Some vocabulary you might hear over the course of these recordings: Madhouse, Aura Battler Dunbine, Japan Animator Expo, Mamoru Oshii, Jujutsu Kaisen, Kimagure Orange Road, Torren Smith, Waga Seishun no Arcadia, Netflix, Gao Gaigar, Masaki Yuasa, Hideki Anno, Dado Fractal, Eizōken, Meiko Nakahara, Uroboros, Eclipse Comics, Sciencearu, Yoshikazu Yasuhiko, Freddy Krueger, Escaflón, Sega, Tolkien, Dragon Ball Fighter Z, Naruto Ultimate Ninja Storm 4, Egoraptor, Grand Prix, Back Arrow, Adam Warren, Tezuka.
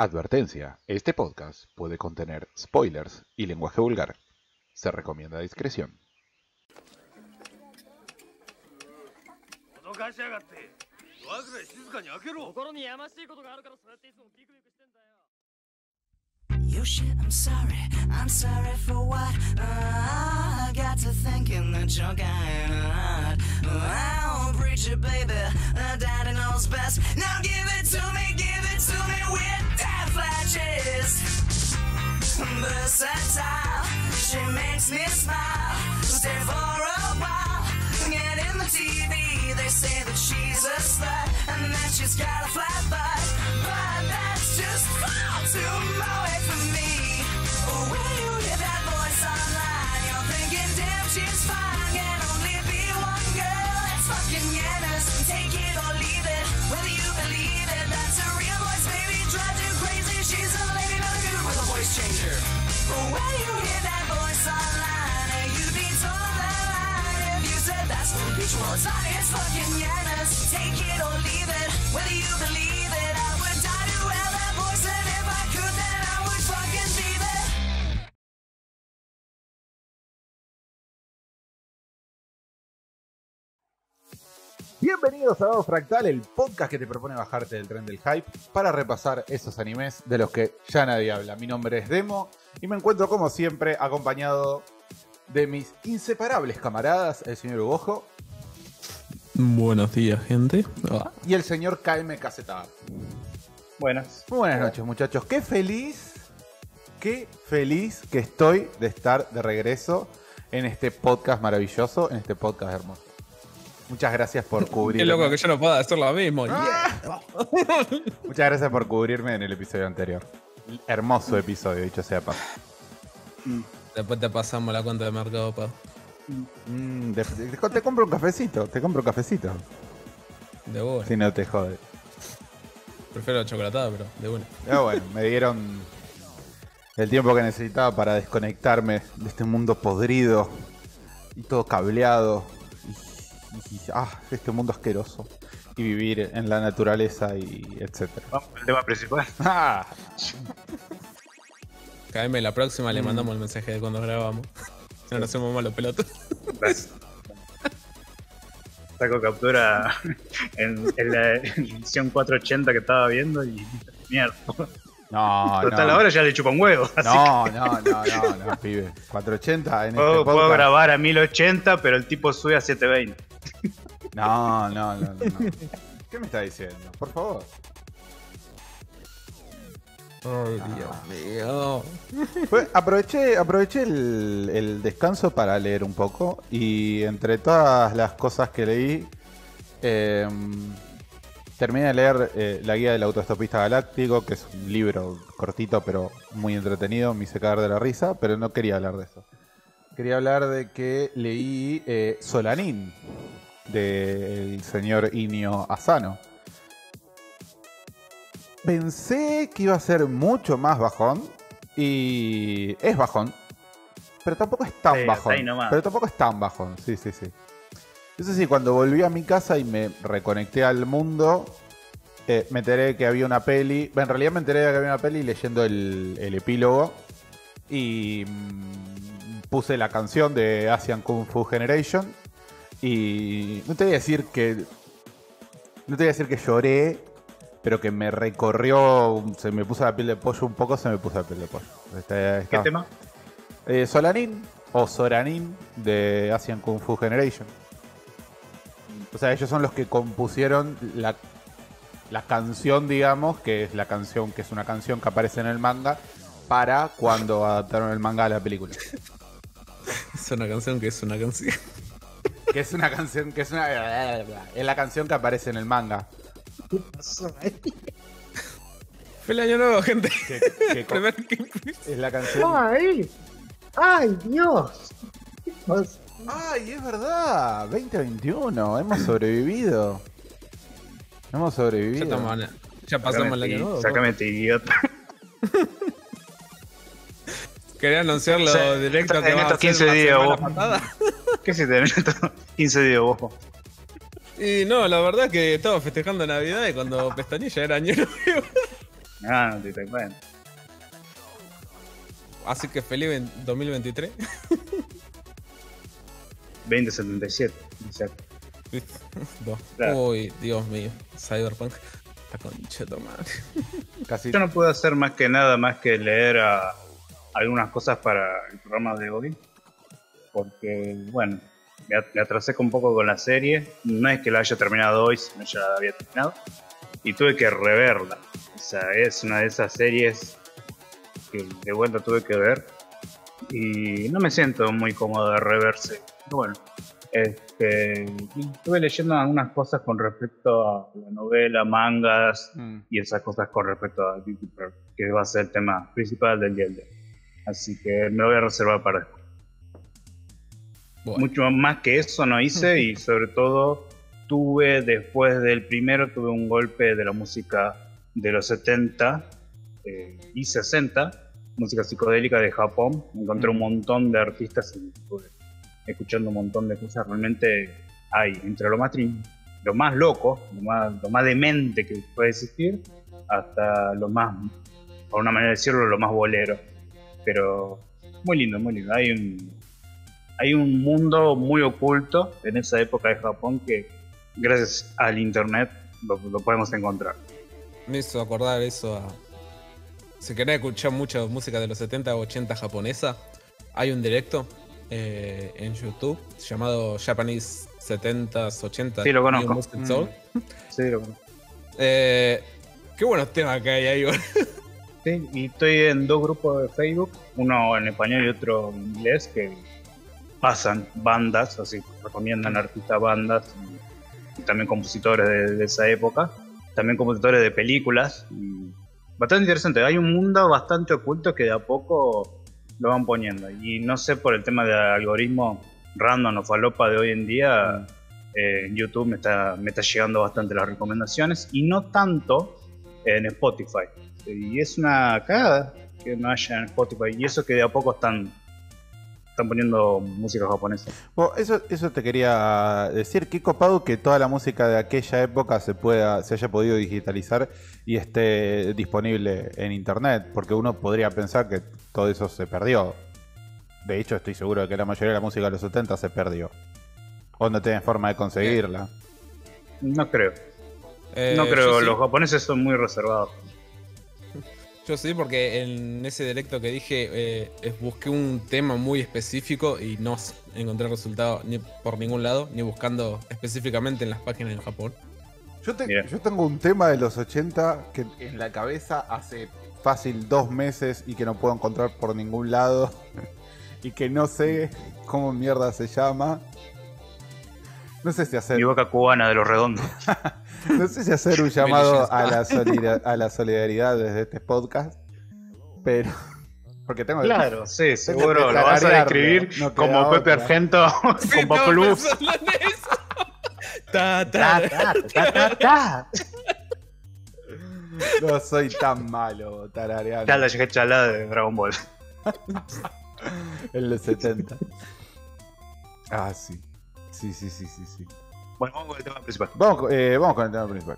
Advertencia, este podcast puede contener spoilers y lenguaje vulgar. Se recomienda discreción. Oh shit, I'm sorry for what? I got to thinking that you're kind. I'm a preacher, baby, daddy knows best. Now give it to me with that flashes. Versatile, she makes me smile. Stay for a while, get in the TV. They say that she's a slut and that she's got a flat butt. But that's just far too much. Well, it's obvious, fucking Yanis. Take it or leave it, whether you believe it. I would die to have that voice, and if I could, then I would fucking leave it. Bienvenidos a Dado Fractal, el podcast que te propone bajarte del tren del hype para repasar esos animes de los que ya nadie habla. Mi nombre es Demo y me encuentro, como siempre, acompañado de mis inseparables camaradas, el señor Ugojo. Buenos días, gente. Ah. Y el señor KM Caseta. Buenas. Buenas noches, muchachos. Qué feliz que estoy de estar de regreso en este podcast maravilloso, en este podcast hermoso. Muchas gracias por cubrirme. Qué loco que yo no pueda hacer lo mismo. Ah. Yeah. Muchas gracias por cubrirme en el episodio anterior. El hermoso episodio, dicho sea paso. Después te pasamos la cuenta de mercado, pa. Te compro un cafecito, De buena. Si no te jode. Prefiero chocolatada, pero de buena. Ah, bueno, me dieron el tiempo que necesitaba para desconectarme de este mundo podrido y todo cableado. Este mundo asqueroso. Y vivir en la naturaleza y etcétera. Vamos al tema principal. Ah. Cáeme, la próxima le mandamos el mensaje de cuando grabamos. No nos hacemos malos pelotas. Saco captura en la edición 480 que estaba viendo y mierda. No, total, no. Ahora ya le chupa un huevo. No, pibe. 480 en este podcast. Puedo grabar a 1080, pero el tipo sube a 720. No. ¿Qué me está diciendo? Por favor. Oh, Dios mío. Pues aproveché el descanso para leer un poco. Y entre todas las cosas que leí, terminé de leer La Guía del Autoestopista Galáctico, que es un libro cortito pero muy entretenido. Me hice cagar de la risa, pero no quería hablar de eso. Quería hablar de que leí Solanin, del señor Inio Asano. Pensé que iba a ser mucho más bajón, y es bajón, pero tampoco es tan bajón. Sí. Eso sí, cuando volví a mi casa y me reconecté al mundo, me enteré que había una peli. En realidad me enteré de que había una peli leyendo el epílogo, y puse la canción de Asian Kung Fu Generation, y no te voy a decir que lloré, pero que me recorrió, se me puso la piel de pollo un poco, ¿Qué tema? Solanin, o Soranin, de Asian Kung Fu Generation. O sea, ellos son los que compusieron la canción, digamos, que es una canción que aparece en el manga, para cuando adaptaron el manga a la película. Es la canción que aparece en el manga. ¿Qué pasó ahí? Fue el año nuevo, gente. Es la canción. ¡Ay! ¡Ay, Dios! ¿Qué pasó? ¡Ay, es verdad! 2021, hemos sobrevivido. Ya pasamos el año nuevo. Sácame este idiota. Quería anunciarlo directo que va a ser una patada. ¿Qué se te ven estos 15 días vos? Y no, la verdad es que estaba festejando Navidad y cuando pestañilla era año nuevo. Ah, no, Dirty Pair. Así que feliz 2023. 2077, exacto. No. Claro. Uy, Dios mío, Cyberpunk. Está concheto, madre. Casi. Yo no puedo hacer más que nada más que leer algunas cosas para el programa de hoy. Porque, bueno, me atrasé un poco con la serie. No es que la haya terminado hoy, sino ya la había terminado. Y tuve que reverla. O sea, es una de esas series que de vuelta tuve que ver. Y no me siento muy cómodo de reverse. Pero bueno. Estuve leyendo algunas cosas con respecto a la novela, mangas y esas cosas con respecto a Dirty Pair, que va a ser el tema principal del día de hoy. Así que me voy a reservar para después. Bueno. Mucho más que eso no hice y sobre todo después del primero tuve un golpe de la música de los 70 y 60, música psicodélica de Japón. Encontré un montón de artistas en YouTube, escuchando un montón de cosas. Realmente hay entre lo más loco, lo más demente que puede existir, hasta lo más, por una manera de decirlo, lo más bolero. Pero muy lindo, muy lindo. Hay un mundo muy oculto en esa época de Japón que gracias al internet lo podemos encontrar. Me hizo acordar eso a... Si querés escuchar mucha música de los 70 o 80 japonesa, hay un directo en YouTube llamado Japanese 70s 80. Sí, lo conozco. Sí, lo conozco. Qué buenos temas que hay ahí. Sí, y estoy en dos grupos de Facebook, uno en español y otro en inglés, que pasan bandas, así recomiendan artistas, bandas y también compositores de esa época, también compositores de películas. Y bastante interesante, hay un mundo bastante oculto que de a poco lo van poniendo. Y no sé, por el tema del algoritmo random o falopa de hoy en día, YouTube me está llegando bastante las recomendaciones y no tanto en Spotify. Y es una cagada que no haya en Spotify. Y eso que de a poco están poniendo música japonesa. Bueno, eso te quería decir. Qué copado que toda la música de aquella época se haya podido digitalizar y esté disponible en internet, porque uno podría pensar que todo eso se perdió. De hecho, estoy seguro de que la mayoría de la música de los 70 se perdió, o no tienen forma de conseguirla. No creo. No creo, los japoneses son muy reservados. Yo sí, porque en ese directo que dije, busqué un tema muy específico y no encontré resultado ni por ningún lado, ni buscando específicamente en las páginas en Japón. Yo tengo un tema de los 80 que en la cabeza hace fácil 2 meses y que no puedo encontrar por ningún lado y que no sé cómo mierda se llama. No sé si hacer... Mi boca cubana de los redondos. No sé si hacer un llamado a la solidaridad desde este podcast, pero... Porque tengo... Claro, sí, seguro. Lo vas a describir como Pepe Argento con Popolus. Ta, ta, ta, ta, ta. No soy tan malo tarareando. Ya la llegué chalada de Dragon Ball. El de 70. Ah, sí. Sí. Bueno, vamos con el tema principal. Vamos con el tema principal.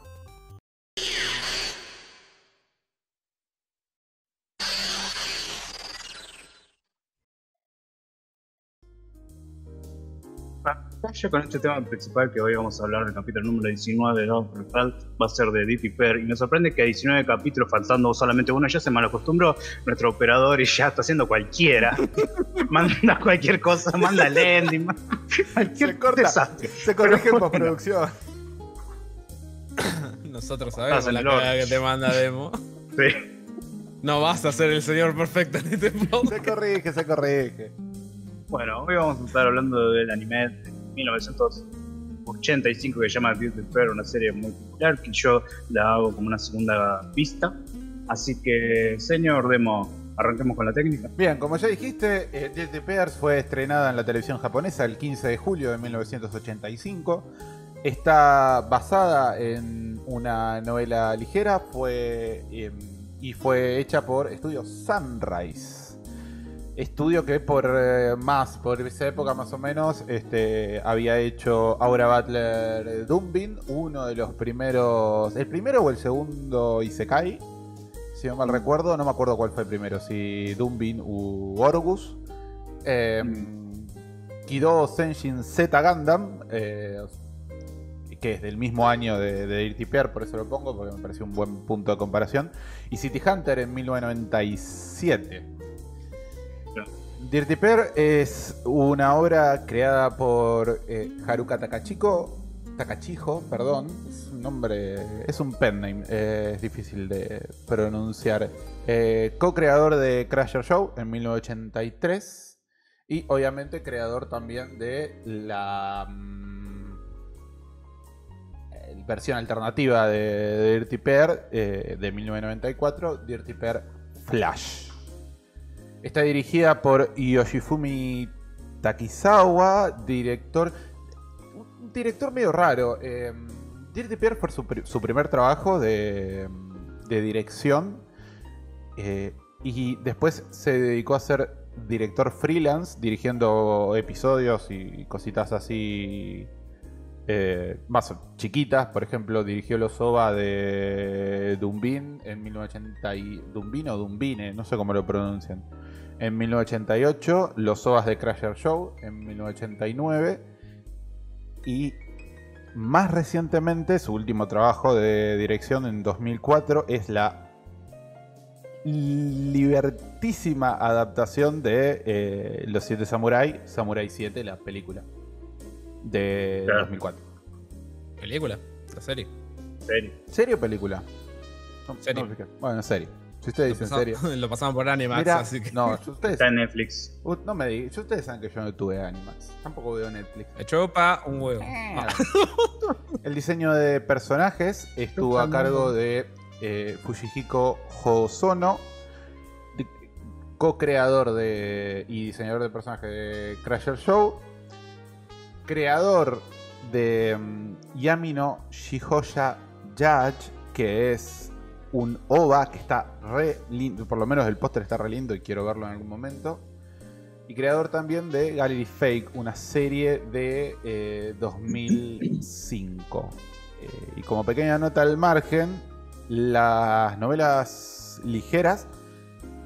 Pantalla con este tema principal que hoy vamos a hablar del capítulo número 19 de Dado Fractal. Va a ser de Dirty Pair. Y nos sorprende que a 19 capítulos, faltando solamente uno, ya se mal acostumbró nuestro operador y ya está haciendo cualquiera. Manda cualquier cosa, manda el ending, cualquier desastre. Se corrige en postproducción. Nosotros sabemos la cagada que te manda Demo. Sí. No vas a ser el señor perfecto en este podcast. Se corrige, se corrige. Bueno, hoy vamos a estar hablando del anime de 1985 que se llama Dirty Pair, una serie muy popular que yo la hago como una segunda vista. Así que, señor Demo, arranquemos con la técnica. Bien, como ya dijiste, Dirty Pair fue estrenada en la televisión japonesa el 15 de julio de 1985. Está basada en una novela ligera y fue hecha por Estudio Sunrise. Estudio que por esa época más o menos había hecho Aura Battler Dunbine, uno de los primeros, el primero o el segundo Isekai, si no mal recuerdo, no me acuerdo cuál fue primero, si Dunbine u Orgus. Kidō Senshi Z Gundam, que es del mismo año de Dirty Pair, por eso lo pongo, porque me pareció un buen punto de comparación. Y City Hunter en 1997. Dirty Pair es una obra creada por Haruka Takachiho, es un nombre, es un pen name, es difícil de pronunciar. Co-creador de Crasher Show en 1983 y obviamente creador también de la versión alternativa de Dirty Pair de 1994, Dirty Pair Flash. Está dirigida por Yoshifumi Takizawa, un director medio raro. Dirty Pair fue su primer trabajo de dirección, y después se dedicó a ser director freelance, dirigiendo episodios y cositas así más chiquitas. Por ejemplo, dirigió los OVA de Dunbine en 1980 y Dunbine o Dunbine, no sé cómo lo pronuncian, en 1988, los OVAs de Crasher Show en 1989 y más recientemente su último trabajo de dirección en 2004 es la libertísima adaptación de Los 7 Samurai, Samurai 7, la película de 2004. ¿Película? ¿La serie? ¿Serie o película? No, serie. No, bueno, serie. Si ustedes dicen serie. Lo pasamos por Animax. Mira, así que... No, ustedes... Está en Netflix. No me digan. Ustedes saben que yo no tuve Animax. Tampoco veo Netflix. Me chupa un huevo. El diseño de personajes estuvo a cargo de Fujihiko Hosono, co-creador y diseñador de personajes de Crasher Show, creador de Yamino Shihoya Judge, que es un OVA que está re lindo, por lo menos el póster está re lindo y quiero verlo en algún momento, y creador también de Gallery Fake, una serie de 2005. Y como pequeña nota al margen, las novelas ligeras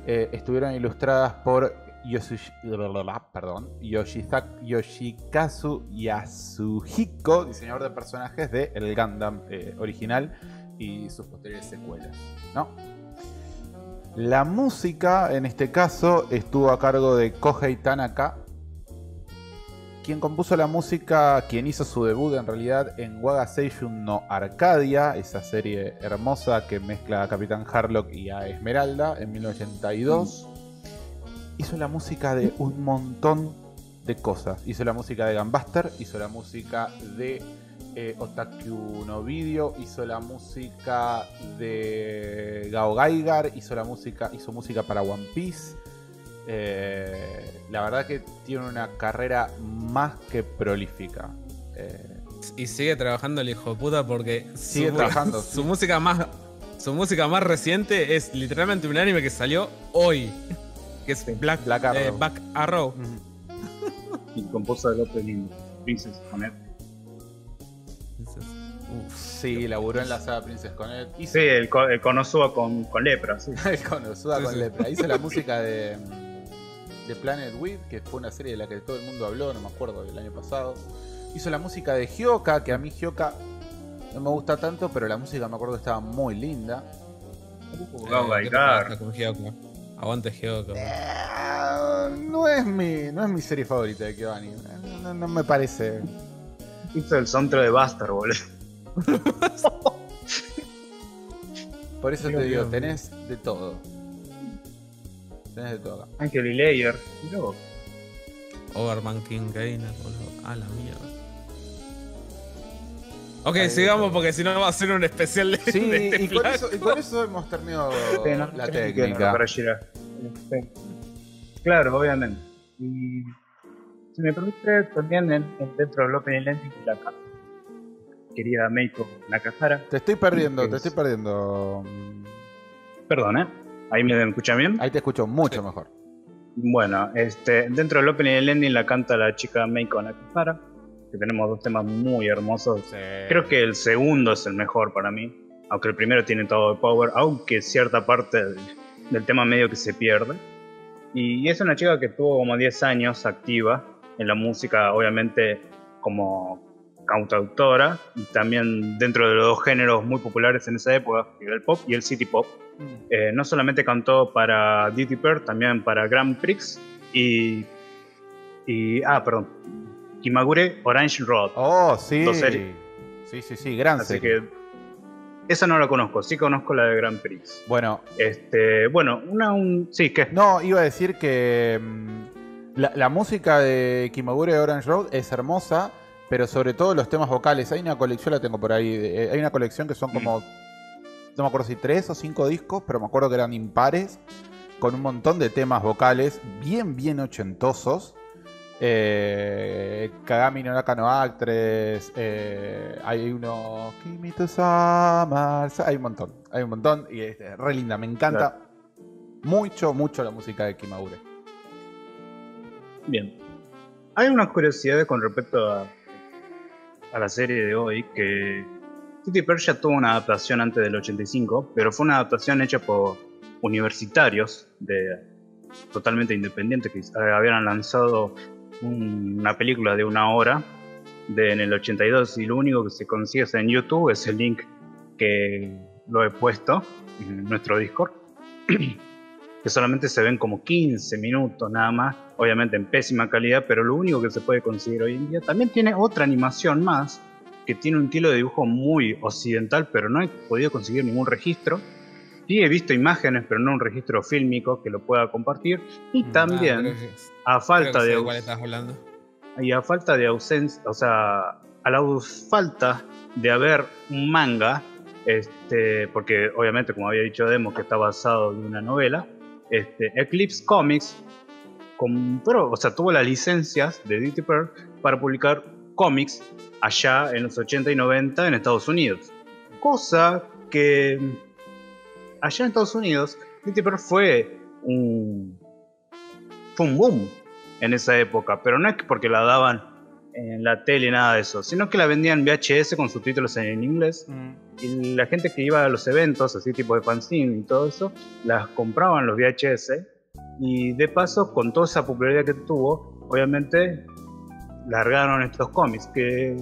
estuvieron ilustradas por Yoshikazu Yasuhiko, diseñador de personajes de el Gundam original y sus posteriores secuelas, ¿no? La música en este caso estuvo a cargo de Kohei Tanaka, quien compuso la música, quien hizo su debut en realidad en Waga Seishun no Arcadia, esa serie hermosa que mezcla a Capitán Harlock y a Esmeralda en 1982. Hizo la música de un montón de cosas. Hizo la música de Gunbuster, hizo la música de Otaku no Video, hizo la música de Gao Gaigar, hizo música para One Piece. La verdad que tiene una carrera más que prolífica. Y sigue trabajando el hijo de puta porque sigue trabajando. Su música más reciente es literalmente un anime que salió hoy, que es Black Arrow. Back Arrow. Y compuso el otro lindo, Princess Connect. Sí, laburó en la saga Princess Connect. Sí, el Konosuba con lepra. Sí. El Konosuba con lepra. Hizo la música de Planet Weed, que fue una serie de la que todo el mundo habló, no me acuerdo, del año pasado. Hizo la música de Hyoka, que a mí Hyoka no me gusta tanto, pero la música me acuerdo que estaba muy linda. Oh my God. Aguante Hyoka. No es mi serie favorita de Kyogani. No me parece. Hizo el soundtrack de Buster, boludo. Por eso te digo, tenés de todo. Tenés de todo acá. Angel y Layer. No. Overman King Gainer, boludo. A la mierda. Ok, ahí sigamos porque si no va a ser un especial de sí, este y con eso, hemos terminado la técnica. Para llegar. Claro, obviamente. Y si me permite, también dentro del Open Atlantic y la querida Meiko Nakahara. Te estoy perdiendo. Perdón, ¿eh? Ahí me escuchan bien. Ahí te escucho mucho mejor. Bueno, dentro del Open Atlantic la canta la chica Meiko Nakahara. Tenemos dos temas muy hermosos. Sí. Creo que el segundo es el mejor para mí. aunque el primero tiene todo el power, aunque cierta parte del tema medio que se pierde. Y es una chica que tuvo como 10 años activa en la música, obviamente como cantautora, y también dentro de los dos géneros muy populares en esa época, el pop y el city pop. No solamente cantó para Dirty Pair, también para Grand Prix y Kimagure Orange Road. Oh, sí. Sí, gran serie. Así que esa no la conozco, sí conozco la de Grand Prix. Bueno, no, iba a decir que la música de Kimagure Orange Road es hermosa, pero sobre todo los temas vocales. Hay una colección, la tengo por ahí, hay una colección que son como no me acuerdo si 3 o 5 discos, pero me acuerdo que eran impares, con un montón de temas vocales bien ochentosos. Kagami no Naka no Actress, hay uno Kimi to Summer, hay un montón y es re linda, me encanta, claro. mucho la música de Kimagure. Bien, hay unas curiosidades con respecto a la serie de hoy, que Dirty Pair ya tuvo una adaptación antes del 85, pero fue una adaptación hecha por universitarios totalmente independientes que habían lanzado una película de 1 hora en el 82, y lo único que se consigue es en YouTube, es el link que lo he puesto en nuestro Discord, que solamente se ven como 15 minutos nada más, obviamente en pésima calidad, pero lo único que se puede conseguir hoy en día. También tiene otra animación más que tiene un estilo de dibujo muy occidental, pero no he podido conseguir ningún registro. Sí, he visto imágenes, pero no un registro fílmico que lo pueda compartir. Y también, a la falta de haber un manga, porque obviamente, como había dicho Demo, que está basado en una novela, Eclipse Comics compró, tuvo las licencias de Dirty Pair para publicar cómics allá en los 80 y 90 en Estados Unidos. Cosa que allá en Estados Unidos, Dirty Pair fue un boom en esa época, pero no es porque la daban en la tele, nada de eso, sino que la vendían VHS con subtítulos en inglés, y la gente que iba a los eventos, así tipo de fanzine y todo eso, las compraban los VHS, y de paso, con toda esa popularidad que tuvo, obviamente largaron estos cómics, que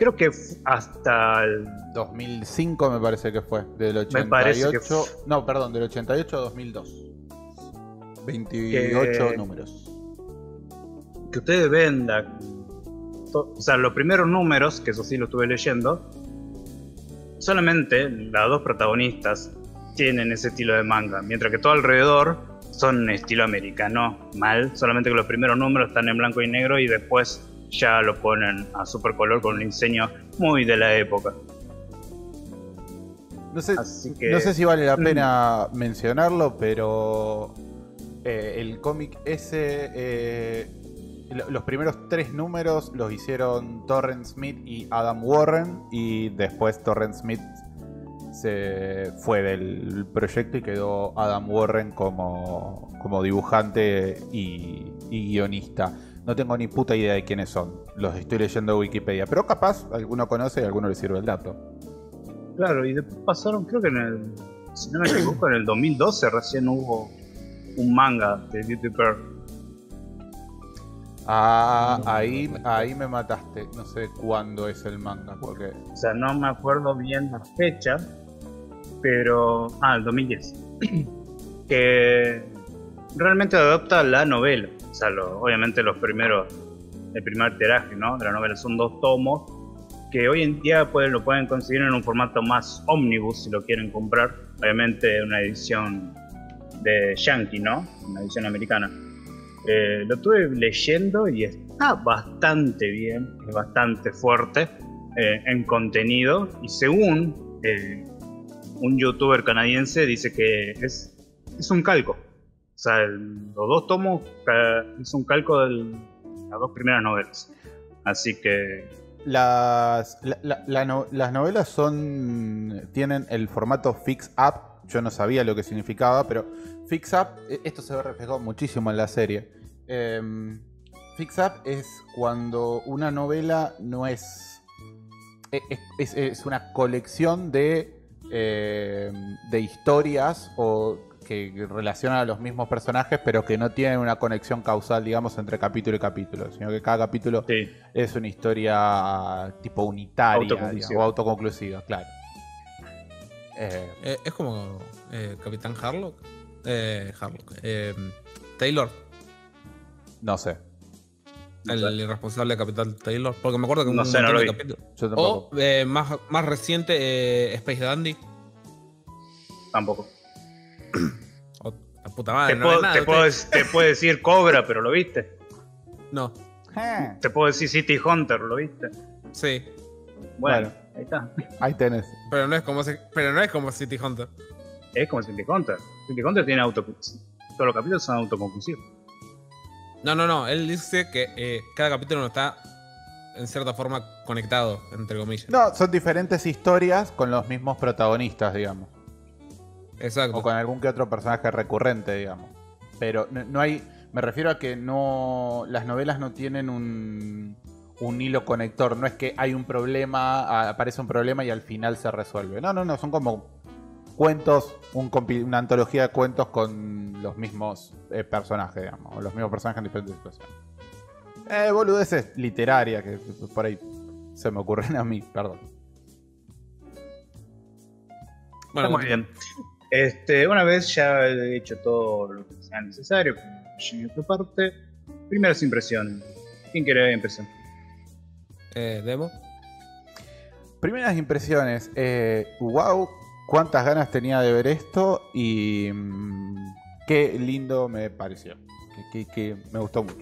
creo que hasta el 2005 me parece que fue, del 88, no, perdón, del 88 a 2002. 28 números. Que ustedes ven, los primeros números, que eso sí lo estuve leyendo, solamente las dos protagonistas tienen ese estilo de manga, mientras que todo alrededor son estilo americano, solamente que los primeros números están en blanco y negro y después ya lo ponen a super color con un diseño muy de la época. No sé si vale la pena mencionarlo, pero el cómic ese, los primeros 3 números los hicieron Torren Smith y Adam Warren, y después Torren Smith se fue del proyecto y quedó Adam Warren como dibujante y guionista. No tengo ni puta idea de quiénes son. Los estoy leyendo de Wikipedia. Pero capaz alguno conoce y a alguno le sirve el dato. Claro, y después pasaron, creo que si no me equivoco, en el 2012 recién hubo un manga de Dirty Pair. Ahí me mataste. No sé cuándo es el manga. Porque... no me acuerdo bien la fecha. Pero... el 2010. Que realmente adopta la novela. Obviamente el primer tiraje, ¿no?, de la novela son 2 tomos que hoy en día lo pueden conseguir en un formato más ómnibus si lo quieren comprar, obviamente una edición de yankee, ¿no?, una edición americana. Lo estuve leyendo y está bastante bien, es bastante fuerte en contenido, y según un youtuber canadiense dice que es un calco. Los 2 tomos es un calco de las 2 primeras novelas. Así que las novelas tienen el formato fix up. Yo no sabía lo que significaba, pero fix up, esto se ve reflejado muchísimo en la serie. Fix up es cuando una novela no es una colección de de historias o que relacionan a los mismos personajes, pero que no tienen una conexión causal, digamos, entre capítulo y capítulo, sino que cada capítulo sí. es una historia tipo unitaria autoconclusiva. O autoconclusiva, claro. Es como Capitán Harlock. Taylor. No sé. El irresponsable de Capitán Taylor. Porque me acuerdo que no sé, no lo vi. Yo tampoco. O más reciente, Space Dandy. Tampoco. Oh, la puta madre. Te puedo decir Cobra, pero ¿lo viste? No. Te puedo decir City Hunter, ¿lo viste? Sí. Bueno, ahí está. Ahí tenés. Pero no es como City Hunter. Es como City Hunter. City Hunter tiene autoconclusivo. Todos los capítulos son autoconclusivos. No. Él dice que cada capítulo no está, en cierta forma, conectado, entre comillas. No, son diferentes historias con los mismos protagonistas, digamos. Exacto. O con algún que otro personaje recurrente, digamos. Pero no hay... Me refiero a que no... Las novelas no tienen un hilo conector. No es que hay un problema, aparece un problema y al final se resuelve. No. Son como cuentos, una antología de cuentos con los mismos personajes, digamos. O los mismos personajes en diferentes situaciones. Boludeces literarias que por ahí se me ocurren a mí. Perdón. Bueno, muy bien. Una vez ya he hecho todo lo que sea necesario, llegué a otra parte. Primeras impresiones. ¿Quién quiere empezar? Demo. Primeras impresiones. Wow, cuántas ganas tenía de ver esto y qué lindo me pareció. Que me gustó mucho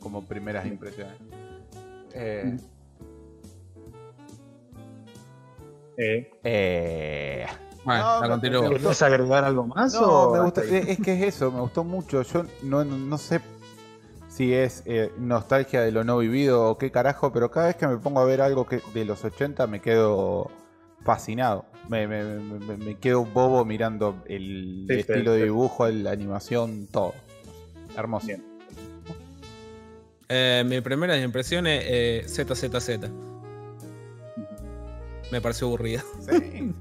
como primeras impresiones. Bueno, no, ¿me gustó agregar algo más? No, me gusta, es que es eso, me gustó mucho. Yo no sé si es nostalgia de lo no vivido o qué carajo, pero cada vez que me pongo a ver algo de los 80 me quedo fascinado. Me quedo bobo mirando el estilo de dibujo, la animación, todo. Hermoso. Mi primera impresión es ZZZ. Me pareció aburrida. Sí.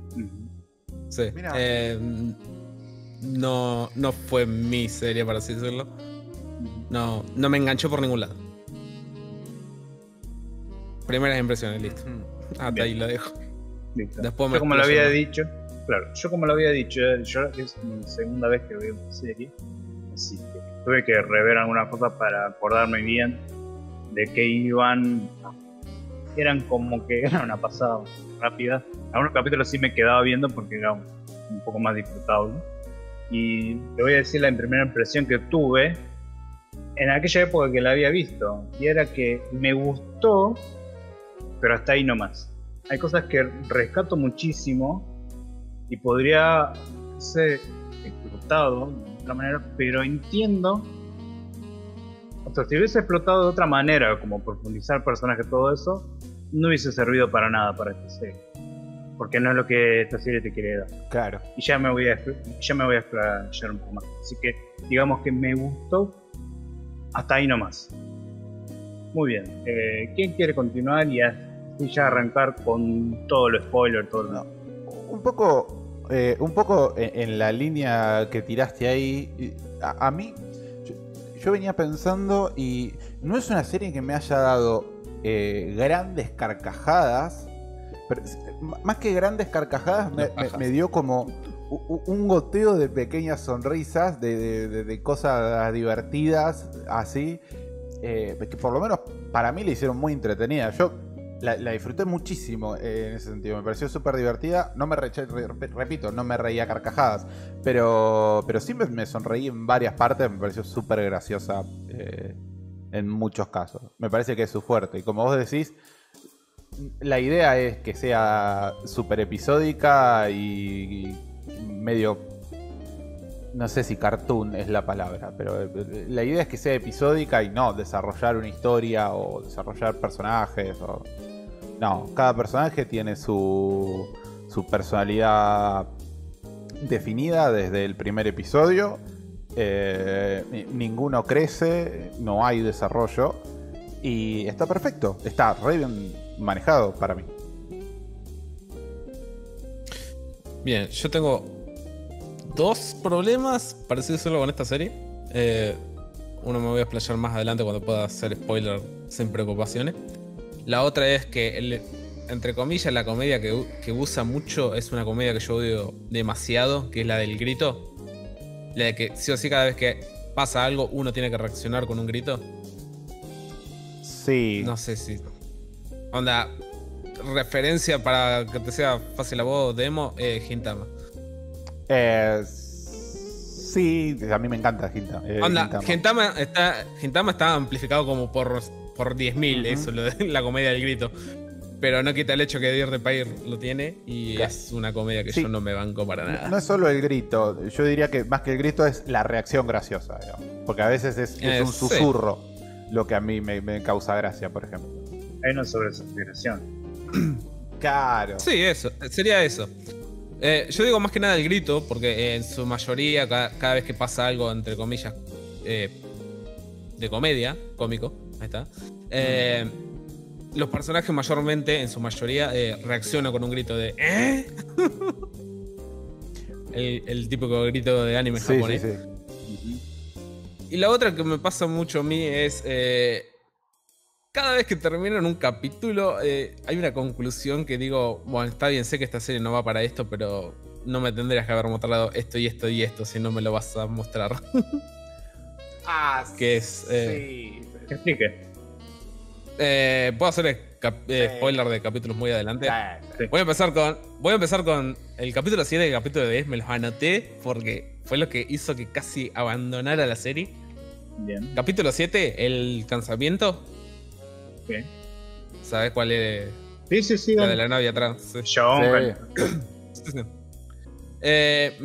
Sí. Mirá, no fue mi serie, para así decirlo. No me enganchó por ningún lado. Primeras impresiones, listo. Hasta bien. Ahí lo dejo. Listo. Después yo como lo había dicho, claro, es mi segunda vez que veo una serie, así que tuve que rever algunas cosas para acordarme bien de que iban. Eran como que era una pasada rápida. Algunos capítulos sí me quedaba viendo porque era un poco más disfrutable. Y te voy a decir la primera impresión que tuve en aquella época que la había visto. Y era que me gustó, pero hasta ahí nomás. Hay cosas que rescato muchísimo y podría ser explotado de otra manera, pero entiendo. O sea, si hubiese explotado de otra manera, como profundizar personajes, todo eso, no hubiese servido para nada para esta serie. Porque no es lo que esta serie te quiere dar. Claro. Y ya me voy a explayar un poco más. Así que, digamos que me gustó hasta ahí nomás. Muy bien. ¿Quién quiere continuar y así ya arrancar con todo lo spoiler, todo lo... Un poco en la línea que tiraste ahí, a mí... Yo venía pensando y no es una serie que me haya dado grandes carcajadas, pero más que grandes carcajadas me dio como un goteo de pequeñas sonrisas, de cosas divertidas, así, que por lo menos para mí la hicieron muy entretenida. Yo la disfruté muchísimo en ese sentido, me pareció súper divertida, no me reía carcajadas, pero sí me sonreí en varias partes, me pareció súper graciosa en muchos casos, me parece que es su fuerte, y como vos decís, la idea es que sea súper episódica y medio, no sé si cartoon es la palabra, pero la idea es que sea episódica y no desarrollar una historia o desarrollar personajes o... No, cada personaje tiene su personalidad definida desde el primer episodio. Ninguno crece, no hay desarrollo. Y está perfecto, está re bien manejado para mí. Bien, yo tengo dos problemas parecidos solo con esta serie. Uno me voy a explayar más adelante cuando pueda hacer spoiler sin preocupaciones. La otra es que, entre comillas, la comedia que usa mucho es una comedia que yo odio demasiado, que es la del grito. La de que sí o sí cada vez que pasa algo uno tiene que reaccionar con un grito. Sí. No sé si... Onda, referencia para que te sea fácil a vos, Demo, Gintama. Sí, a mí me encanta Gintama. Onda, Gintama está amplificado como por 10.000, eso, la comedia del grito. Pero no quita el hecho que Dirty Pair lo tiene y claro, es una comedia que sí, yo no me banco para nada. No es solo el grito, yo diría que más que el grito es la reacción graciosa, digamos, porque a veces es un susurro lo que a mí me causa gracia, por ejemplo. Hay una sobresaturación. Claro. Sí, eso, sería eso. Yo digo más que nada el grito, porque en su mayoría, cada vez que pasa algo, entre comillas, de comedia, cómico, ahí está, los personajes mayormente, en su mayoría, reaccionan con un grito de ¿eh? el típico grito de anime japonés. Sí, sí. Y la otra que me pasa mucho a mí es cada vez que terminan un capítulo hay una conclusión que digo, bueno, está bien, sé que esta serie no va para esto, pero no me tendrías que haber mostrado esto y esto y esto si no me lo vas a mostrar. Que es... sí. ¿Qué explique? Puedo hacer spoiler de capítulos muy adelante. Sí. Voy a empezar con el capítulo 7 y el capítulo 10. Me los anoté porque fue lo que hizo que casi abandonara la serie. Bien. Capítulo 7, el cansamiento. Bien. ¿Sabes cuál es? Sí. La de la novia trans. Sí. Me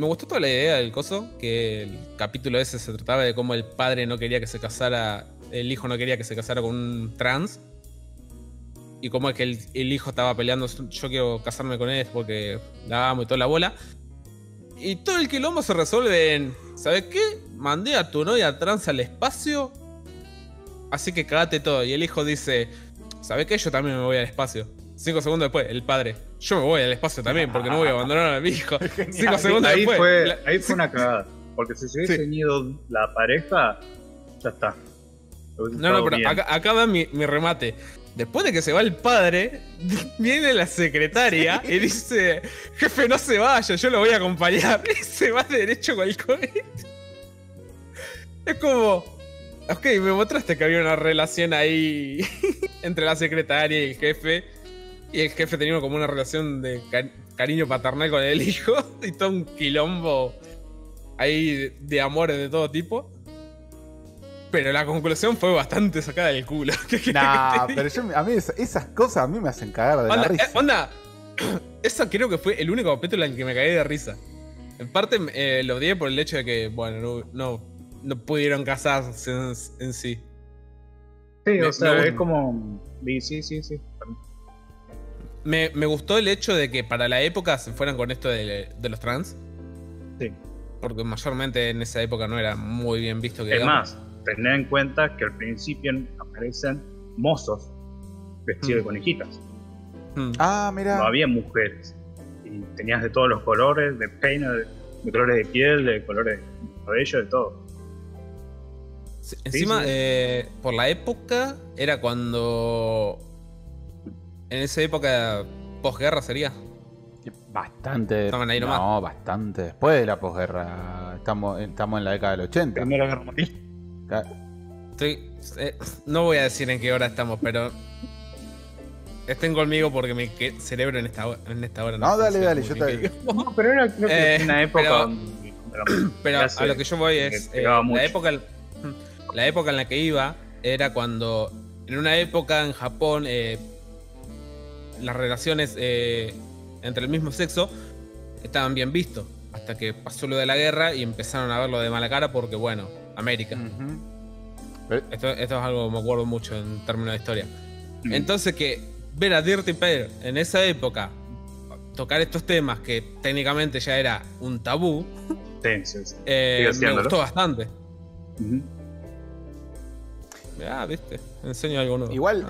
gustó toda la idea del coso. Que el capítulo ese se trataba de cómo el padre no quería que se casara. El hijo no quería que se casara con un trans. Y como es que el hijo estaba peleando, yo quiero casarme con él porque la amo y toda la bola. Y todo el quilombo se resuelve en, ¿sabes qué? Mandé a tu novia trans al espacio, así que cagate todo. Y el hijo dice, ¿sabes qué? Yo también me voy al espacio. 5 segundos después, el padre, yo me voy al espacio también porque no voy a abandonar a mi hijo. 5 segundos ahí después. Ahí fue una cagada. Porque si se hubiese unido la pareja, ya está. No, pero acá va mi remate. Después de que se va el padre, viene la secretaria y dice, jefe, no se vaya, yo lo voy a acompañar. Y se va derecho con el cohete. Es como, ok, me mostraste que había una relación ahí entre la secretaria y el jefe. Y el jefe tenía como una relación de cariño paternal con el hijo. Y todo un quilombo ahí de amores de todo tipo. Pero la conclusión fue bastante sacada del culo. Nah, pero esas cosas a mí me hacen cagar de la risa. Eso creo que fue el único capítulo en el que me caí de risa. En parte lo odié por el hecho de que, bueno, no pudieron casarse en sí. Sí, o sea, es como... Sí. Me gustó el hecho de que para la época se fueran con esto de los trans. Sí. Porque mayormente en esa época no era muy bien visto que... Es más, tener en cuenta que al principio aparecen mozos vestidos de conejitas. Mira. No había mujeres. Y tenías de todos los colores, de peine, de colores de piel, de colores de cabello, de todo. Sí, encima, por la época, era cuando... En esa época, posguerra sería. Bastante. Estaban ahí nomás. No, bastante después de la posguerra. Estamos en la década del 80. Primera Guerra Mundial. No voy a decir en qué hora estamos, pero estén conmigo porque mi cerebro en esta hora no dale, yo te digo. No, pero era una época. Pero a lo que yo voy es la época en la que iba era cuando en una época en Japón las relaciones entre el mismo sexo estaban bien vistos hasta que pasó lo de la guerra y empezaron a verlo de mala cara porque bueno, América. Esto es algo que me acuerdo mucho en términos de historia. Entonces que ver a Dirty Pair en esa época tocar estos temas que técnicamente ya era un tabú, sí. Me gustó bastante. Ya, viste, enseño algo nuevo. Igual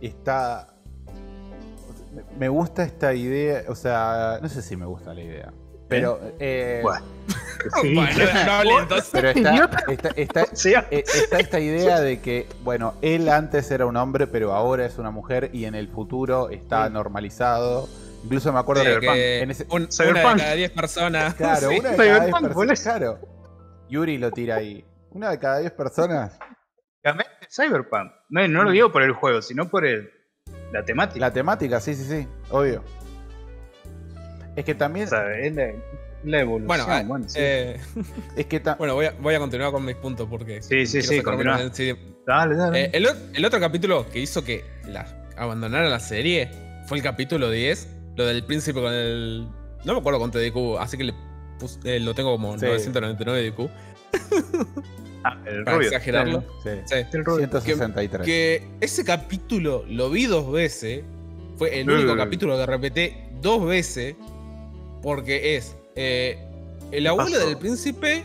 está... Me gusta esta idea, o sea, no sé si me gusta la idea. Pero, bueno, sí. Pero está esta idea de que, bueno, él antes era un hombre, pero ahora es una mujer y en el futuro está normalizado. Incluso me acuerdo de que en ese, una de cada 10 personas. Claro, sí. Una de cada 10 personas. Claro. Yuri lo tira ahí. Una de cada 10 personas. Cyberpunk. No lo digo por el juego, sino por la temática. La temática, sí, sí, sí. Obvio. Es que también... O sea, es la evolución. Bueno, sí. Es que bueno, voy a continuar con mis puntos porque... Sí, continúa. Dale. El otro capítulo que hizo que abandonara la serie fue el capítulo 10. Lo del príncipe con el... No me acuerdo con TDQ, así que lo tengo como 999 DQ. El para Rubio. Exagerarlo. Sí. El Rubio. 163. Que ese capítulo lo vi 2 veces. Fue el único capítulo que repetí 2 veces. Porque es el abuelo del príncipe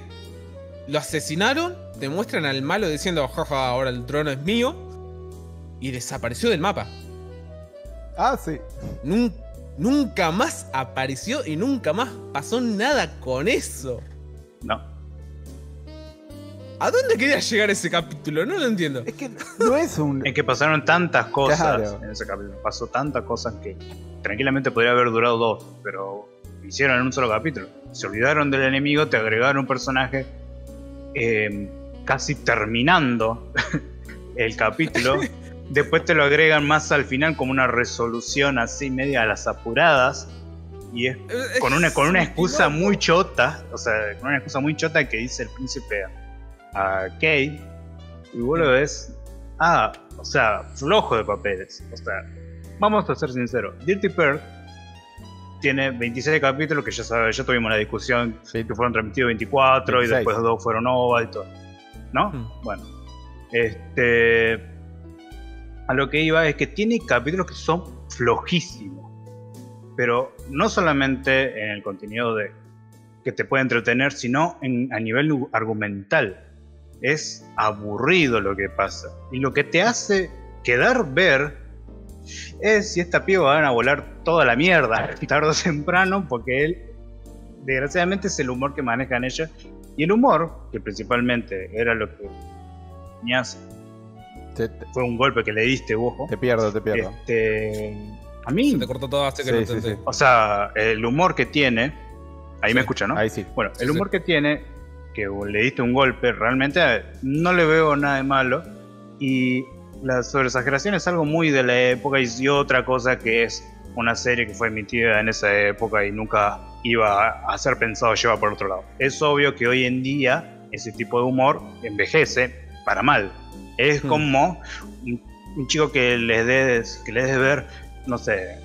lo asesinaron, te muestran al malo diciendo jaja, ahora el trono es mío, y desapareció del mapa. Ah, sí. Nunca más apareció y nunca más pasó nada con eso. No. ¿A dónde quería llegar ese capítulo? No lo entiendo. Es que no es un... Es que pasaron tantas cosas en ese capítulo. Pasó tantas cosas que tranquilamente podría haber durado 2, pero hicieron en un solo capítulo. Se olvidaron del enemigo, te agregaron un personaje casi terminando el capítulo. Después te lo agregan más al final como una resolución así media a las apuradas. Y es con una excusa muy chota. O sea, con una excusa muy chota que dice el príncipe a Kate. Y vos lo ves, o sea, flojo de papeles. O sea, vamos a ser sinceros, Dirty Pair tiene 26 capítulos que ya sabes, ya tuvimos la discusión, que fueron transmitidos 24 26. Y después 2 fueron OVA y todo, ¿no? Bueno, a lo que iba es que tiene capítulos que son flojísimos, pero no solamente en el contenido de que te puede entretener, sino a nivel argumental. Es aburrido lo que pasa, y lo que te hace quedar ver es si esta piba van a volar toda la mierda tarde o temprano, porque él desgraciadamente es el humor que manejan ellos, y el humor que principalmente era lo que tenías, fue un golpe que le diste, ojo. Te pierdo a mí se te cortó todo, así que no entendí. Sí. O sea, el humor que tiene ahí me escucha, ¿no? Ahí sí. Bueno, el humor que tiene, que le diste un golpe, realmente no le veo nada de malo, y la sobreexageración es algo muy de la época. Y otra cosa que es una serie que fue emitida en esa época y nunca iba a ser pensado o llevado por otro lado. Es obvio que hoy en día ese tipo de humor envejece para mal. Es como un chico que le des ver, no sé,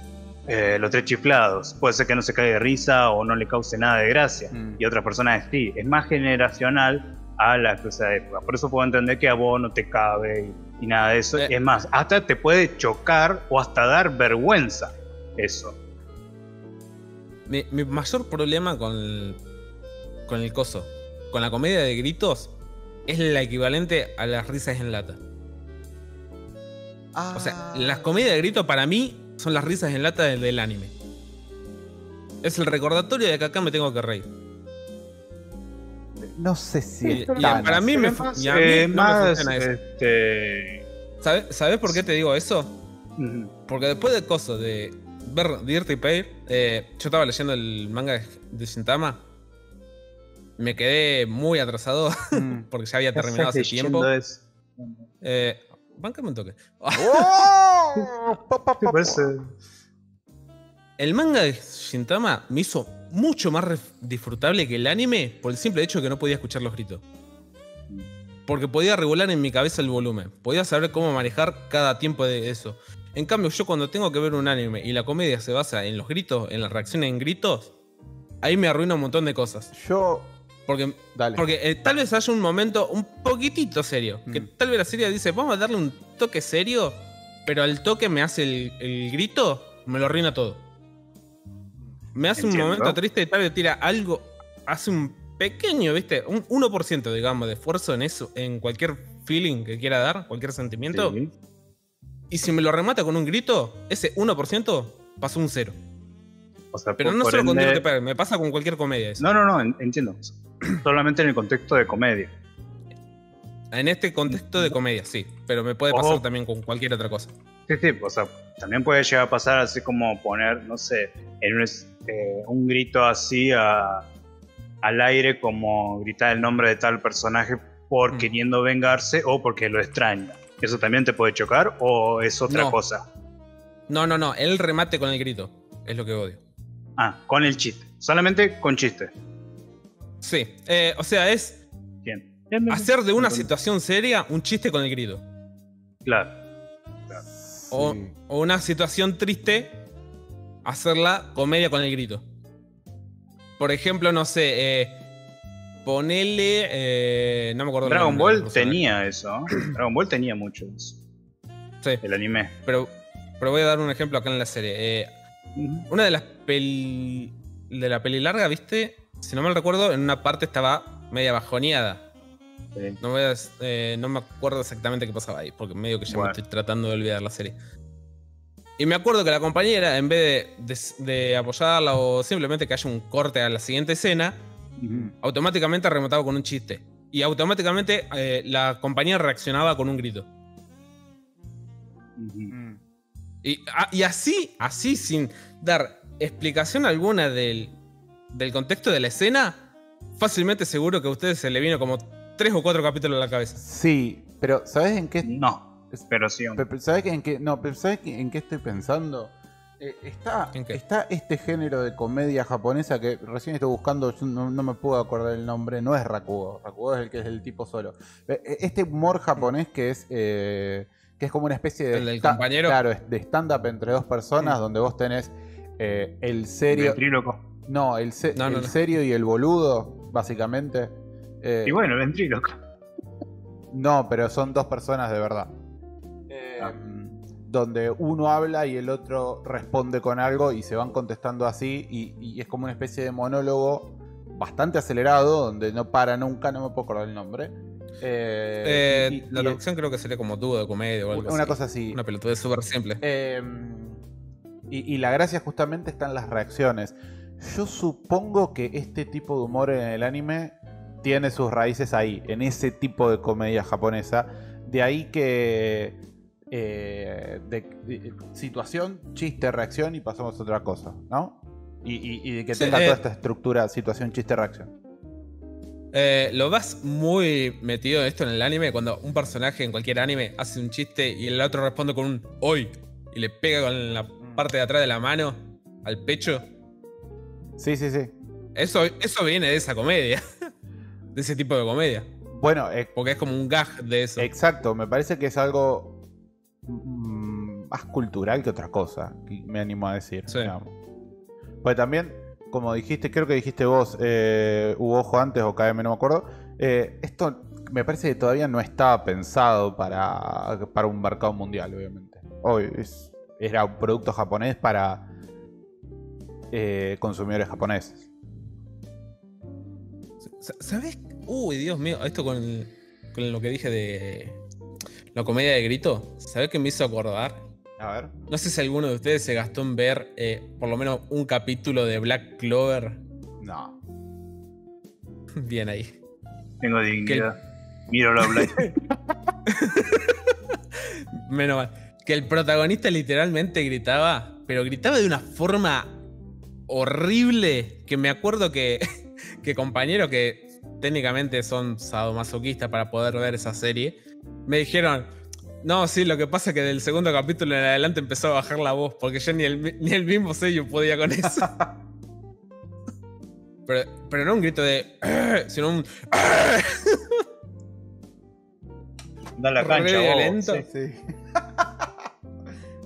Los Tres Chiflados. Puede ser que no se caiga de risa o no le cause nada de gracia. Y otras personas sí. Es más generacional a la que esa época. Por eso puedo entender que a vos no te cabe y nada de eso. Es más, hasta te puede chocar o hasta dar vergüenza eso. Mi mayor problema con el coso, con la comedia de gritos, es la equivalente a las risas en lata. O sea, las comedias de gritos para mí son las risas en lata del anime. Es el recordatorio de que acá me tengo que reír. No sé si para mí me funciona eso. ¿Sabes por qué te digo eso? Porque después de cosas de ver Dirty Pair, yo estaba leyendo el manga de Shintama. Me quedé muy atrasado porque ya había terminado hace tiempo. Báncame un toque. El manga de Shintama me hizo mucho más disfrutable que el anime por el simple hecho de que no podía escuchar los gritos. Porque podía regular en mi cabeza el volumen. Podía saber cómo manejar cada tiempo de eso. En cambio, yo cuando tengo que ver un anime y la comedia se basa en los gritos, en las reacciones en gritos, ahí me arruina un montón de cosas. Porque tal vez haya un momento un poquitito serio. Que tal vez la serie dice, vamos a darle un toque serio, pero al toque me hace el grito, me lo arruina todo. Me hace un momento triste y tal vez tira algo, hace un pequeño, ¿viste? Un 1%, digamos, de esfuerzo en eso, en cualquier feeling que quiera dar, cualquier sentimiento. Sí. Y si me lo remata con un grito, ese 1% pasó un cero. O sea, pero no solo con Dirty Pair, me pasa con cualquier comedia eso. No, entiendo. Solamente en el contexto de comedia. En este contexto de comedia, sí. Pero me puede pasar también con cualquier otra cosa. Sí, o sea, también puede llegar a pasar así como poner, no sé, en un grito así al aire, como gritar el nombre de tal personaje por queriendo vengarse o porque lo extraña. ¿Eso también te puede chocar o es otra cosa? No, el remate con el grito es lo que odio. Ah, con el chiste, solamente con chiste. Sí, o sea, es hacer de una situación seria un chiste con el grito. Claro. O una situación triste, hacerla comedia con el grito. Por ejemplo, no sé, ponele... no me acuerdo. Dragon Ball tenía eso. Dragon Ball tenía mucho eso. Sí. El anime. Pero voy a dar un ejemplo acá en la serie. Una de las peli larga, ¿viste? Si no mal recuerdo, en una parte estaba media bajoneada. Sí. No me acuerdo exactamente qué pasaba ahí, porque medio que ya me estoy tratando de olvidar la serie. Y me acuerdo que la compañera, en vez de apoyarla o simplemente que haya un corte a la siguiente escena, automáticamente remataba con un chiste. Y automáticamente la compañera reaccionaba con un grito. Y así, sin dar explicación alguna del contexto de la escena, fácilmente seguro que a ustedes se le vino como 3 o 4 capítulos a la cabeza. Sí, pero ¿sabes en qué? No, pero sí. ¿Sabes en qué estoy pensando? Está este género de comedia japonesa que recién estoy buscando, no me puedo acordar el nombre, no es Rakugo. Rakugo es el que es el tipo solo. Este humor japonés que es como una especie de... ¿El del compañero? Claro, de stand-up entre dos personas, donde vos tenés el serio... El serio y el boludo, básicamente. Y bueno, el ventríloco. No, pero son dos personas de verdad. Donde uno habla y el otro responde con algo y se van contestando así. Y es como una especie de monólogo bastante acelerado, donde no para nunca, no me puedo acordar el nombre. La traducción creo que sería como dúo de comedia o algo así. Una cosa así. Una pelotudez súper simple. Y la gracia justamente está en las reacciones. Yo supongo que este tipo de humor en el anime tiene sus raíces ahí, en ese tipo de comedia japonesa. De ahí que... situación, chiste, reacción y pasamos a otra cosa, ¿no? Y de que tenga toda esta estructura, situación, chiste, reacción. Lo vas muy metido esto en el anime, cuando un personaje en cualquier anime hace un chiste y el otro responde con un "hoy" y le pega con la parte de atrás de la mano al pecho. Sí. Eso viene de esa comedia. De ese tipo de comedia. Bueno, porque es como un gag de eso. Exacto, me parece que es algo más cultural que otra cosa, me animo a decir. Sí. Pues también, como dijiste, creo que dijiste vos, hubo ojo antes o KM, no me acuerdo. Esto me parece que todavía no estaba pensado para un mercado mundial, obviamente. Era un producto japonés para consumidores japoneses. ¿Sabés? Uy, Dios mío, esto con lo que dije de la comedia de grito, ¿sabés qué me hizo acordar? A ver. No sé si alguno de ustedes se gastó en ver por lo menos un capítulo de Black Clover. No. Bien ahí. Tengo dignidad. Miro la Black. Menos mal. Que el protagonista literalmente gritaba, pero gritaba de una forma horrible, que me acuerdo que compañero que técnicamente son sadomasoquistas para poder ver esa serie, me dijeron, no, sí, lo que pasa es que del segundo capítulo en adelante empezó a bajar la voz, porque ya ni el mismo sello podía con eso. pero no un grito de sino un da la cancha violento. Sí.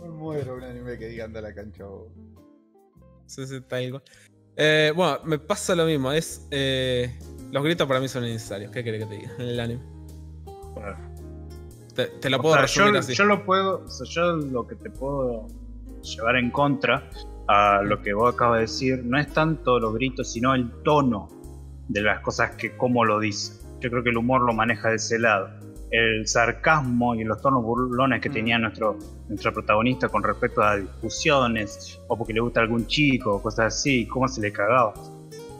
Me muero un anime que diga anda la cancha vos. Sí, tal cual. Bueno, me pasa lo mismo. Los gritos para mí son innecesarios. ¿Qué querés que te diga? En el anime. Bueno. Te lo puedo resumir así. Yo lo que te puedo llevar en contra a lo que vos acabas de decir no es tanto los gritos, sino el tono de las cosas, que cómo lo dice. Yo creo que el humor lo maneja de ese lado. el sarcasmo y los tonos burlones que tenía nuestro protagonista con respecto a discusiones, o porque le gusta algún chico, cosas así, cómo se le cagaba.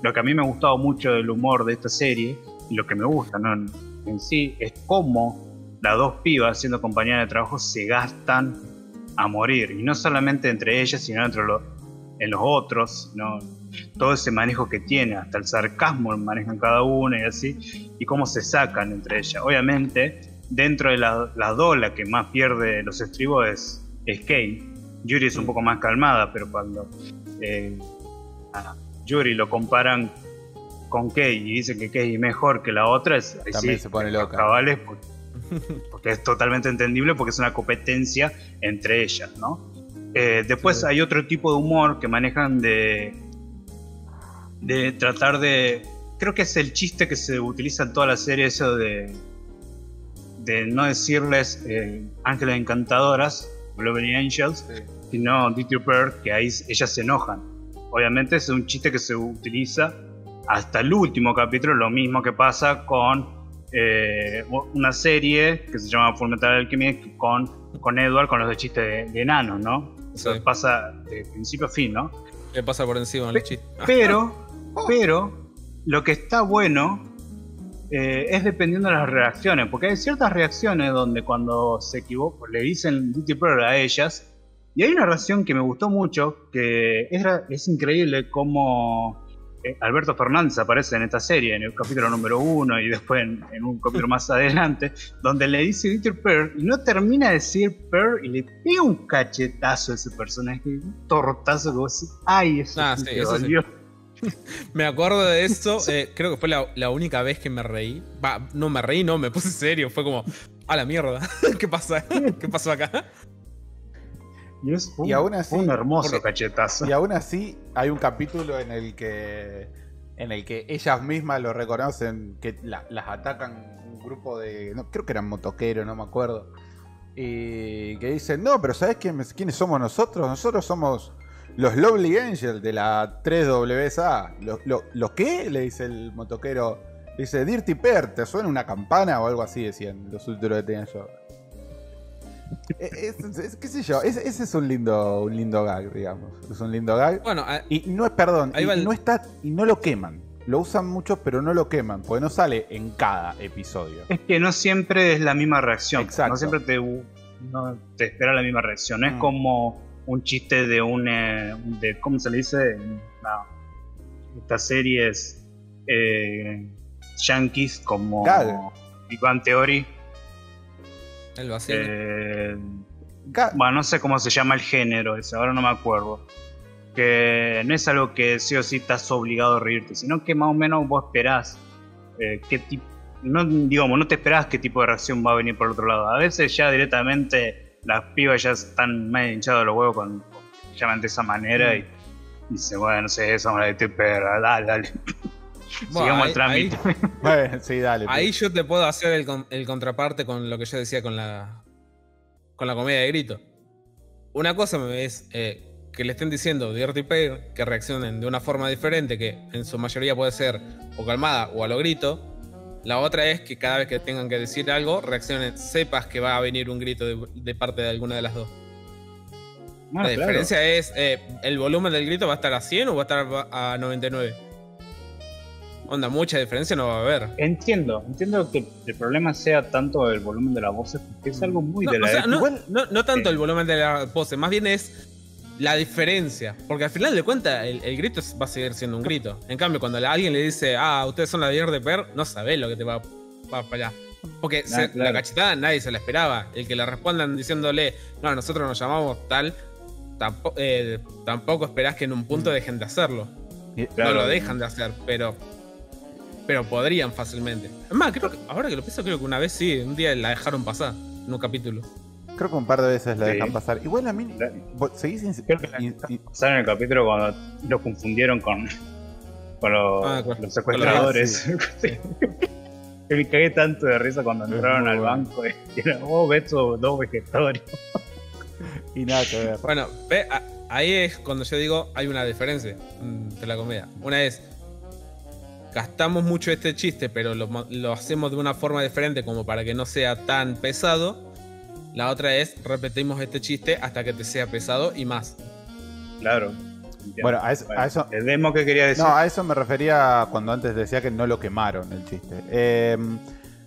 Lo que a mí me ha gustado mucho del humor de esta serie, y lo que me gusta, ¿no?, en sí, es cómo las dos pibas, siendo compañeras de trabajo, se gastan a morir. Y no solamente entre ellas, sino entre en los otros, ¿no? Todo ese manejo que tiene, hasta el sarcasmo manejan cada una y así, y cómo se sacan entre ellas. Obviamente, dentro de las dos, la que más pierde los estribos es Kei. Yuri es un poco más calmada, pero cuando Yuri lo comparan con Kei y dicen que Kei es mejor que la otra, también sí, se pone loca. Cabales, porque es totalmente entendible, porque es una competencia entre ellas, ¿no? Después sí. Hay otro tipo de humor que manejan de tratar de... Creo que es el chiste que se utiliza en toda la serie, eso de no decirles ángeles encantadoras, Lovely Angels, sí, sino Dirty Pair, que ahí ellas se enojan. Obviamente es un chiste que se utiliza hasta el último capítulo, lo mismo que pasa con una serie que se llama Fullmetal Alchemist con Edward, con los de chistes de enanos, ¿no? Eso sí. Pasa de principio a fin, ¿no? Le pasa por encima el chiste. Pero lo que está bueno es dependiendo de las reacciones, porque hay ciertas reacciones donde cuando se equivoca le dicen Dirty Pair a ellas, y hay una reacción que me gustó mucho, que es increíble cómo Alberto Fernández aparece en esta serie, en el capítulo número 1 y después en un capítulo más adelante, donde le dice Dirty Pair y no termina de decir Pair y le pega un cachetazo a ese personaje, un tortazo que vos decís, ¡ay, eso sí, te dolió! Sí. Me acuerdo de eso, creo que fue la única vez que me reí. Bah, no me reí, no, me puse serio, fue como, ¡a la mierda! ¿Qué pasa? ¿Qué pasó acá? Y es un hermoso cachetazo. Y aún así hay un capítulo en el que ellas mismas lo reconocen, que las atacan un grupo de... No, creo que eran motoqueros, no me acuerdo. Y que dicen, no, pero ¿sabés quiénes somos nosotros? Nosotros somos los Lovely Angels de la 3WSA. ¿Lo qué? Le dice el motoquero. Le dice, Dirty Pair, ¿te suena una campana? O algo así decían los últimos que tenían yo. Qué sé yo, ese es un lindo gag, digamos. Es un lindo gag. Bueno, y no es, perdón, y no lo queman. Lo usan mucho, pero no lo queman, porque no sale en cada episodio. Es que no siempre es la misma reacción. Exacto. No siempre te espera la misma reacción. No es como un chiste de ¿cómo se le dice? No. Estas series yankees como Ivan Theory. El vacío. Bueno, no sé cómo se llama el género ese, ahora no me acuerdo. Que no es algo que sí o sí estás obligado a reírte, sino que más o menos vos esperás qué tipo, no te esperás qué tipo de reacción va a venir por el otro lado. A veces ya directamente las pibas ya están medio hinchadas los huevos con llaman de esa manera y dicen, bueno, no sé, esa manera de perra, dale. Bueno, sí, dale, ahí yo te puedo hacer el contraparte con lo que yo decía con la comedia de grito. Una cosa es que le estén diciendo Dirty Pair, que reaccionen de una forma diferente, que en su mayoría puede ser o calmada o a lo grito. La otra es que cada vez que tengan que decir algo, reaccionen, sepas que va a venir un grito de parte de alguna de las dos. Bueno, la diferencia es el volumen del grito va a estar a 100 o va a estar a 99. Onda, mucha diferencia no va a haber. Entiendo que el problema sea tanto el volumen de las voces, porque es algo muy de la época. No tanto el volumen de las voces, más bien es la diferencia. Porque al final de cuentas, el grito va a seguir siendo un grito. En cambio, cuando alguien le dice, ustedes son la Dirty Pair, no sabés lo que te va para allá. Porque la cachetada nadie se la esperaba. El que le respondan diciéndole, no, nosotros nos llamamos tal, tampoco esperás que en un punto dejen de hacerlo. Claro. No lo dejan de hacer, pero podrían fácilmente. Además, ahora que lo pienso, creo que una vez sí, un día la dejaron pasar en un capítulo. Creo que un par de veces la dejan pasar. Igual a mí... Creo que pasaron en el capítulo cuando los confundieron con los secuestradores. Me cagué tanto de risa cuando entraron al banco. Y era, ves esos dos vegetarios. Y nada que ver. Bueno, ahí es cuando yo digo, hay una diferencia entre la comedia. Una es... gastamos mucho este chiste, pero lo hacemos de una forma diferente como para que no sea tan pesado. La otra es, repetimos este chiste hasta que te sea pesado y más. Claro. Entiendo. Bueno, a eso... El demo que quería decir. No, a eso me refería cuando antes decía que no lo quemaron el chiste.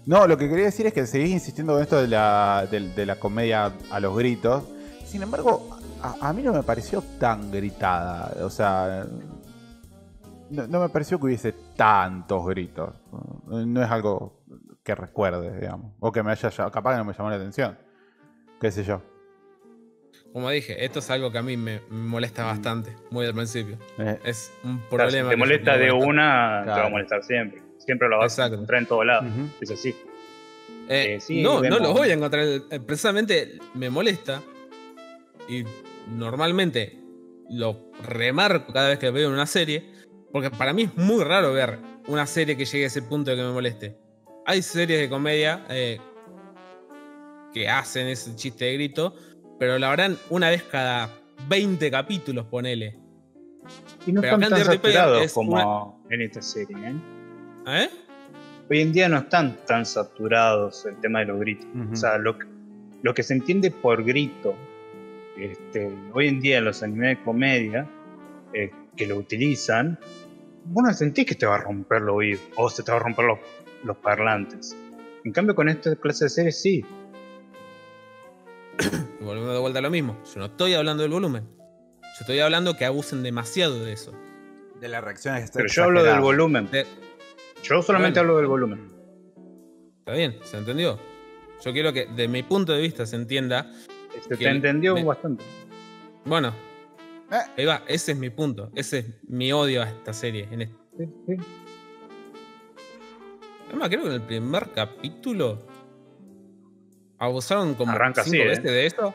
No, lo que quería decir es que seguís insistiendo con esto de la comedia a los gritos. Sin embargo, a mí no me pareció tan gritada. O sea... No me pareció que hubiese tantos gritos. No es algo que recuerde, digamos. O que me haya llamado. Capaz que no me llamó la atención. Qué sé yo. Como dije, esto es algo que a mí me molesta bastante. Muy al principio. Es un problema. Si te molesta de una, claro, te va a molestar siempre. Siempre lo vas, exacto, a encontrar en todos lados. Uh-huh. Es así. Sí, no lo voy a encontrar. Precisamente me molesta. Y normalmente lo remarco cada vez que veo una serie. Porque para mí es muy raro ver una serie que llegue a ese punto de que me moleste. Hay series de comedia que hacen ese chiste de grito, pero la harán una vez cada 20 capítulos, ponele. Y no están tan saturados como en esta serie, ¿eh? ¿Eh? Hoy en día no están tan saturados el tema de los gritos. Uh-huh. O sea, lo que se entiende por grito, hoy en día en los animes de comedia, que lo utilizan, vos no sentís que te va a romper los oídos o se te va a romper los parlantes. En cambio, con esta clase de series sí. Y volvemos de vuelta a lo mismo. Yo no estoy hablando del volumen. Yo estoy hablando que abusen demasiado de eso. De las reacciones exageradas. Pero yo hablo del volumen. Yo solamente hablo del volumen. Está bien, ¿se entendió? Yo quiero que, de mi punto de vista, se entienda. Te entendió bastante. Bueno. Ahí va, ese es mi punto. Ese es mi odio a esta serie. Sí. Además, creo que en el primer capítulo abusaron como 5 veces de eso.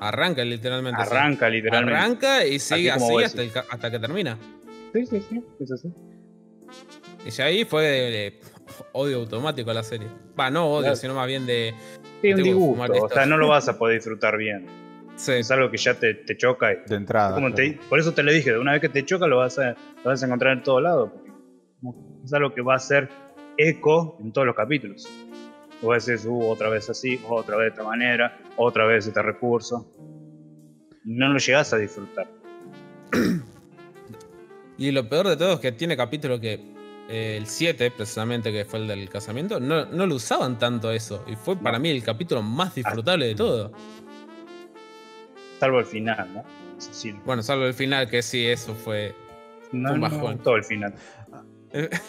Arranca literalmente. Arranca y sigue así hasta que termina. Sí, es así. Y ya ahí fue de odio automático a la serie. Va, no odio, claro, sino más bien de... Sí, un disgusto. O sea, no lo vas a poder disfrutar bien. Sí. Es algo que ya te choca. De entrada. Como claro, por eso te lo dije, de una vez que te choca lo vas a encontrar en todos lados. Es algo que va a ser eco en todos los capítulos. O a veces otra vez así, otra vez de esta manera, otra vez este recurso. No lo llegas a disfrutar. Y lo peor de todo es que tiene capítulos que el 7, precisamente, que fue el del casamiento, no lo usaban tanto eso. Y fue para mí el capítulo más disfrutable de todo. Salvo el final, ¿no? Sí. Bueno, salvo el final, que sí, eso fue un bajón. No, todo el final.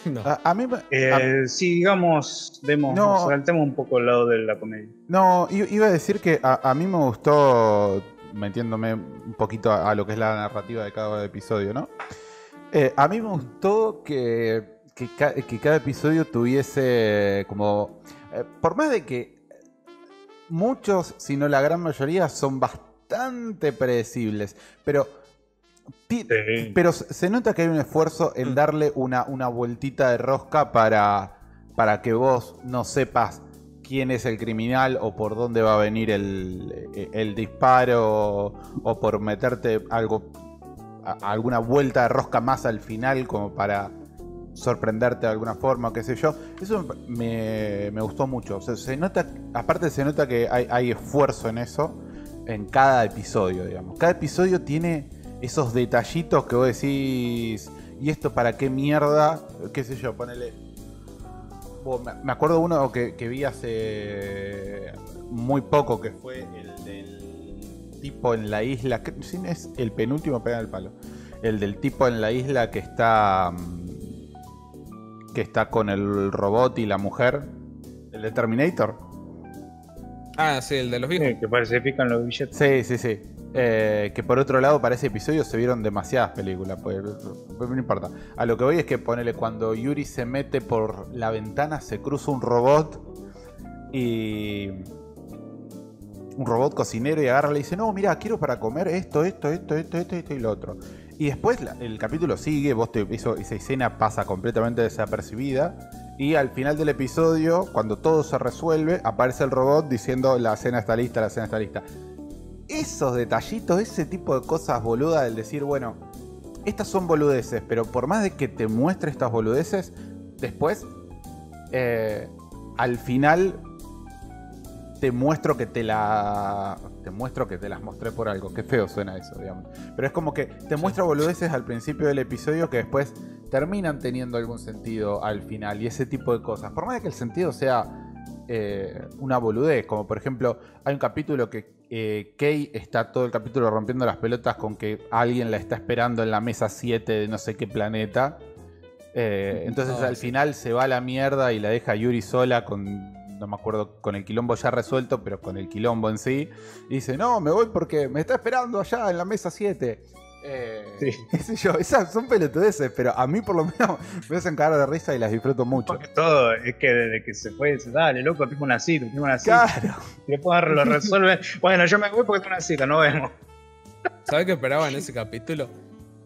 No. A mí, sí, digamos, saltemos un poco al lado de la comedia. No, iba a decir que a mí me gustó, metiéndome un poquito a lo que es la narrativa de cada episodio, ¿no? A mí me gustó que cada episodio tuviese como... por más de que muchos, si no la gran mayoría, son bastante predecibles, pero se nota que hay un esfuerzo en darle una vueltita de rosca para que vos no sepas quién es el criminal o por dónde va a venir el disparo o por meterte alguna vuelta de rosca más al final como para sorprenderte de alguna forma, qué sé yo. Eso me gustó mucho. O sea, se nota que hay esfuerzo en eso. En cada episodio, digamos. Cada episodio tiene esos detallitos que vos decís... ¿Y esto para qué mierda? ¿Qué sé yo? Ponele... Me acuerdo uno que vi hace muy poco, que fue el del tipo en la isla... Es el penúltimo, pega el palo. El del tipo en la isla que está con el robot y la mujer. El de Terminator. Ah, sí, el de los viejos. Sí, que parece que pican los billetes. Sí. Que por otro lado, para ese episodio se vieron demasiadas películas. Pues, no importa. A lo que voy es que, ponele, cuando Yuri se mete por la ventana, se cruza un robot y... Un robot cocinero y agarra y le dice, no, mira, quiero para comer esto y lo otro. Y después el capítulo sigue, esa escena pasa completamente desapercibida. Y al final del episodio, cuando todo se resuelve, aparece el robot diciendo la cena está lista. Esos detallitos, ese tipo de cosas boludas del decir, bueno, estas son boludeces, pero por más de que te muestre estas boludeces, después, al final, te muestro que te las mostré por algo. Qué feo suena eso, digamos. Pero es como que te muestra boludeces al principio del episodio que después terminan teniendo algún sentido al final y ese tipo de cosas. Por más de que el sentido sea una boludez, como por ejemplo, hay un capítulo que Kei está todo el capítulo rompiendo las pelotas con que alguien la está esperando en la mesa 7 de no sé qué planeta. Entonces al final se va a la mierda y la deja Yuri sola con... no me acuerdo, con el quilombo ya resuelto, pero con el quilombo en sí. Y dice, no, me voy porque me está esperando allá en la mesa 7. Sí. Qué sé yo, esas son pelotudeces, pero a mí por lo menos me hacen cagar de risa y las disfruto mucho. Porque todo, es que desde que se fue, dice, dale, loco, tengo una cita, tengo una cita. Claro. Y después lo resuelve, bueno, yo me voy porque tengo una cita, nos vemos. ¿Sabes qué esperaba en ese capítulo?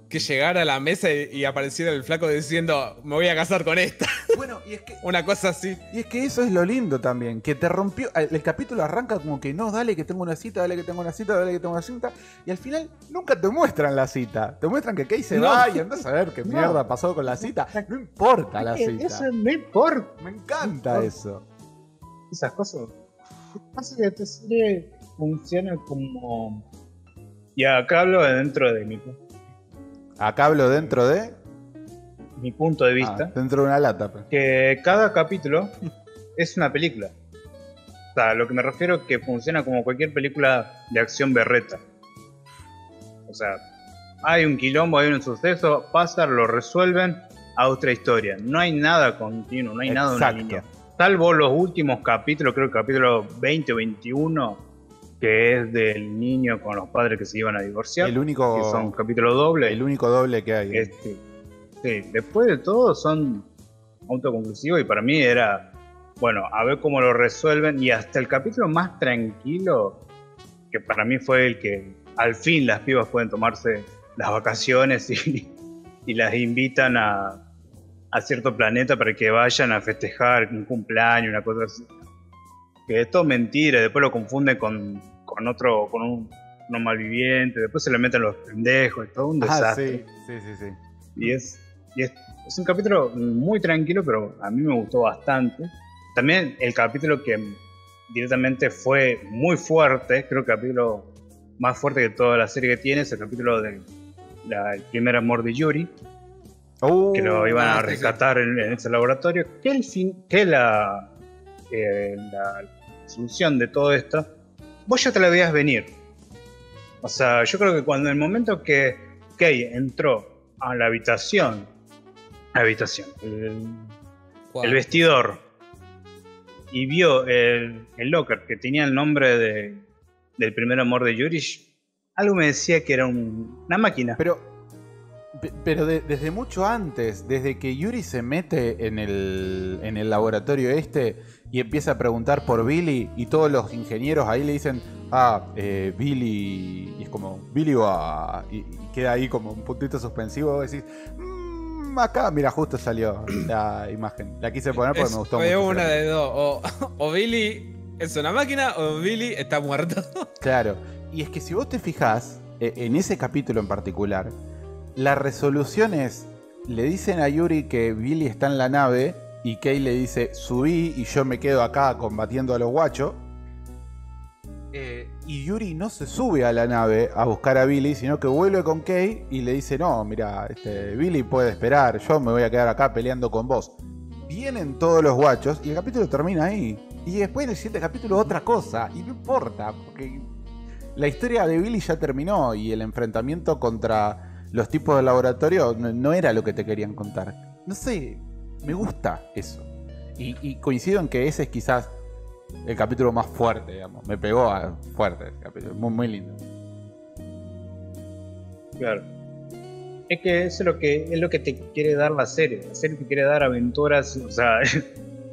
Que llegara a la mesa y apareciera el flaco diciendo, me voy a casar con esta. Bueno, y es que... una cosa así. Y es que eso es lo lindo también, que te rompió... El capítulo arranca como que no, dale que tengo una cita, dale que tengo una cita, dale que tengo una cita. Y al final nunca te muestran la cita. Te muestran que Kei se va y andás a ver qué mierda pasó con la cita. No importa la cita. Eso no importa. Me encanta eso. Esas cosas. Así que esta serie funciona como... Y acá hablo dentro de mi... Acá hablo dentro de... mi punto de vista. Dentro de una lata. Pues. Que cada capítulo es una película. O sea, lo que me refiero es que funciona como cualquier película de acción berreta. O sea, hay un quilombo, hay un suceso, pasa, lo resuelven, a otra historia. No hay nada continuo, no hay nada de una línea. Salvo los últimos capítulos, creo que capítulo 20 o 21... que es del niño con los padres que se iban a divorciar. El único... que son capítulos dobles. El único doble que hay. Sí, después de todo son autoconclusivos y para mí era... bueno, a ver cómo lo resuelven. Y hasta el capítulo más tranquilo, que para mí fue el que... al fin las pibas pueden tomarse las vacaciones y las invitan a cierto planeta para que vayan a festejar un cumpleaños, una cosa así. Que esto es mentira, después lo confunden con un malviviente, después se le meten los pendejos, es todo un desastre. Sí. Y es un capítulo muy tranquilo, pero a mí me gustó bastante. También el capítulo que directamente fue muy fuerte, creo que el capítulo más fuerte que toda la serie que tiene, es el capítulo de el primer amor de Yuri, que lo iban a rescatar en ese laboratorio, la solución de todo esto vos ya te la veías venir. O sea, yo creo que cuando en el momento que Kei entró a la habitación el vestidor y vio el locker que tenía el nombre del primer amor de Yuri, algo me decía que era una máquina, pero desde mucho antes, desde que Yuri se mete en el laboratorio y empieza a preguntar por Billy, y todos los ingenieros ahí le dicen, Billy, y es como, Billy va, y queda ahí como un puntito suspensivo, y decís, acá, mira, justo salió la imagen, la quise poner porque me gustó mucho. Veo una de dos, o Billy es una máquina, o Billy está muerto. Claro, y es que si vos te fijás, en ese capítulo en particular, la resolución es, le dicen a Yuri que Billy está en la nave, y Kei le dice, subí y yo me quedo acá combatiendo a los guachos. Y Yuri no se sube a la nave a buscar a Billy, sino que vuelve con Kei y le dice, no, mira, Billy puede esperar, yo me voy a quedar acá peleando con vos. Vienen todos los guachos y el capítulo termina ahí. Y después en el siguiente capítulo otra cosa, y no importa, porque la historia de Billy ya terminó y el enfrentamiento contra los tipos del laboratorio no era lo que te querían contar. No sé... me gusta eso. Y coincido en que ese es quizás el capítulo más fuerte, digamos. Me pegó fuerte el capítulo. Muy, muy lindo. Claro. Es que eso es lo que te quiere dar la serie. La serie te quiere dar aventuras, o sea,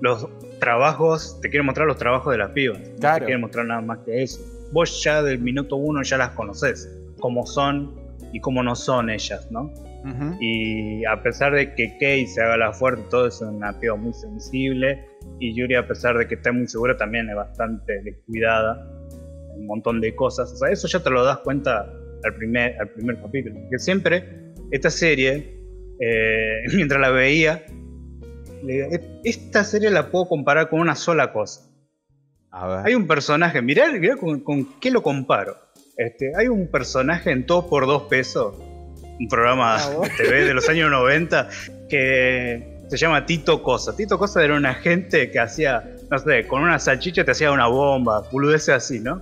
los trabajos, te quiere mostrar los trabajos de las pibas. Claro. No te quiere mostrar nada más que eso. Vos ya del minuto uno ya las conocés. Cómo son y cómo no son ellas, ¿no? Uh-huh. Y a pesar de que Kei se haga la fuerte, todo es una piba muy sensible. Y Yuri, a pesar de que está muy segura, también es bastante descuidada. Un montón de cosas. O sea, eso ya te lo das cuenta al primer capítulo. Que siempre esta serie, mientras la veía, le digo, esta serie la puedo comparar con una sola cosa. A ver. Hay un personaje, mirá con qué lo comparo. Hay un personaje en Todo por Dos Pesos, un programa de TV de los años 90, que se llama Tito Cosa. Tito Cosa era un agente que hacía, no sé, con una salchicha te hacía una bomba, boludeces así, ¿no?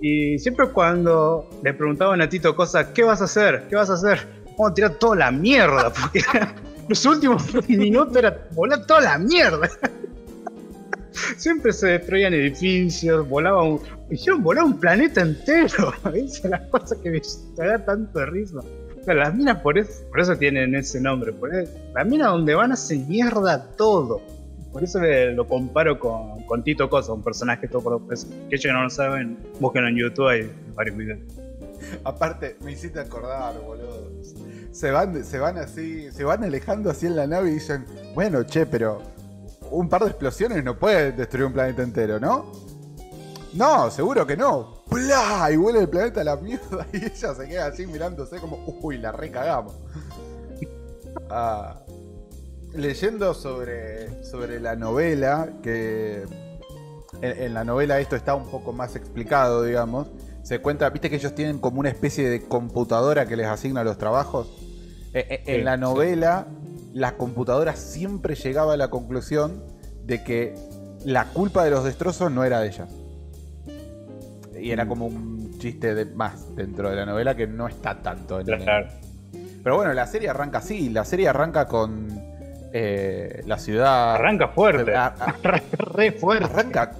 Y siempre cuando le preguntaban a Tito Cosa, ¿qué vas a hacer? ¿Qué vas a hacer? Vamos a tirar toda la mierda, porque los últimos minutos era volar toda la mierda. Siempre se destruían edificios, hicieron volar un planeta entero. Esa es la cosa que me da tanto de risa. O sea, las minas por eso tienen ese nombre. Las minas donde van hacen mierda todo. Por eso lo comparo con Tito Cosa, un personaje todo por dos pesos. Que ellos no lo saben, búsquenlo en YouTube, hay varios videos. Aparte, me hiciste acordar, boludo. Se van alejando así en la nave y dicen, bueno, che, pero un par de explosiones no puede destruir un planeta entero, ¿no? No, seguro que no. ¡Bla! Y vuela el planeta a la mierda y ella se queda así mirándose como, uy, la recagamos. Leyendo sobre la novela, que en la novela esto está un poco más explicado, digamos. Se cuenta, viste que ellos tienen como una especie de computadora que les asigna los trabajos. En la novela, la computadora siempre llegaba a la conclusión de que la culpa de los destrozos no era de ella. Y era como un chiste más dentro de la novela que no está tanto en claro. Pero bueno, la serie arranca así. La serie arranca con la ciudad. Arranca fuerte. Re fuerte. Arranca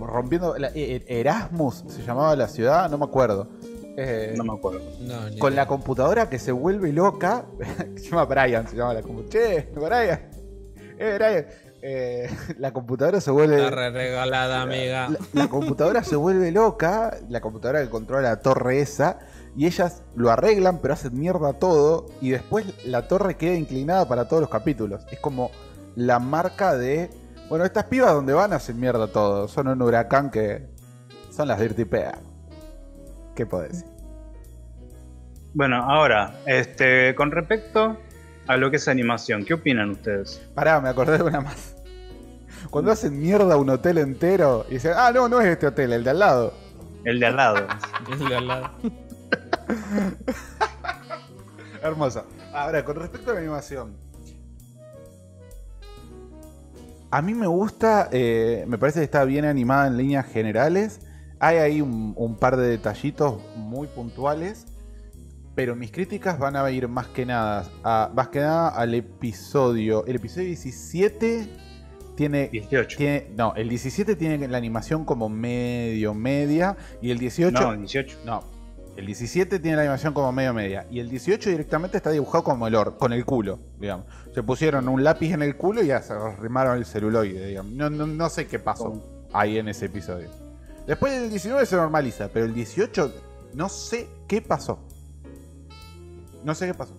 rompiendo. Erasmus se llamaba la ciudad, no me acuerdo. No me acuerdo. No, con la computadora que se vuelve loca. Se llama Brian, se llama la computadora. Che, Brian. Brian. La computadora se vuelve. Está re regalada, amiga. La computadora se vuelve loca. La computadora que controla la torre esa. Y ellas lo arreglan, pero hacen mierda todo. Y después la torre queda inclinada para todos los capítulos. Es como la marca de. Bueno, estas pibas donde van hacen mierda todo. Son un huracán que. Son las Dirty Pair. ¿Qué podés decir? Bueno, ahora, con respecto a lo que es animación, ¿qué opinan ustedes? Pará, me acordé de una más. Cuando hacen mierda un hotel entero y dicen, ah, no, no es este hotel, el de al lado. El de al lado. El de al lado. Hermosa. Ahora, con respecto a la animación. A mí me gusta, me parece que está bien animada en líneas generales. Hay ahí un par de detallitos muy puntuales, pero mis críticas van a ir más que nada al episodio. El episodio 17 tiene... 18. No, el 17 tiene la animación como media, y el 18... No, el 18. No, el 17 tiene la animación como media, y el 18 directamente está dibujado como con el culo, digamos. Se pusieron un lápiz en el culo y ya se arrimaron el celuloide, digamos. No sé qué pasó ahí en ese episodio. Después del 19 se normaliza, pero el 18 no sé qué pasó. No sé qué pasó.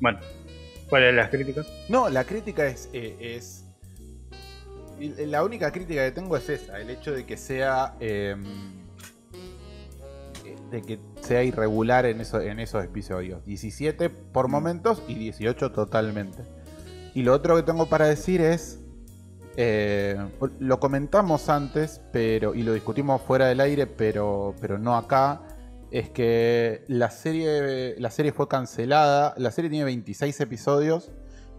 Bueno, ¿cuáles son las críticas? No, la crítica es... La única crítica que tengo es esa, el hecho de que sea... de que sea irregular en esos episodios. 17 por momentos y 18 totalmente. Y lo otro que tengo para decir es... lo comentamos antes, pero y lo discutimos fuera del aire, pero no acá. Es que la serie fue cancelada. La serie tiene 26 episodios,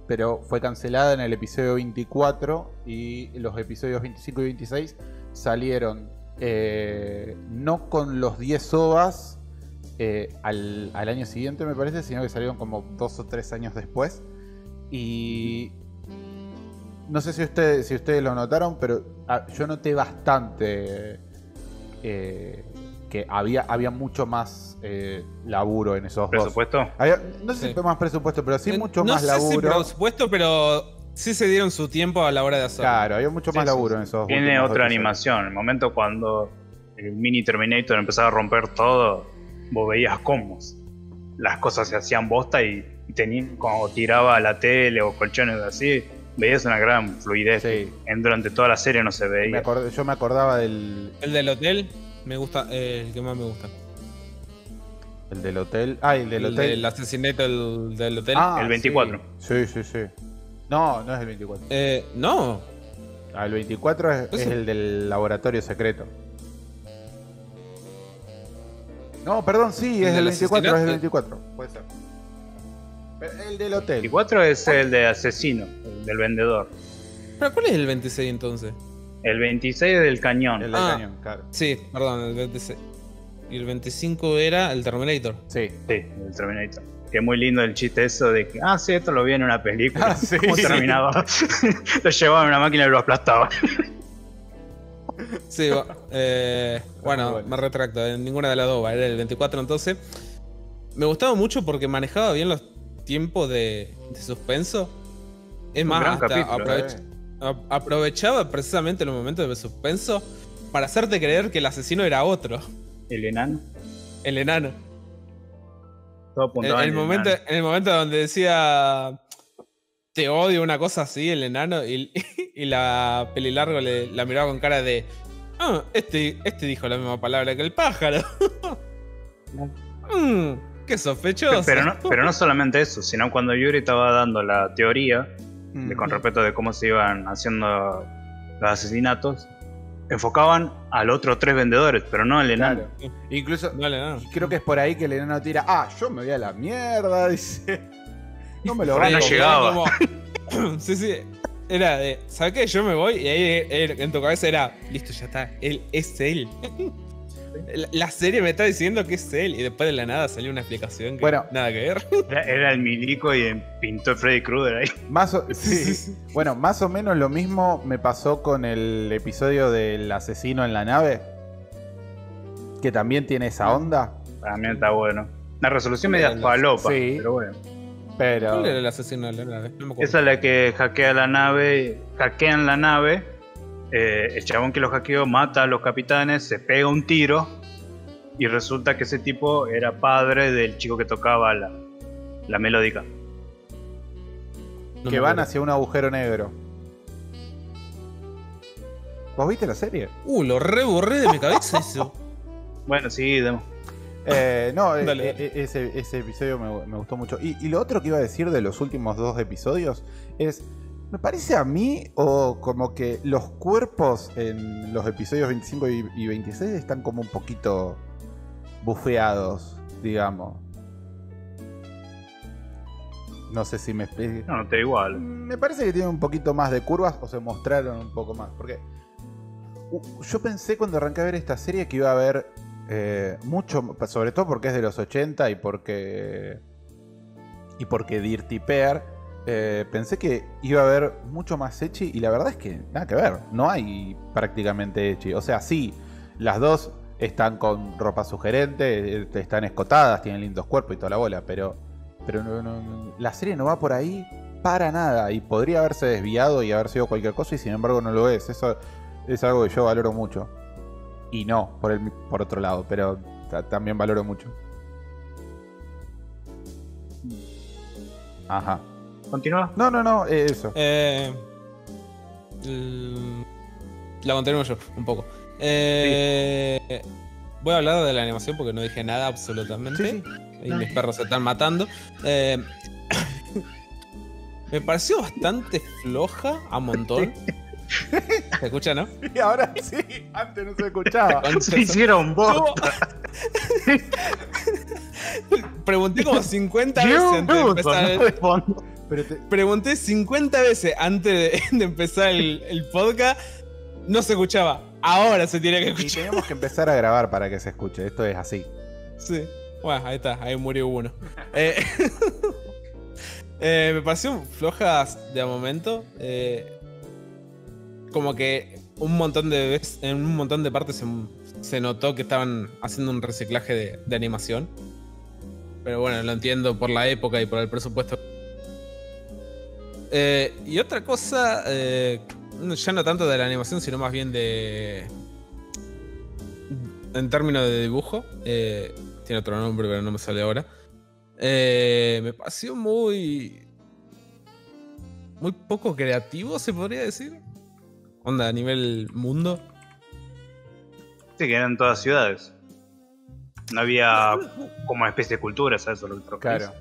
pero fue cancelada en el episodio 24, y los episodios 25 y 26 salieron no con los 10 OVAs al año siguiente, me parece, sino que salieron como 2 o 3 años después. Y... No sé si ustedes lo notaron, pero yo noté bastante que había mucho más laburo en esos dos. ¿Presupuesto? No sé si fue más presupuesto, pero sí mucho más laburo. No sé si presupuesto, pero sí se dieron su tiempo a la hora de hacerlo. Claro, había mucho más laburo en esos dos. Tiene otra animación. El momento cuando el mini Terminator empezaba a romper todo, vos veías cómo las cosas se hacían bosta y cuando tiraba la tele o colchones así... Veías una gran fluidez, sí. Durante toda la serie no se veía. Yo me acordaba del... El del hotel, me gusta, el que más me gusta. El del hotel. Ah, el del hotel. El asesinato del hotel. Ah, el 24. Sí, sí, sí. No, no es el 24. No. Ah, el 24 es el del laboratorio secreto. No, perdón, sí, es el 24, es el 24. Puede ser. El del hotel. El 24 es el de asesino, el del vendedor. ¿Pero cuál es el 26 entonces? El 26 es del cañón. El del cañón, claro. Sí, perdón, el 26. Y el 25 era el Terminator. Sí, sí, el Terminator. Que muy lindo el chiste eso de que, ah, sí, esto lo vi en una película. Ah, sí, ¿cómo terminaba? Lo llevaban a una máquina y lo aplastaban. Sí, bueno, me retracto. En ninguna de las dos, era el 24 entonces. Me gustaba mucho porque manejaba bien los tiempos de suspenso. Es más, hasta capítulo, aprovechaba precisamente los momentos de suspenso para hacerte creer que el asesino era otro. El enano. El enano. Todo en el momento donde decía te odio, una cosa así, el enano, y la pelilargo la miraba con cara de ah, este dijo la misma palabra que el pájaro. Qué sospechoso. Pero no solamente eso, sino cuando Yuri estaba dando la teoría con respecto de cómo se iban haciendo los asesinatos, enfocaban al otro tres vendedores, pero no al enano. Claro. Incluso creo que es por ahí que el enano tira, ah, yo me voy a la mierda, dice. No me lo van a llegar. Sí, sí. Era de, ¿sabes qué? Yo me voy y ahí en tu cabeza era, listo, ya está, él es él. La serie me está diciendo que es él y después de la nada salió una explicación que bueno, nada que ver. Era el milico y pintó Freddy Krueger ahí. Sí. Bueno, más o menos lo mismo me pasó con el episodio del asesino en la nave, que también tiene esa onda. También está bueno. La resolución media palopa, sí, pero bueno. Pero ¿cuál era el asesino de la nave? No me acuerdo. Esa es la que hackea la nave, hackean la nave. El chabón que lo hackeó mata a los capitanes, se pega un tiro y resulta que ese tipo era padre del chico que tocaba la melódica. Que van hacia un agujero negro. ¿Vos viste la serie? Lo reborré de mi cabeza eso. Bueno, sí, demo. No, ese episodio me gustó mucho. Y lo otro que iba a decir de los últimos dos episodios es... Me parece a mí, o como que los cuerpos en los episodios 25 y 26 están como un poquito bufeados, digamos. No sé si me explico. No, está igual. Me parece que tienen un poquito más de curvas o se mostraron un poco más. Porque yo pensé cuando arranqué a ver esta serie que iba a haber mucho, sobre todo porque es de los 80 y porque Dirty Pair... pensé que iba a haber mucho más ecchi y la verdad es que nada que ver, no hay prácticamente ecchi. O sea, sí, las dos están con ropa sugerente, están escotadas, tienen lindos cuerpos y toda la bola, pero no, la serie no va por ahí para nada y podría haberse desviado y haber sido cualquier cosa y sin embargo no lo es. Eso es algo que yo valoro mucho y no por otro lado, pero también valoro mucho. Ajá. ¿Continúa? No, eso. La continúo yo, un poco. Sí. Voy a hablar de la animación porque no dije nada absolutamente. Sí, sí. Y mis perros se están matando. Me pareció bastante floja a montón. ¿Se escucha, no? Y ahora sí, antes no se escuchaba. Se hicieron botas. Pregunté como 50 veces antes de empezar el podcast. Pregunté 50 veces antes de empezar el podcast. No se escuchaba. Ahora se tiene que escuchar. Y tenemos que empezar a grabar para que se escuche. Esto es así. Sí. Bueno, ahí está. Ahí murió uno. Me pareció flojas de momento. Como que en un montón de partes se notó que estaban haciendo un reciclaje de animación. Pero bueno, lo entiendo por la época y por el presupuesto. Y otra cosa, ya no tanto de la animación, sino más bien en términos de dibujo, tiene otro nombre pero no me sale ahora, me pareció muy poco creativo, se podría decir, onda a nivel mundo. Sí, que eran todas ciudades. No había como especie de cultura, ¿sabes? Claro.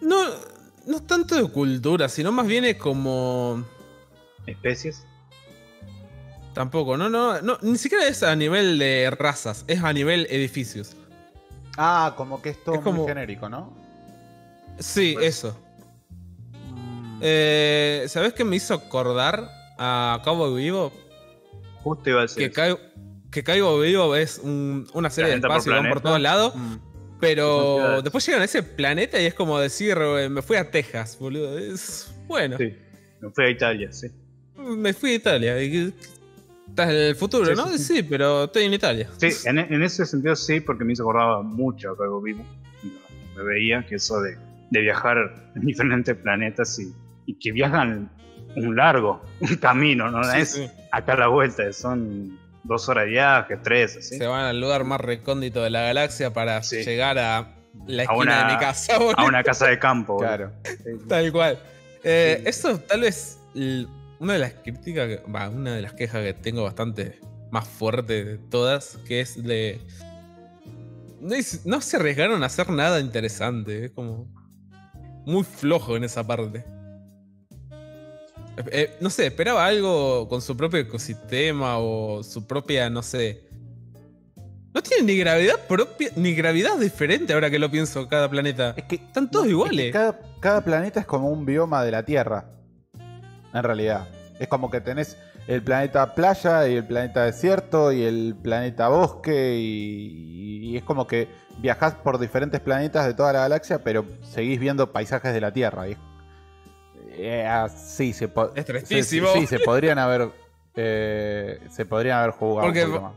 No es tanto de cultura, sino más bien es como... ¿Especies? Tampoco, no, ni siquiera es a nivel de razas, es a nivel edificios. Ah, como que esto es muy como... genérico, ¿no? Sí, pues... eso. ¿Sabés qué me hizo acordar a Cowboy Bebop? Justo iba a decir que Cowboy Bebop es una serie de espacios que van por todos lados. Pero después llegan a ese planeta y es como decir, me fui a Texas, boludo. Es bueno. Sí, me fui a Italia, sí. Me fui a Italia. Estás en el futuro, sí, ¿no? Sí, sí, pero estoy en Italia. Sí, en ese sentido sí, porque me hizo acordar mucho a Cowboy Bebop. Me veía que eso de viajar en diferentes planetas y que viajan un largo, un camino, ¿no? Sí, es sí. Acá a la vuelta, son 2 horas de viaje, 3, así. Se van al lugar más recóndito de la galaxia para llegar a la esquina de mi casa. ¿Boludo? A una casa de campo. Claro. Tal cual. Sí. Eso tal vez una de las críticas, una de las quejas que tengo bastante más fuerte de todas, que es de... No se arriesgaron a hacer nada interesante, es como... muy flojo en esa parte. No sé, esperaba algo con su propio ecosistema o su propia, no sé. No tienen ni gravedad propia, ni gravedad diferente ahora que lo pienso, cada planeta. Es que están todos iguales. Es que cada planeta es como un bioma de la Tierra. En realidad. Es como que tenés el planeta playa y el planeta desierto y el planeta bosque y es como que viajás por diferentes planetas de toda la galaxia, pero seguís viendo paisajes de la Tierra. Y se podrían haber jugado un poquito más.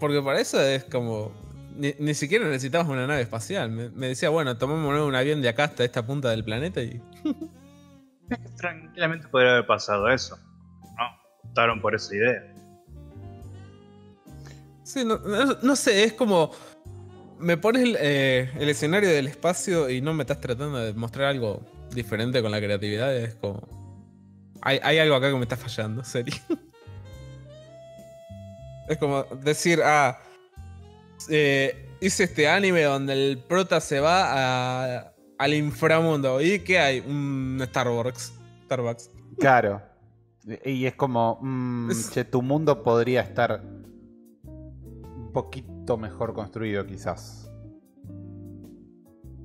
Porque para eso es como ni siquiera necesitabas una nave espacial. Me decía, bueno, tomémonos un avión de acá hasta esta punta del planeta y... Tranquilamente podría haber pasado eso. No, optaron por esa idea. Sí, no sé, es como... Me pones el escenario del espacio y no me estás tratando de mostrar algo diferente con la creatividad. Es como... Hay algo acá que me está fallando, serio. Es como decir, hice este anime donde el prota se va al inframundo. ¿Y qué hay? Un Starbucks. Claro. Y es como... che, tu mundo podría estar un poquito mejor construido, quizás.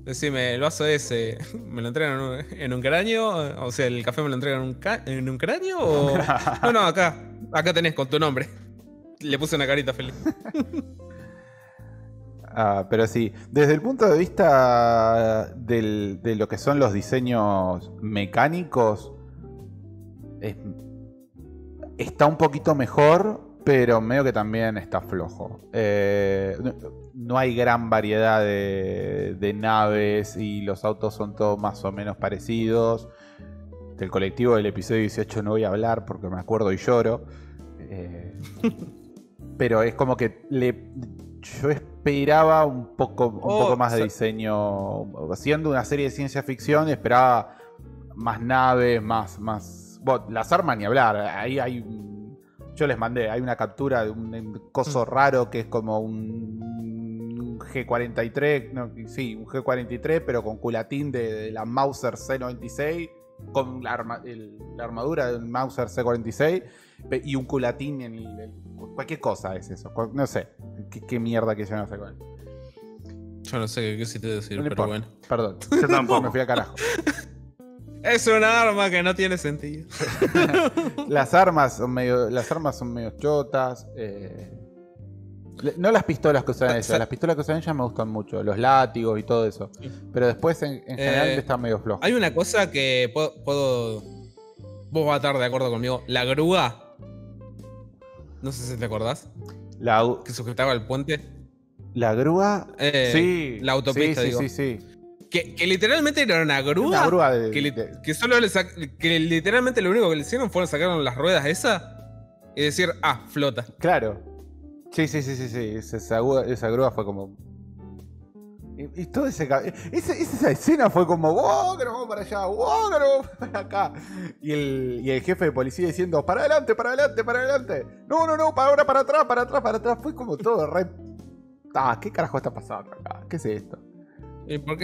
Decime, el vaso ese, ¿me lo entregan en un cráneo? O sea, ¿el café me lo entregan en un cráneo? ¿O? No, acá tenés con tu nombre. Le puse una carita feliz. Pero sí, desde el punto de vista de lo que son los diseños mecánicos, está un poquito mejor, pero medio que también está flojo. No hay gran variedad de naves y los autos son todos más o menos parecidos. Del colectivo del episodio 18 no voy a hablar porque me acuerdo y lloro. Pero es como que yo esperaba un poco más de diseño. Haciendo una serie de ciencia ficción esperaba más naves, más... Bueno, las armas ni hablar. Ahí hay... Yo les mandé, hay una captura de un coso raro que es como un G43, un G43, pero con culatín de la Mauser C96, con la armadura de un Mauser C46 y un culatín en cualquier cosa es eso, no sé, qué mierda que yo no sé cuál. Yo no sé qué quisiste decir, no, pero bueno. Perdón, yo tampoco me fui a carajo. Es una arma que no tiene sentido. Las armas son medio chotas. No las pistolas que usan ellas. Las pistolas que usan ellas me gustan mucho. Los látigos y todo eso. Pero después en general está medio flojo. Hay una cosa que vos vas a estar de acuerdo conmigo. La grúa. No sé si te acordás. Que sujetaba el puente. La grúa. Sí. La autopista, sí, digo. Sí. Que literalmente era una grúa. Una grúa que solo que literalmente lo único que le hicieron fueron sacaron las ruedas esas y decir, flota. Claro. Sí. Esa grúa fue como... Y todo esa escena fue como, wow, que nos vamos para allá, wow, que nos vamos para acá. Y el jefe de policía diciendo, para adelante, para adelante, para adelante. No, para atrás, para atrás, para atrás. Fue como todo re Ah, ¿qué carajo está pasando acá? ¿Qué es esto? ¿Y por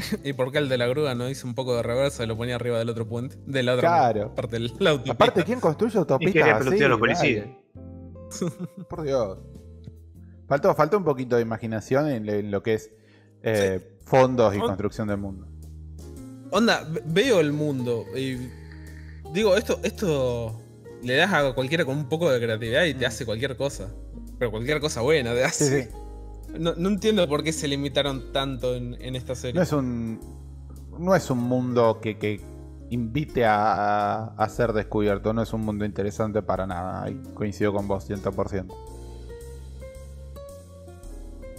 qué el de la grúa no hizo un poco de reversa y lo ponía arriba del otro puente? De la otra parte de la autopista. Aparte, ¿quién construye autopistas? Y quería pelotear a los policías. Por Dios. Falta un poquito de imaginación en lo que es fondos y construcción del mundo. Onda, veo el mundo y digo, esto le das a cualquiera con un poco de creatividad y te hace cualquier cosa. Pero cualquier cosa buena te hace. Sí. No entiendo por qué se limitaron tanto en esta serie. No es un mundo que invite a ser descubierto. No es un mundo interesante para nada. Y coincido con vos 100%.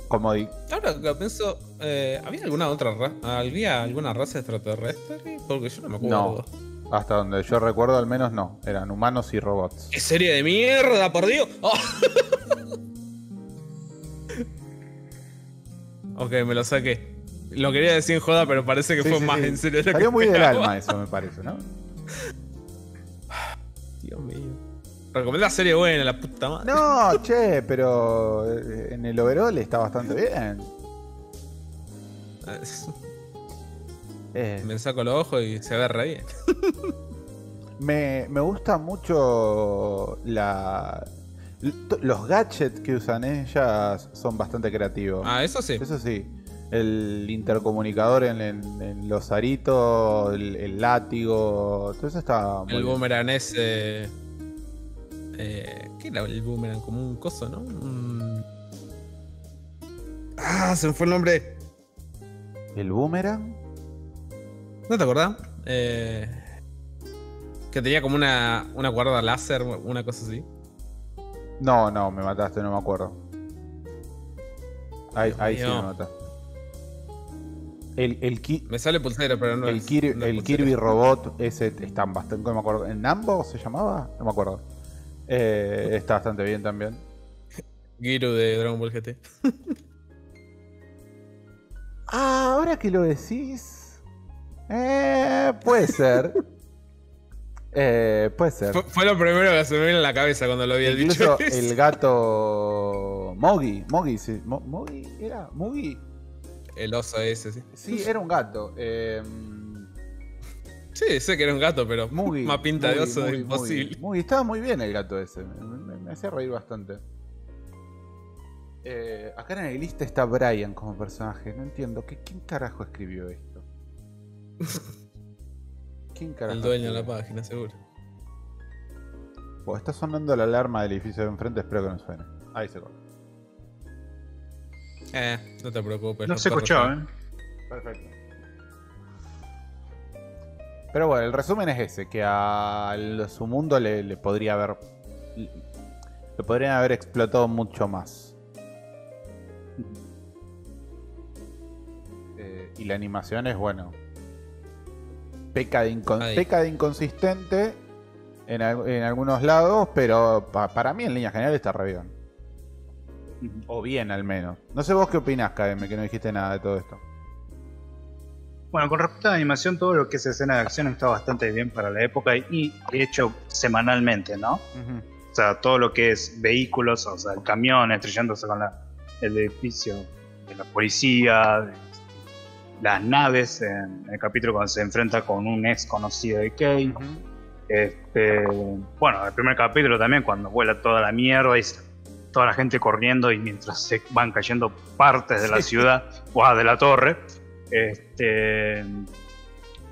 Como digo. Ahora que pienso, ¿había alguna otra raza? ¿Había alguna raza extraterrestre? Porque yo no me acuerdo. No, hasta donde yo recuerdo al menos no. Eran humanos y robots. ¡Qué serie de mierda, por Dios! ¡Oh! Ok, me lo saqué. Lo quería decir en joda, pero parece que fue más en serio. Salió muy del alma eso, me parece, ¿no? Dios mío. Recomendá serie buena, la puta madre. No, che, pero en el overall está bastante bien. Me saco los ojos y se agarra bien. Me gusta mucho los gadgets que usan ellas son bastante creativos. Ah, eso sí. Eso sí. El intercomunicador en los aritos, el látigo, todo eso está muy. El boomerang ese. ¿Qué era el boomerang? Como un coso, ¿no? Ah, se me fue el nombre. ¿El boomerang? ¿No te acordás? Que tenía como una cuerda láser, una cosa así. No, me mataste, no me acuerdo. Ahí sí me mataste. Me sale pulsera, pero no. El Kirby Robot, ese están bastante. No me acuerdo. ¿En Nambo se llamaba? No me acuerdo. Está bastante bien también. Giru de Dragon Ball GT. Ah, ahora que lo decís. Puede ser. Puede ser. Fue lo primero que se me vino en la cabeza cuando lo había dicho. Incluso el gato Mogi, sí. ¿Mogi era? ¿Mogi? El oso ese, sí. Sí, era un gato. Sí, sé que era un gato, pero Mogi, más pinta de oso de imposible. Mogi, estaba muy bien el gato ese. Me hacía reír bastante. Acá en el lista está Brian como personaje. No entiendo. ¿Quién carajo escribió esto? El dueño de la página, seguro. Está sonando la alarma del edificio de enfrente, espero que no suene. Ahí se corta. No te preocupes. No se escuchó, Perfecto. Pero bueno, el resumen es ese, que a su mundo le podría haber. Lo podrían haber explotado mucho más. Y la animación es bueno. Peca de inconsistente en algunos lados, pero para mí en líneas generales está re bien. O bien al menos. No sé vos qué opinás, KM, que no dijiste nada de todo esto. Bueno, con respecto a la animación, todo lo que es escena de acción está bastante bien para la época y hecho semanalmente, ¿no? O sea, todo lo que es vehículos, o sea, el camión estrellándose con el edificio de la policía, las naves en el capítulo cuando se enfrenta con un ex conocido de Kei. Bueno, el primer capítulo también cuando vuela toda la mierda y toda la gente corriendo y mientras se van cayendo partes de la ciudad o de la torre.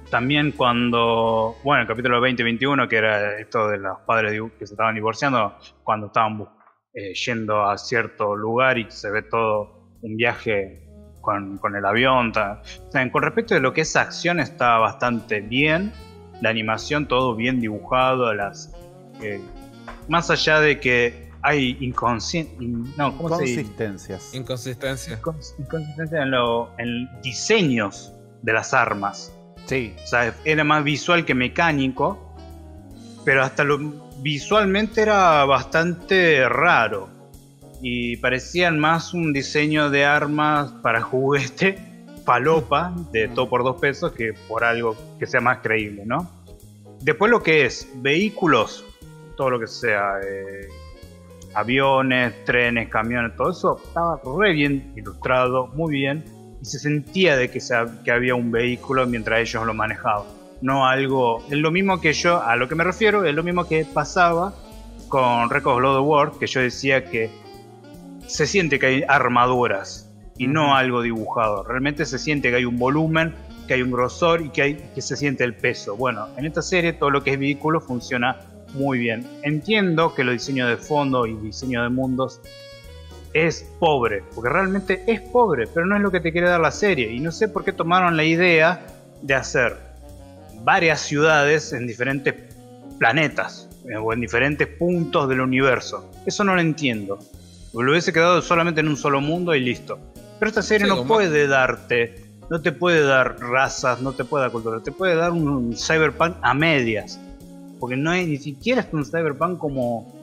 También cuando, bueno, el capítulo 20-21, que era esto de los padres que se estaban divorciando, cuando estaban yendo a cierto lugar y se ve todo un viaje con el avión. O sea, con respecto de lo que es acción, está bastante bien. La animación, todo bien dibujado. Más allá de que hay inconsistencia en diseños de las armas. Sí. O sea, era más visual que mecánico. Pero hasta visualmente era bastante raro. Y parecían más un diseño de armas para juguete, falopa, de todo por $2 que por algo que sea más creíble, ¿no? Después lo que es vehículos, todo lo que sea aviones, trenes, camiones, todo eso estaba re bien ilustrado, muy bien, y se sentía de que había un vehículo mientras ellos lo manejaban, no algo, es lo mismo que yo, a lo que me refiero, es lo mismo que pasaba con Record of Lost World, que yo decía que se siente que hay armaduras y no algo dibujado, realmente se siente que hay un volumen, que hay un grosor y que se siente el peso. Bueno, en esta serie todo lo que es vehículo funciona muy bien. Entiendo que los diseños de fondo y diseño de mundos es pobre, porque realmente es pobre, pero no es lo que te quiere dar la serie, y no sé por qué tomaron la idea de hacer varias ciudades en diferentes planetas o en diferentes puntos del universo. Eso no lo entiendo. Lo hubiese quedado solamente en un solo mundo y listo. Pero esta serie no puede darte, no te puede dar razas, no te puede dar cultura, te puede dar un cyberpunk a medias. Porque no es, ni siquiera es un cyberpunk como,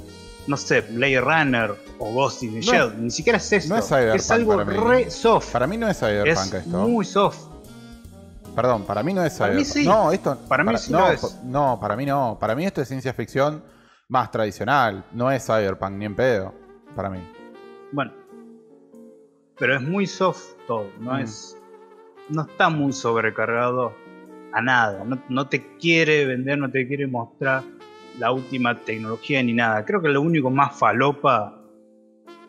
no sé, Blade Runner o Ghost in the Shell. Ni siquiera es eso. No es cyberpunk, es algo re soft. Para mí no es cyberpunk esto. Muy soft. Perdón, para mí no es cyberpunk. Sí. No, esto. Para mí sí no, lo es. No, para mí no. Para mí esto es ciencia ficción más tradicional. No es cyberpunk ni en pedo. Para mí. Bueno. Pero es muy soft todo. No es. No está muy sobrecargado a nada, no te quiere vender, no te quiere mostrar la última tecnología ni nada. Creo que lo único más falopa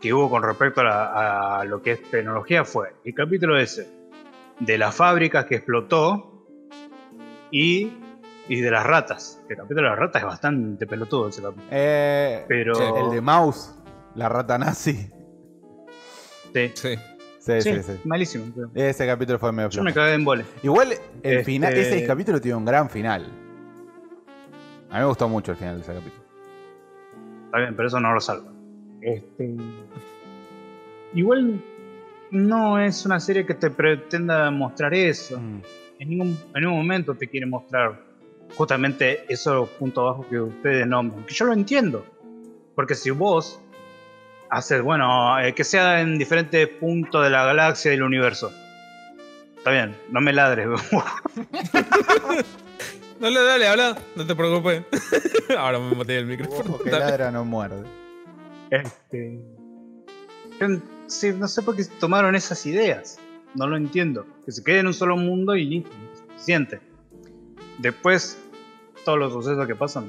que hubo con respecto a lo que es tecnología fue el capítulo ese de las fábricas que explotó y de las ratas. El capítulo de las ratas es bastante pelotudo ese capítulo. Pero... sí, el de Mouse, la rata nazi. Sí. Sí. Sí. Malísimo. Pero... ese capítulo fue medio flojo. Yo me cagué en bola. Igual el final, ese capítulo tiene un gran final. A mí me gustó mucho el final de ese capítulo. Está bien, pero eso no lo salva. Igual no es una serie que te pretenda mostrar eso. En ningún momento te quiere mostrar justamente esos puntos bajos que ustedes nombran. Que yo lo entiendo. Porque si vos hacer, bueno, que sea en diferentes puntos de la galaxia y del universo. Está bien, no me ladres. Dale, habla, no te preocupes. Ahora me maté el micrófono. Que ladra no muerde. Sí, no sé por qué tomaron esas ideas. No lo entiendo. Que se quede en un solo mundo y listo, suficiente. Después, todos los sucesos que pasan,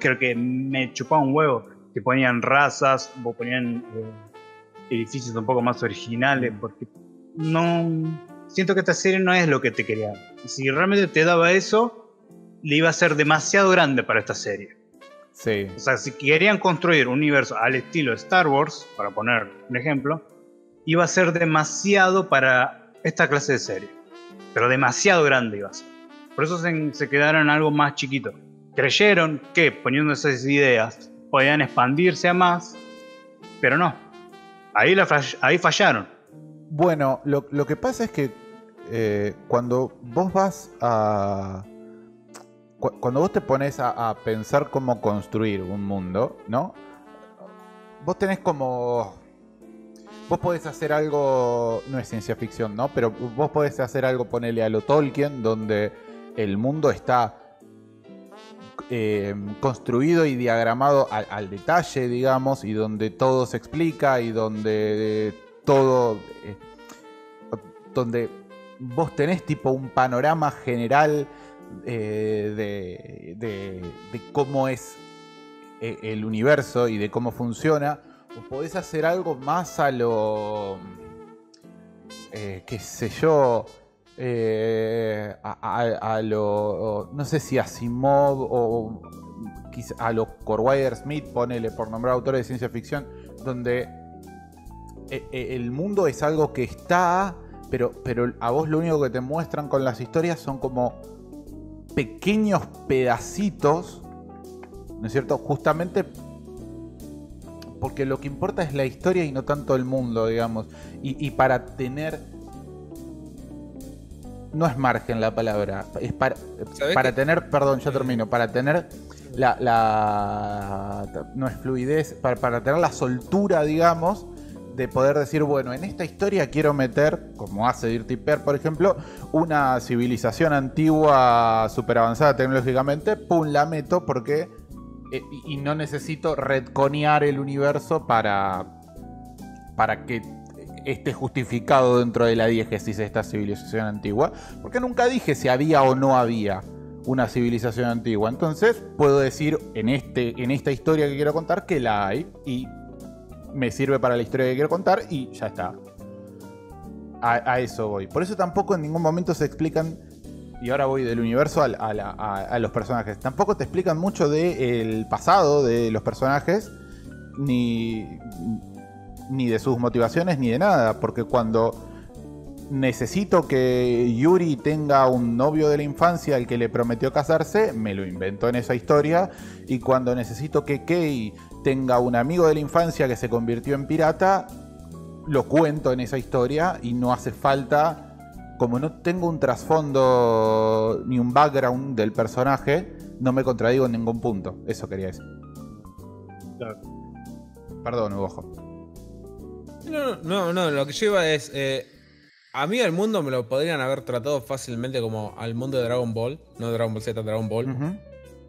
creo que me chupaba un huevo. Que ponían razas, o ponían edificios un poco más originales, porque no siento que esta serie no es lo que te quería. Si realmente te daba eso, le iba a ser demasiado grande para esta serie. Sí. O sea, si querían construir un universo al estilo Star Wars, para poner un ejemplo, iba a ser demasiado para esta clase de serie. Pero demasiado grande iba a ser. Por eso se quedaron algo más chiquito. Creyeron que poniendo esas ideas podían expandirse a más, pero no. Ahí fallaron. Bueno, lo que pasa es que cuando vos vas a... Cuando vos te pones a pensar cómo construir un mundo, ¿no? Vos tenés como... Vos podés hacer algo... No es ciencia ficción, ¿no? Pero vos podés hacer algo, ponele a lo Tolkien, donde el mundo está... construido y diagramado al detalle, digamos, y donde todo se explica y donde todo... donde vos tenés tipo un panorama general de cómo es el universo y de cómo funciona. Vos podés hacer algo más a lo... qué sé yo... a lo, no sé si Asimov o quizá a lo Corwayer Smith, ponele, por nombrar autores de ciencia ficción, donde el mundo es algo que está, pero a vos lo único que te muestran con las historias son como pequeños pedacitos, ¿no es cierto? Justamente porque lo que importa es la historia y no tanto el mundo, digamos, y para tener... No es margen la palabra, es para tener, perdón, ya termino, para tener la no es fluidez, para tener la soltura, digamos, de poder decir, bueno, en esta historia quiero meter, como hace Dirty Pair, por ejemplo, una civilización antigua, super avanzada tecnológicamente, pum, la meto porque y no necesito retconear el universo para que esté justificado dentro de la diégesis de esta civilización antigua, porque nunca dije si había o no había una civilización antigua. Entonces puedo decir en esta historia que quiero contar que la hay, y me sirve para la historia que quiero contar y ya está. A eso voy. Por eso tampoco en ningún momento se explican, y ahora voy del universo a los personajes, tampoco te explican mucho del pasado de los personajes, ni de sus motivaciones, ni de nada, porque cuando necesito que Yuri tenga un novio de la infancia al que le prometió casarse, me lo invento en esa historia, y cuando necesito que Kei tenga un amigo de la infancia que se convirtió en pirata, lo cuento en esa historia, y no hace falta, como no tengo un trasfondo ni un background del personaje, no me contradigo en ningún punto. Eso quería decir. Claro. Perdón, Hugo. No, lo que yo iba es, a mí el mundo me lo podrían haber tratado fácilmente como al mundo de Dragon Ball, no Dragon Ball Z, Dragon Ball,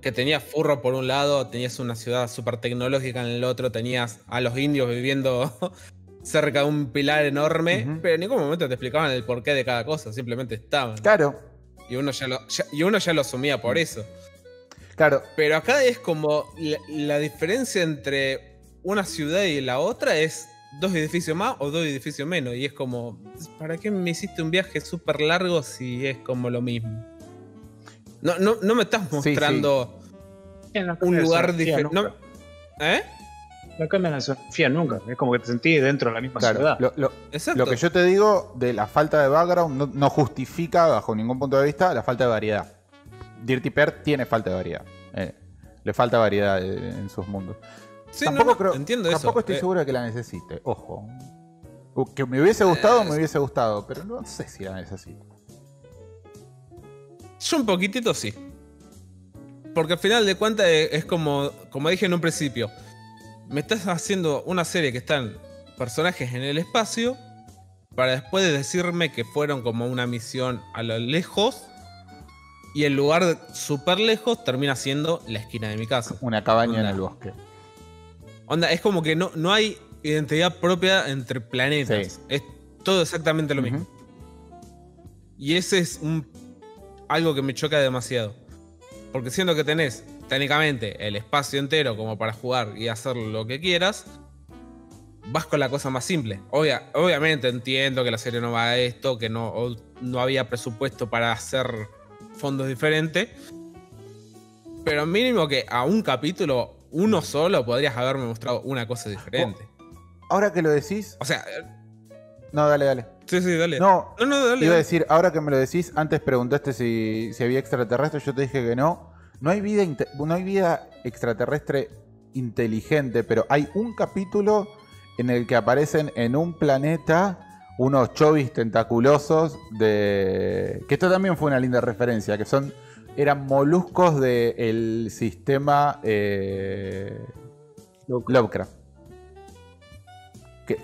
que tenías furro por un lado, tenías una ciudad súper tecnológica en el otro, tenías a los indios viviendo cerca de un pilar enorme, pero en ningún momento te explicaban el porqué de cada cosa, simplemente estaban. Claro. Y uno ya lo asumía por eso. Claro. Pero acá es como la diferencia entre una ciudad y la otra es dos edificios más o dos edificios menos, y es como, ¿para qué me hiciste un viaje súper largo si es como lo mismo? No me estás mostrando un lugar diferente. No, ¿eh? No cambias la geografía nunca, es como que te sentís dentro de la misma ciudad. Lo que yo te digo de la falta de background no justifica bajo ningún punto de vista la falta de variedad. Dirty Pair tiene falta de variedad, le falta variedad en sus mundos. Sí, tampoco entiendo tampoco estoy seguro de que la necesite, ojo. Que me hubiese gustado, pero no sé si la necesito. Yo un poquitito sí. Porque al final de cuentas es como dije en un principio. Me estás haciendo una serie que están personajes en el espacio para después de decirme que fueron como una misión a lo lejos, y el lugar súper lejos termina siendo la esquina de mi casa. Una cabaña en el bosque. Onda, es como que no hay identidad propia entre planetas. Sí. Es todo exactamente lo mismo. Y ese es algo que me choca demasiado. Porque siendo que tenés técnicamente el espacio entero como para jugar y hacer lo que quieras, vas con la cosa más simple. Obviamente entiendo que la serie no va a esto, que no había presupuesto para hacer fondos diferentes. Pero mínimo que a un capítulo, uno solo, podrías haberme mostrado una cosa diferente. Ahora que lo decís... O sea... No, dale. Sí, dale. No, dale. Iba a decir, ahora que me lo decís, antes preguntaste si había extraterrestres, yo te dije que no. No hay vida extraterrestre inteligente, pero hay un capítulo en el que aparecen en un planeta unos chovis tentaculosos de... Que esto también fue una linda referencia, que son... Eran moluscos del sistema Lovecraft.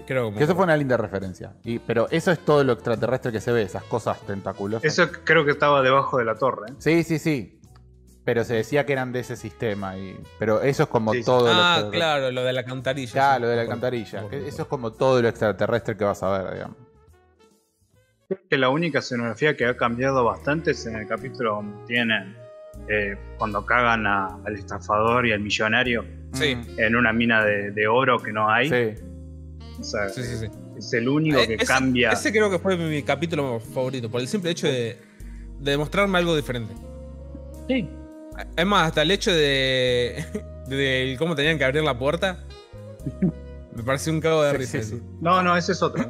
Creo que eso fue una linda referencia. Pero eso es todo lo extraterrestre que se ve, esas cosas tentaculosas. Eso creo que estaba debajo de la torre. Sí. Pero se decía que eran de ese sistema. Pero eso es como todo lo extraterrestre. Claro, lo de la alcantarilla. Claro, lo de la alcantarilla. Eso es como todo lo extraterrestre que vas a ver, digamos. Creo que la única escenografía que ha cambiado bastante es en el capítulo donde tienen cuando cagan al estafador y al millonario en una mina de oro que no hay. O sea, es el único que cambia. Ese creo que fue mi capítulo favorito, por el simple hecho de mostrarme algo diferente. Sí. Es más, hasta el hecho de cómo tenían que abrir la puerta me pareció un cago de risa. Sí. No, ese es otro.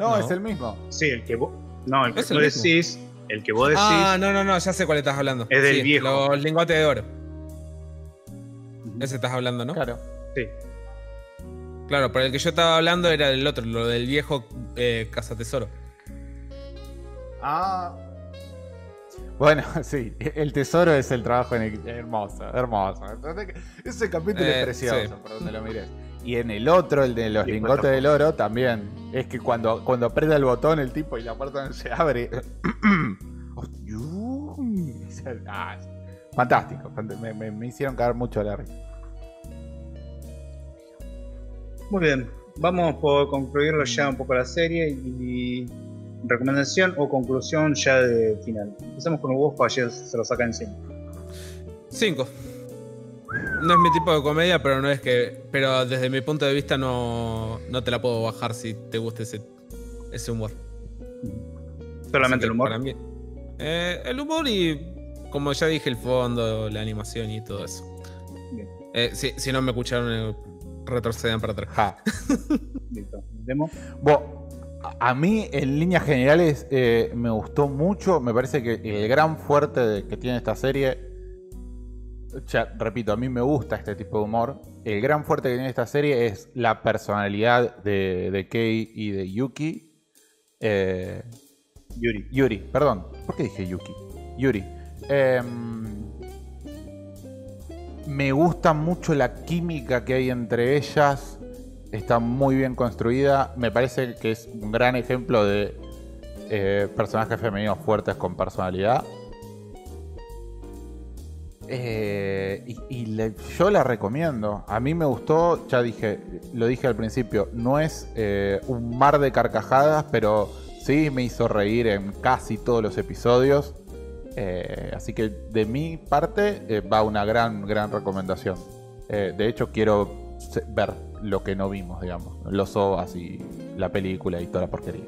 No, es el mismo. Sí, el que vos... No, el que tú decís... El que vos decís... Ah, no, ya sé cuál estás hablando. Es del viejo. Los lingotes de oro. Ese estás hablando, ¿no? Claro. Sí. Claro, pero el que yo estaba hablando era el otro, lo del viejo cazatesoro. Ah. Bueno, sí. El tesoro es el trabajo en el... Hermoso. Ese capítulo es precioso, por donde lo mires. Y en el otro, el de los lingotes del oro, también. Es que cuando aprieta el botón el tipo y la puerta no se abre. Fantástico, me hicieron caer mucho a la risa. Muy bien, vamos por concluirlo ya un poco la serie y recomendación o conclusión ya de final. Empezamos con vos, para ayer se lo saca en 5. No es mi tipo de comedia, pero no es que. Pero desde mi punto de vista no te la puedo bajar si te gusta ese humor. ¿Solamente el humor? Para mí, el humor y, como ya dije, el fondo, la animación y todo eso. Bien. Si no me escucharon, retrocedan para atrás. Ja. Listo. Bueno, a mí, en líneas generales, me gustó mucho. Me parece que el gran fuerte que tiene esta serie. Ya, repito, a mí me gusta este tipo de humor. El gran fuerte que tiene esta serie es la personalidad de Kei y de Yuki. Yuri, perdón. ¿Por qué dije Yuki? Yuri. Me gusta mucho la química que hay entre ellas. Está muy bien construida. Me parece que es un gran ejemplo de personajes femeninos fuertes con personalidad. Yo la recomiendo. A mí me gustó, ya dije, lo dije al principio, no es un mar de carcajadas, pero sí me hizo reír en casi todos los episodios. Así que de mi parte va una gran recomendación. De hecho, quiero ver lo que no vimos, digamos, los OVAs y la película y toda la porquería.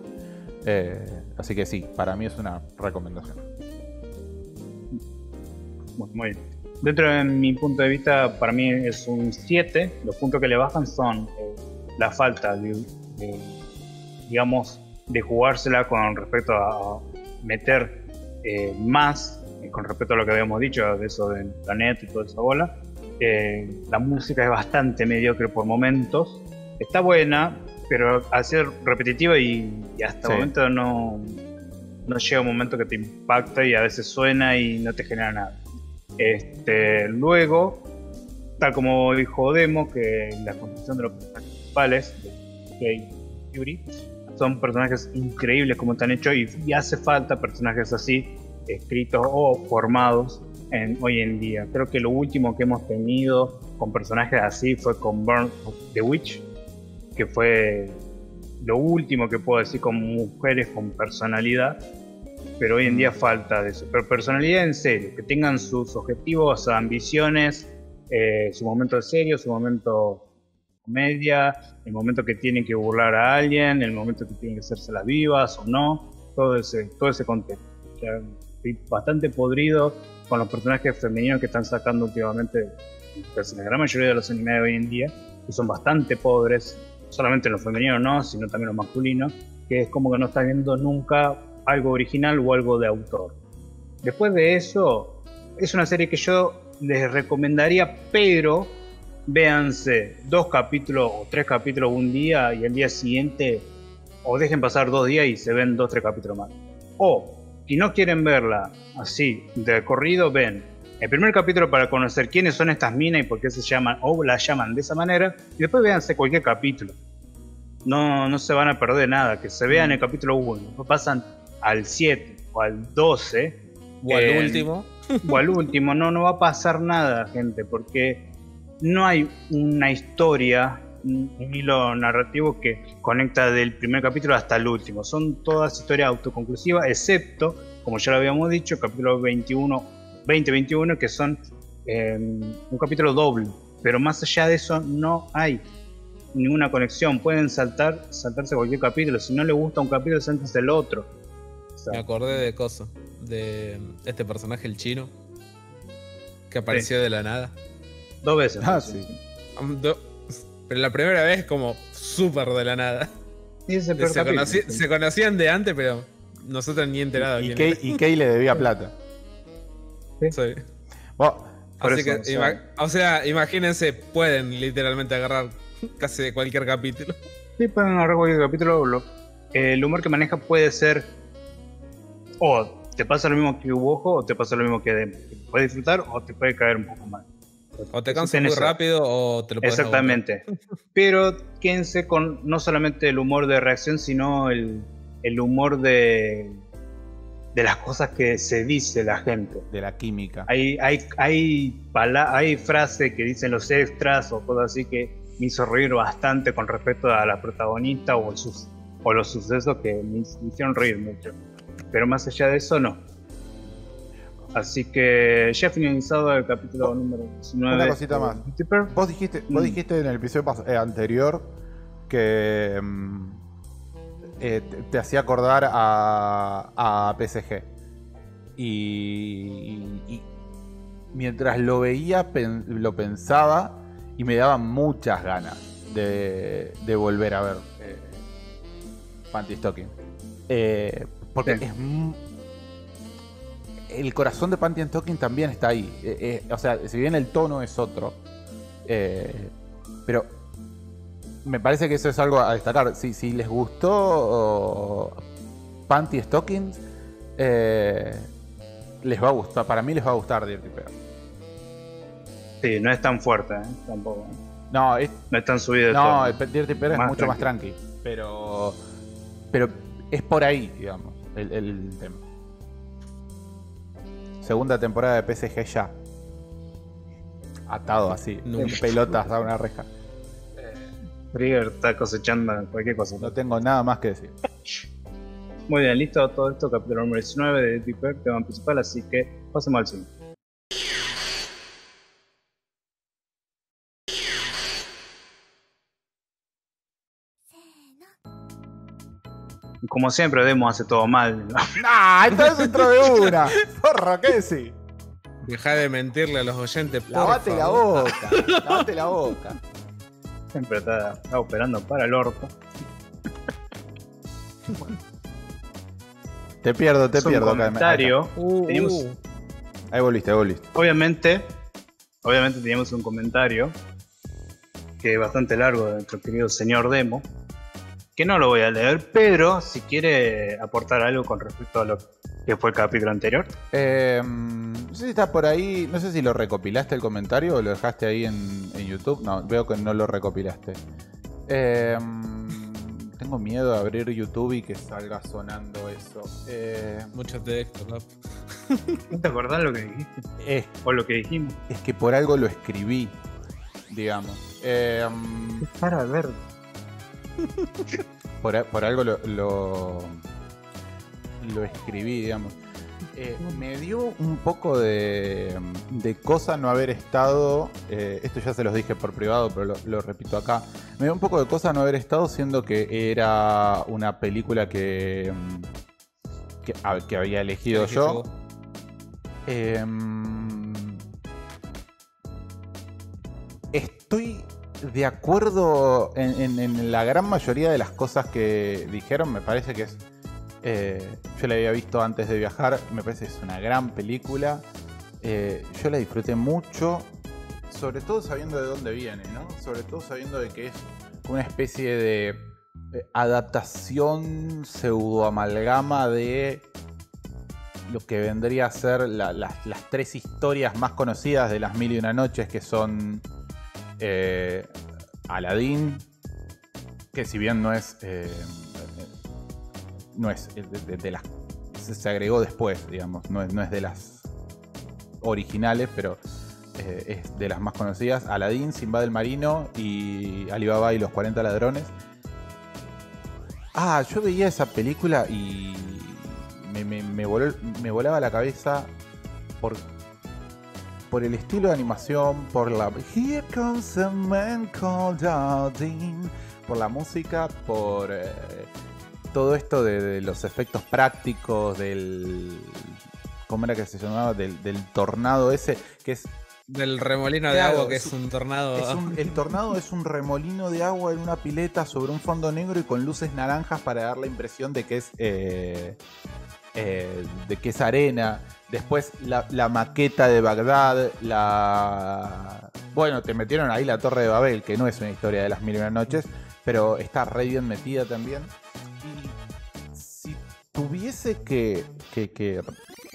Así que sí, para mí es una recomendación. Muy bien. Dentro de mi punto de vista, para mí es un 7. Los puntos que le bajan son la falta de, digamos, de jugársela con respecto a meter más con respecto a lo que habíamos dicho de eso del planeta y toda esa bola. La música es bastante mediocre por momentos, está buena, pero al ser repetitiva y hasta el momento no llega un momento que te impacta y a veces suena y no te genera nada. Luego, tal como dijo Demo, que la construcción de los personajes principales de Kei y Yuri son personajes increíbles como están hechos y hace falta personajes así escritos o formados hoy en día. Creo que lo último que hemos tenido con personajes así fue con Burn of the Witch, que fue lo último que puedo decir con mujeres con personalidad, pero hoy en día falta de eso. Pero personalidad en serio, que tengan sus objetivos, ambiciones, su momento serio, su momento comedia, el momento que tienen que burlar a alguien, el momento que tienen que hacerse las vivas o no, todo ese contexto. O sea, estoy bastante podrido con los personajes femeninos que están sacando últimamente, pues, la gran mayoría de los animes de hoy en día, que son bastante pobres, solamente los femeninos no, sino también los masculinos, que es como que no estás viendo nunca algo original o algo de autor. Después de eso, es una serie que yo les recomendaría, pero véanse 2 capítulos o 3 capítulos un día y el día siguiente, o dejen pasar 2 días y se ven 2 o 3 capítulos más. O, si no quieren verla así de corrido, ven el primer capítulo para conocer quiénes son estas minas y por qué se llaman o las llaman de esa manera, y después véanse cualquier capítulo. No se van a perder nada, que se vean el capítulo 1, después pasan al 7 o al 12 o al último no va a pasar nada, gente, porque no hay una historia, un hilo narrativo que conecta del primer capítulo hasta el último. Son todas historias autoconclusivas, excepto, como ya lo habíamos dicho, capítulo 20-21, que son un capítulo doble. Pero más allá de eso no hay ninguna conexión. Pueden saltarse cualquier capítulo. Si no les gusta un capítulo, saltense el otro. O sea, me acordé de Coso, de este personaje, el chino, que apareció de la nada. 2 veces. Ah, sí. Pero la primera vez como súper de la nada. Sí, se conocían de antes, pero nosotros ni enterados. Y Kei le debía plata. Sí. Sí. Bueno, así que, o sea, imagínense, pueden literalmente agarrar casi de cualquier capítulo. Sí, pueden agarrar cualquier capítulo. El humor que maneja puede ser te pasa lo mismo que Ubojo o te pasa lo mismo que Demo. Te puede disfrutar o te puede caer un poco mal. O te cansas muy rápido o te lo puedes aguantar. Exactamente. Pero quédense con no solamente el humor de reacción, sino el humor de de las cosas que se dice la gente. De la química. Hay frases que dicen los extras o cosas así que me hizo reír bastante con respecto a la protagonista o los sucesos que me hicieron reír mucho. Pero más allá de eso, no. Así que ya finalizado el capítulo número 19. Una cosita más. Vos dijiste en el episodio anterior que te hacía acordar a PSG. Y mientras lo veía, lo pensaba y me daba muchas ganas de volver a ver Panty Stocking. Porque sí. El corazón de Panty and Talking también está ahí. O sea, si bien el tono es otro, pero me parece que eso es algo a destacar. Si les gustó Panty Stocking, les va a gustar. Para mí les va a gustar Dirty Pair. Sí, no es tan fuerte, tampoco. No es tan subido. No, Dirty Pair es mucho más tranqui. Pero es por ahí, digamos, el tema. Segunda temporada de PSG ya. Atado así, pelotas a una reja. Trigger está cosechando cualquier cosa. No tengo nada más que decir. Muy bien, listo todo esto. Capítulo número 19 de Dirty Pair, tema principal, así que pasemos al cine. Como siempre, Demo hace todo mal. ¡Nah! ¡Estás dentro de una! ¡Porra, qué sí! Dejá de mentirle a los oyentes, por ¡Lavate favor. La boca! ¡Lavate la boca! Siempre está operando para el orto. Bueno. Te pierdo. Un comentario. Teníamos... Ahí volviste. Obviamente teníamos un comentario que es bastante largo de nuestro querido señor Demo, que no lo voy a leer, pero si quiere aportar algo con respecto a lo que fue el capítulo anterior. No sé si está por ahí, no sé si lo recopilaste el comentario o lo dejaste ahí en YouTube. No, veo que no lo recopilaste. Tengo miedo de abrir YouTube y que salga sonando eso. Mucho texto, ¿no? ¿No te acordás lo que dijiste? O lo que dijimos. Es que por algo lo escribí, digamos. Para ver... Por algo lo escribí, digamos. Me dio un poco de cosa no haber estado, esto ya se los dije por privado, pero lo repito acá. Me dio un poco de cosa no haber estado, siendo que era una película que había elegido yo. Estoy de acuerdo en la gran mayoría de las cosas que dijeron. Me parece que es... yo la había visto antes de viajar. Me parece que es una gran película. Yo la disfruté mucho. Sobre todo sabiendo de dónde viene, ¿no? Sobre todo sabiendo de que es una especie de adaptación pseudoamalgama de lo que vendría a ser las tres historias más conocidas de las Mil y Una Noches, que son... Aladdin, que si bien no es de las... se agregó después, digamos, no es de las originales, pero es de las más conocidas. Aladdin, Sinbad el Marino y Alibaba y los 40 ladrones. Yo veía esa película y me volaba la cabeza por el estilo de animación, por la... Here comes a man called Aladdin, por la música, por todo esto de los efectos prácticos, del... ¿Cómo era que se llamaba? Del tornado ese, que es... Del remolino de agua, que es un tornado. El tornado es un remolino de agua en una pileta sobre un fondo negro y con luces naranjas para dar la impresión de que es... de que es arena. Después la maqueta de Bagdad, bueno, te metieron ahí la Torre de Babel, que no es una historia de las Mil y Una Noches, pero está re bien metida también. Y si tuviese que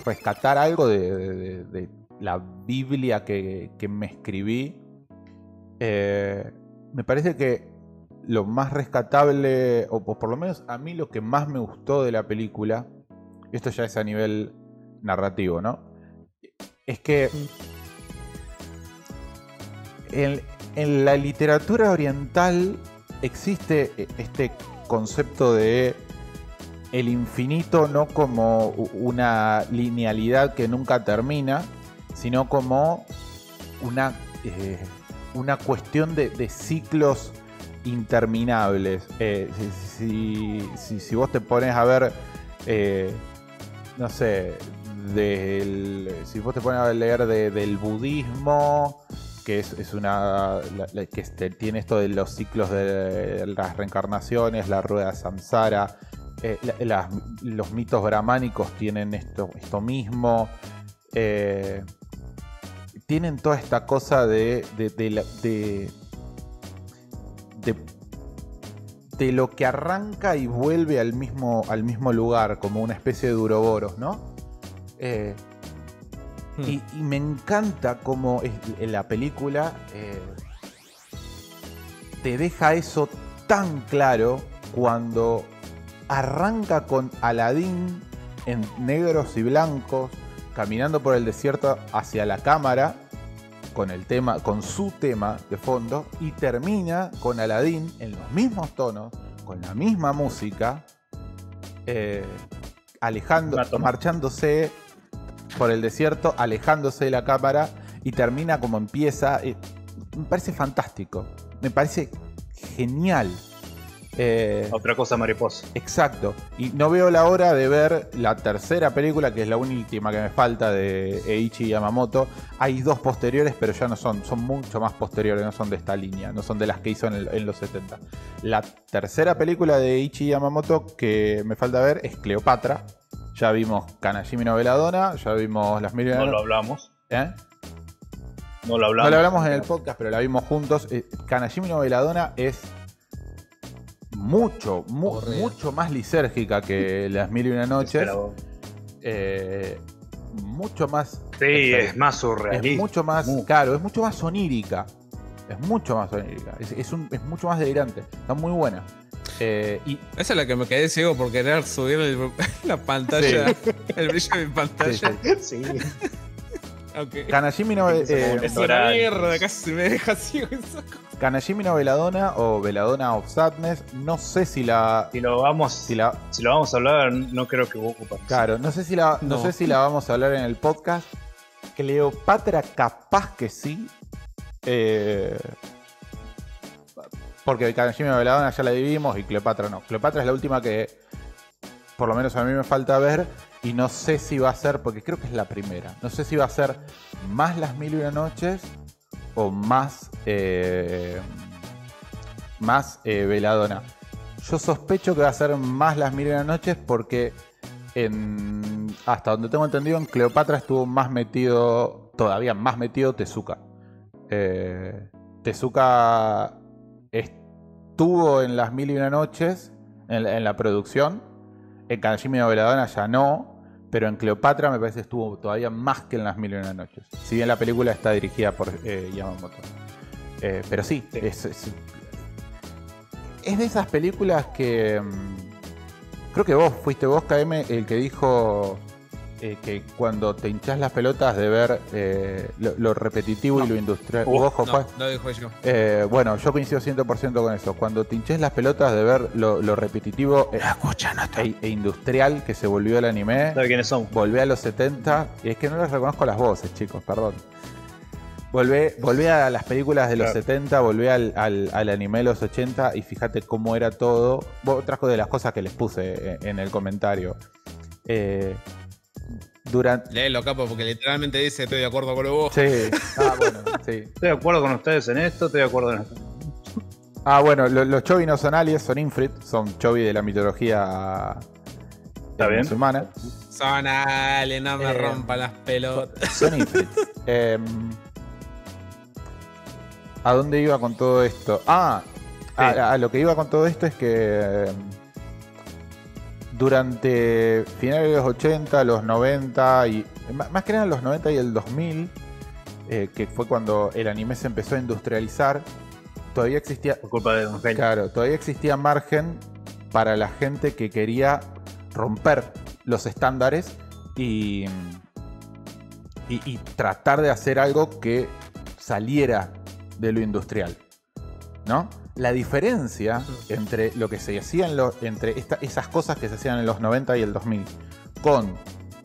rescatar algo de la Biblia que me escribí, me parece que lo más rescatable, o por lo menos a mí lo que más me gustó de la película, y esto ya es a nivel narrativo, ¿no? Es que en la literatura oriental existe este concepto de el infinito no como una linealidad que nunca termina, sino como una cuestión de ciclos interminables. Si vos te pones a ver, no sé, si vos te pones a leer del budismo, que es que tiene esto de los ciclos de las reencarnaciones, la rueda samsara, los mitos brahmánicos tienen esto mismo. Tienen toda esta cosa de lo que arranca y vuelve al mismo lugar, como una especie de Uroboros, ¿no? Y me encanta cómo la película te deja eso tan claro cuando arranca con Aladín en negros y blancos, caminando por el desierto hacia la cámara con su tema de fondo, y termina con Aladín en los mismos tonos, con la misma música, marchándose por el desierto, alejándose de la cámara, y termina como empieza. Me parece fantástico, me parece genial. Otra cosa mariposa. Exacto. Y no veo la hora de ver la tercera película, que es la última que me falta, de Eiichi Yamamoto. Hay dos posteriores, pero ya no son mucho más posteriores, no son de esta línea, no son de las que hizo en los 70. La tercera película de Eiichi Yamamoto que me falta ver es Cleopatra. Ya vimos Kanashimi no Belladonna, ya vimos Las Mil y Una Noches. No lo hablamos. ¿Eh? No lo hablamos en el podcast, pero la vimos juntos. Kanashimi no Belladonna es mucho más lisérgica que Las Mil y Una Noches. Mucho más. Sí, es más surrealista. Es mucho más, claro, es mucho más onírica. Es mucho más onírica. Es mucho más delirante. Está muy buena. Esa es la que me quedé ciego por querer subir la pantalla. Sí. El brillo de mi pantalla. Sí. Okay. Kanashimi no es una mierda, casi me deja ciego esa cosa. Kanashimi no Belladonna o Belladonna of Sadness, no sé si la... Si lo vamos a hablar, no creo que vos ocupas. Claro, no sé si la vamos a hablar en el podcast. Cleopatra capaz que sí. Porque Kanashimi no Belladonna ya la vivimos y Cleopatra no. Cleopatra es la última que por lo menos a mí me falta ver, y no sé si va a ser, porque creo que es la primera, no sé si va a ser más Las Mil y Una Noches o más Belladonna. Yo sospecho que va a ser más Las Mil y Una Noches, porque hasta donde tengo entendido, en Cleopatra estuvo todavía más metido Tezuka. Tezuka estuvo en Las Mil y Una Noches, en la producción. En Kanashimi no Belladonna ya no, pero en Cleopatra me parece que estuvo todavía más que en Las Mil y Una Noches. Si bien la película está dirigida por Yamamoto. Pero sí. Es de esas películas que... creo que fuiste vos, KM, el que dijo que cuando te hinchás las pelotas de ver lo repetitivo y lo industrial... No, dijo yo. Bueno, yo coincido 100% con eso. Cuando te hinchás las pelotas de ver lo repetitivo e industrial que se volvió el anime... ¿Sabes quiénes son? Volvé a los 70... Y es que no les reconozco las voces, chicos, perdón. Volvé a las películas de los 70, volvé al anime de los 80 y fíjate cómo era todo. Otra de las cosas que les puse en el comentario... Léelo, capo, porque literalmente dice: estoy de acuerdo con vos. Sí, bueno, sí. Estoy de acuerdo con ustedes en esto, estoy de acuerdo en esto. Bueno, los chobi no son aliens, son Ifrit, son chobi de la mitología musulmana. Son aliens, no me rompan las pelotas. Son Ifrit. ¿A dónde iba con todo esto? A lo que iba con todo esto es que... durante finales de los 80, los 90, y más que nada los 90 y el 2000, que fue cuando el anime se empezó a industrializar, todavía existía... Por culpa de Don Jaime. Claro, todavía existía margen para la gente que quería romper los estándares y tratar de hacer algo que saliera de lo industrial, ¿no? La diferencia entre lo que se hacía entre esas cosas que se hacían en los 90 y el 2000 con,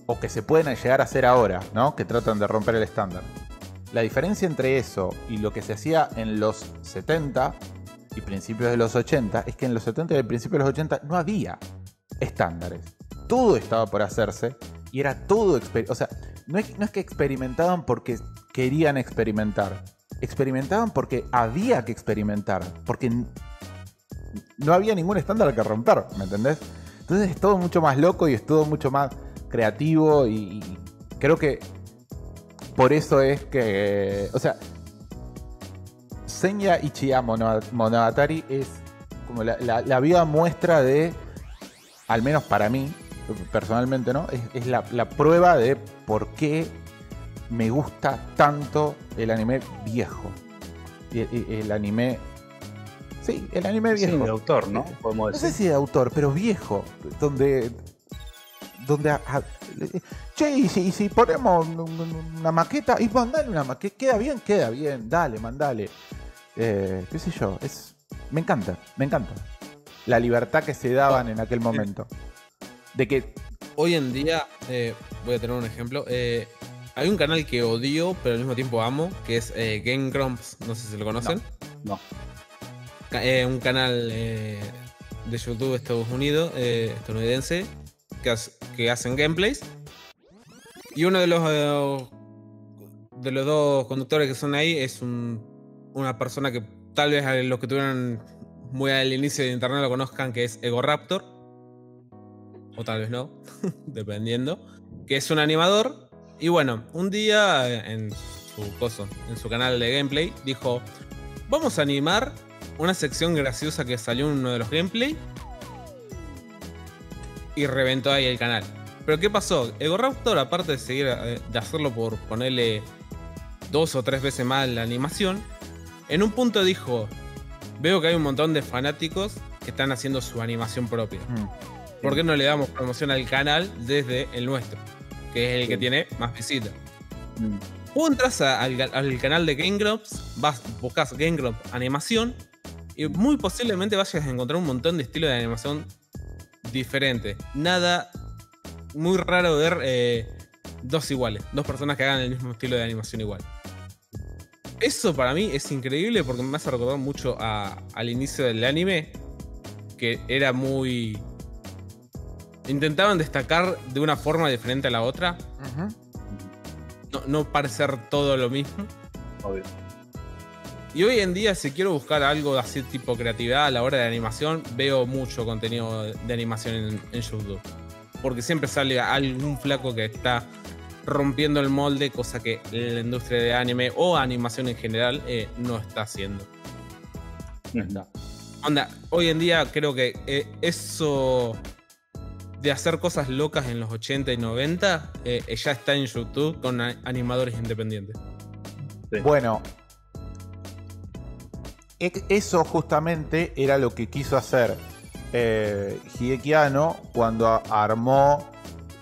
o que se pueden llegar a hacer ahora, ¿no? Que tratan de romper el estándar. La diferencia entre eso y lo que se hacía en los 70 y principios de los 80 es que en los 70 y principios de los 80 no había estándares. Todo estaba por hacerse y era todo... O sea, no es que experimentaban porque querían experimentar. Experimentaban porque había que experimentar, porque no había ningún estándar que romper, ¿me entendés? Entonces es todo mucho más loco y es todo mucho más creativo y creo que por eso es que... O sea, Senya Ichiya Monogatari es como la viva muestra de, al menos para mí, personalmente, ¿no? Es la prueba de por qué me gusta tanto el anime viejo. El anime... Sí, el anime viejo. Sí, de autor, ¿no? Podemos decir. No sé si de autor, pero viejo. Che, y si ponemos una maqueta y mandale una maqueta. Queda bien, dale, mandale. Qué sé yo, me encanta. La libertad que se daban en aquel momento. De que... Hoy en día, voy a tener un ejemplo... Hay un canal que odio, pero al mismo tiempo amo, que es Game Grumps, no sé si lo conocen. No. Un canal de YouTube estadounidense, que hacen gameplays. Y uno de los dos conductores que son ahí es una persona que tal vez a los que tuvieron muy al inicio de internet lo conozcan, que es Egoraptor. O tal vez no, dependiendo. Que es un animador. Y bueno, un día en su canal de gameplay dijo: vamos a animar una sección graciosa que salió en uno de los gameplay. Y reventó ahí el canal. Pero ¿qué pasó? Egoraptor, aparte de seguir de hacerlo por ponerle 2 o 3 veces más la animación, en un punto dijo: veo que hay un montón de fanáticos que están haciendo su animación propia. ¿Por qué no le damos promoción al canal desde el nuestro? Que es el que tiene más visitas. Vos entras al canal de Game Grumps, buscas Game Grumps animación y muy posiblemente vayas a encontrar un montón de estilos de animación diferentes. Nada, muy raro ver dos iguales, dos personas que hagan el mismo estilo de animación igual. Eso para mí es increíble porque me hace recordar mucho al inicio del anime, que era muy... Intentaban destacar de una forma diferente a la otra. No parecer todo lo mismo. Obvio. Y hoy en día, si quiero buscar algo así tipo creatividad a la hora de animación, veo mucho contenido de animación en YouTube. Porque siempre sale algún flaco que está rompiendo el molde, cosa que la industria de anime o animación en general no está haciendo. Onda, hoy en día creo que eso... de hacer cosas locas en los 80 y 90, ya está en YouTube con animadores independientes. Sí. Bueno, eso justamente era lo que quiso hacer Hideki Anno cuando armó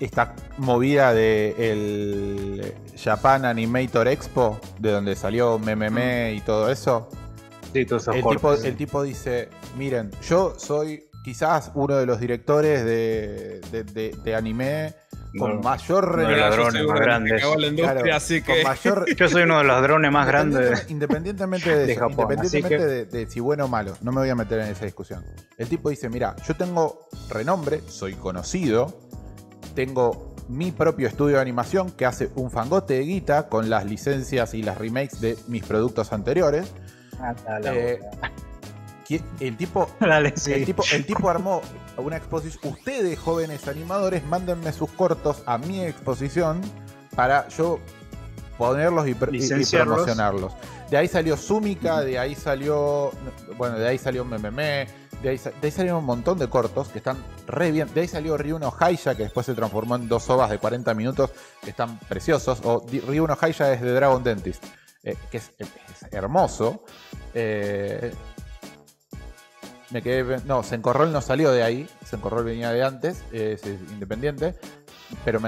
esta movida del Japan Animator Expo, de donde salió Meme y todo eso. Sí, todos esos el tipo dice: miren, yo soy... quizás uno de los directores de anime con mayor ladrones más grandes. Yo soy uno de los ladrones más grandes. Independientemente de eso, Japón, independientemente de si bueno o malo, no me voy a meter en esa discusión. El tipo dice: mira, yo tengo renombre, soy conocido, tengo mi propio estudio de animación que hace un fangote de guita con las licencias y las remakes de mis productos anteriores. El tipo armó una exposición. Ustedes, jóvenes animadores, mándenme sus cortos a mi exposición para yo ponerlos y promocionarlos. De ahí salió Sumika, de ahí salió... Bueno, de ahí salió Meme, de ahí salieron un montón de cortos que están re bien. De ahí salió Ryu no Haya, que después se transformó en 2 ovas de 40 minutos que están preciosos. O Ryu no Haya es de Dragon Dentist, que es hermoso. me quedé... No, Senkorrol no salió de ahí. Senkorrol venía de antes, es independiente. Pero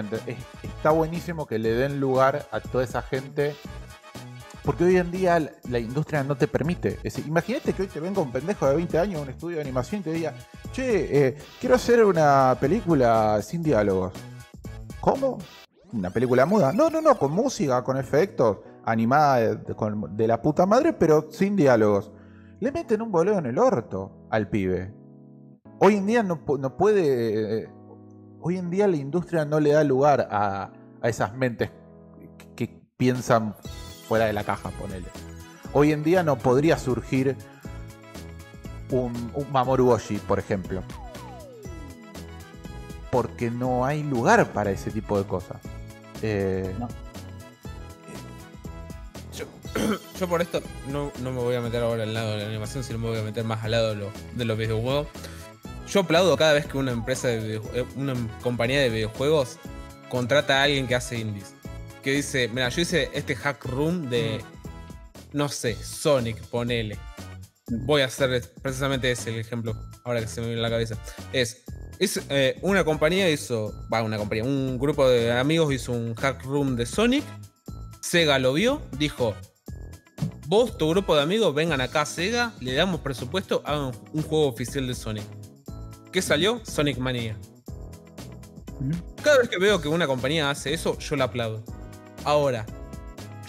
está buenísimo que le den lugar a toda esa gente... Porque hoy en día la industria no te permite. Imagínate que hoy te venga un pendejo de 20 años a un estudio de animación y te diga, che, quiero hacer una película sin diálogos. ¿Cómo? ¿Una película muda? No, no, no, con música, con efectos, animada de la puta madre, pero sin diálogos. Le meten un boleo en el orto al pibe. Hoy en día no puede... Hoy en día la industria no le da lugar a esas mentes que piensan... fuera de la caja, ponele. Hoy en día no podría surgir un Mamoru Oshii, por ejemplo. Porque no hay lugar para ese tipo de cosas. No. Yo por esto no me voy a meter ahora al lado de la animación, sino me voy a meter más al lado de los videojuegos. Yo aplaudo cada vez que una empresa una compañía de videojuegos contrata a alguien que hace indies. Que dice, mira, yo hice este hack room de, no sé, Sonic, ponele. Voy a hacer precisamente ese el ejemplo, ahora que se me viene a la cabeza. Una compañía hizo, un grupo de amigos hizo un hack room de Sonic. Sega lo vio, dijo, vos, tu grupo de amigos, vengan acá a Sega, le damos presupuesto, hagan un juego oficial de Sonic. ¿Qué salió? Sonic Mania. Cada vez que veo que una compañía hace eso, yo la aplaudo. Ahora,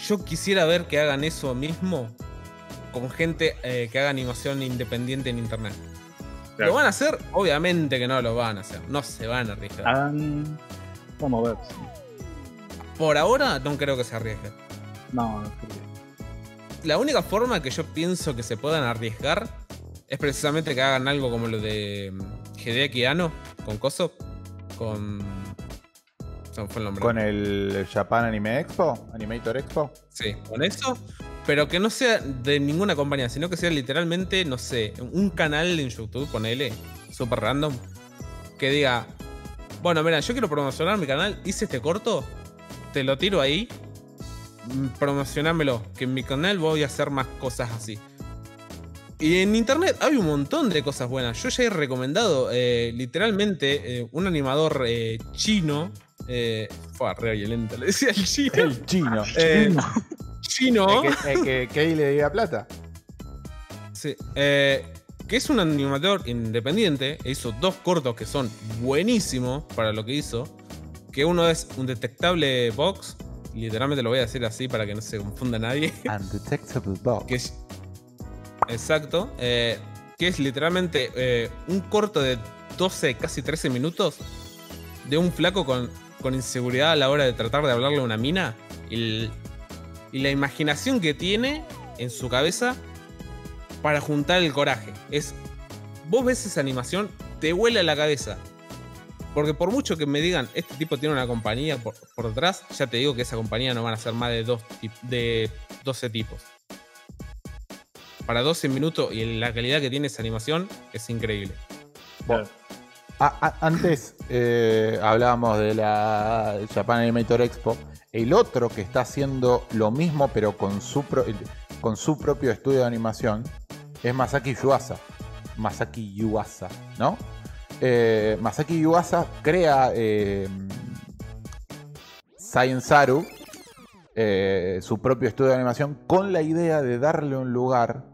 yo quisiera ver que hagan eso mismo con gente que haga animación independiente en internet. Claro. ¿Lo van a hacer? Obviamente que no lo van a hacer. No se van a arriesgar. Vamos a ver. Por ahora no creo que se arriesguen. No creo. La única forma que yo pienso que se puedan arriesgar es precisamente que hagan algo como lo de Hideaki Anno con Coso. Con el Japan Animator Expo. Sí, con eso, pero que no sea de ninguna compañía, sino que sea literalmente, no sé, un canal en YouTube, ponele, super random, que diga, bueno, mira, yo quiero promocionar mi canal, hice este corto, te lo tiro ahí, promocionámelo, que en mi canal voy a hacer más cosas así. Y en internet hay un montón de cosas buenas. Yo ya he recomendado, literalmente, un animador chino. Fue re violento, le decía el chino. El chino. Chino. Que ahí le diga plata. Sí. Que es un animador independiente. Hizo dos cortos que son buenísimos para lo que hizo. Que uno es un detectable box. Literalmente lo voy a decir así para que no se confunda nadie. Undetectable box. Exacto, que es literalmente un corto de 12, casi 13 minutos de un flaco con inseguridad a la hora de tratar de hablarle a una mina y la imaginación que tiene en su cabeza para juntar el coraje. Vos ves esa animación, te vuela la cabeza. Porque por mucho que me digan, este tipo tiene una compañía por detrás, ya te digo que esa compañía no van a ser más de 12 tipos. Para 12 minutos y la calidad que tiene esa animación es increíble. Claro. Antes hablábamos de la Japan Animator Expo. El otro que está haciendo lo mismo pero con su propio estudio de animación es Masaki Yuasa. Masaki Yuasa, ¿no? Masaki Yuasa crea Sciencearu, su propio estudio de animación, con la idea de darle un lugar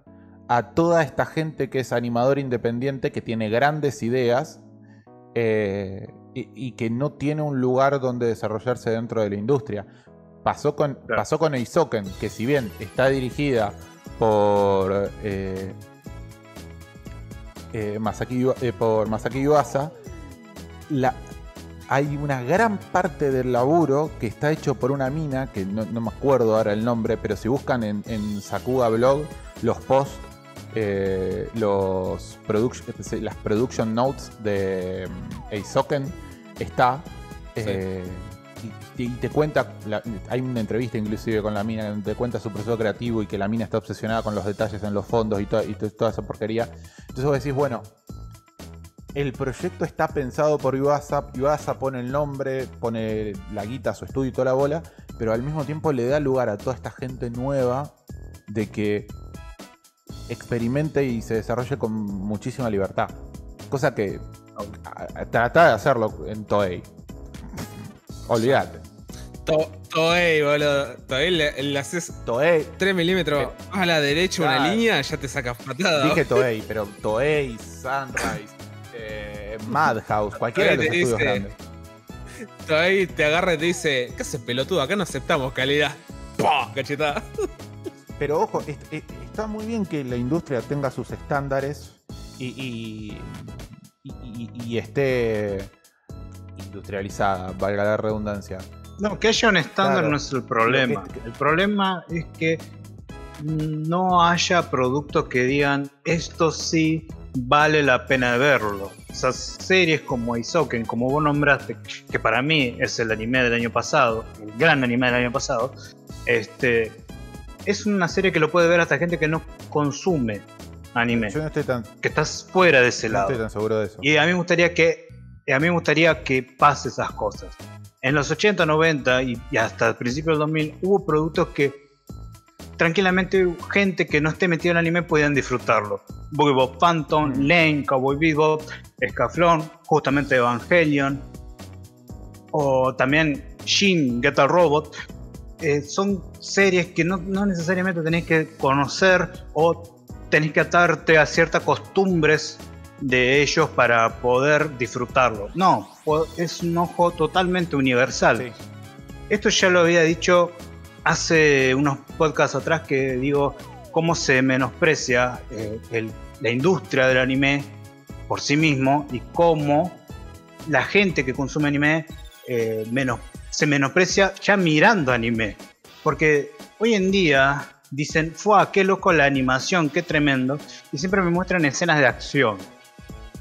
a toda esta gente que es animador independiente, que tiene grandes ideas y que no tiene un lugar donde desarrollarse dentro de la industria. Pasó con Eizōken, que si bien está dirigida por Masaki Yuasa, hay una gran parte del laburo que está hecho por una mina, que no me acuerdo ahora el nombre, pero si buscan en Sakuga Blog los posts, las production notes de Eizōken está y te cuenta, hay una entrevista inclusive con la mina donde te cuenta su proceso creativo y que la mina está obsesionada con los detalles en los fondos y toda esa porquería. Entonces vos decís, bueno, el proyecto está pensado por Yuasa pone el nombre, pone la guita, su estudio y toda la bola, pero al mismo tiempo le da lugar a toda esta gente nueva de que experimente y se desarrolle con muchísima libertad. Cosa que trata de hacerlo en Toei. Olvídate. Toei, boludo. Toei le haces 3 milímetros a la derecha, claro, una línea, ya te sacas patada. Dije Toei, pero Toei, Sunrise, Madhouse, cualquiera de los estudios grandes. Toei te agarra y te dice: ¿qué haces, pelotudo? Acá no aceptamos calidad. ¡Pah! Cachetada. Pero ojo, está muy bien que la industria tenga sus estándares y esté industrializada, valga la redundancia. No, que haya un estándar, claro, no es el problema. El problema es que no haya productos que digan esto sí vale la pena verlo. O sea, series como Eizōken, como vos nombraste, que para mí es el anime del año pasado, el gran anime del año pasado, es una serie que lo puede ver hasta gente que no consume anime. Yo no estoy tan... Que estás fuera de ese lado. No estoy tan seguro de eso. Y a mí me gustaría que pase esas cosas. En los 80, 90 y hasta el principio del 2000 hubo productos que tranquilamente gente que no esté metida en anime podían disfrutarlo. Bebop Phantom, Lane, Cowboy Bebop, Escaflón, justamente Evangelion, o también Shin, Getter Robot. Son series que no necesariamente tenés que conocer o tenés que atarte a ciertas costumbres de ellos para poder disfrutarlo. No, es un ojo totalmente universal. Sí. Esto ya lo había dicho hace unos podcasts atrás, que digo cómo se menosprecia la industria del anime por sí mismo y cómo la gente que consume anime se menosprecia ya mirando anime. Porque hoy en día dicen, ¡fua! ¡Qué loco la animación! ¡Qué tremendo! Y siempre me muestran escenas de acción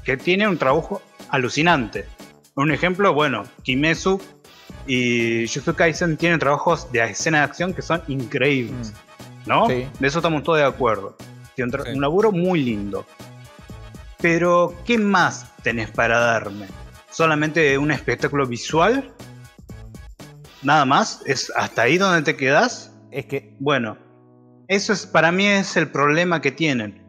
que tiene un trabajo alucinante. Un ejemplo, bueno, Kimetsu y Jujutsu Kaisen tienen trabajos de escenas de acción que son increíbles, ¿no? Sí. De eso estamos todos de acuerdo. Tiene un laburo muy lindo. Pero, ¿qué más tenés para darme? ¿Solamente un espectáculo visual? ¿Nada más? ¿Es hasta ahí donde te quedás? Es que... Bueno, eso es, para mí es el problema que tienen.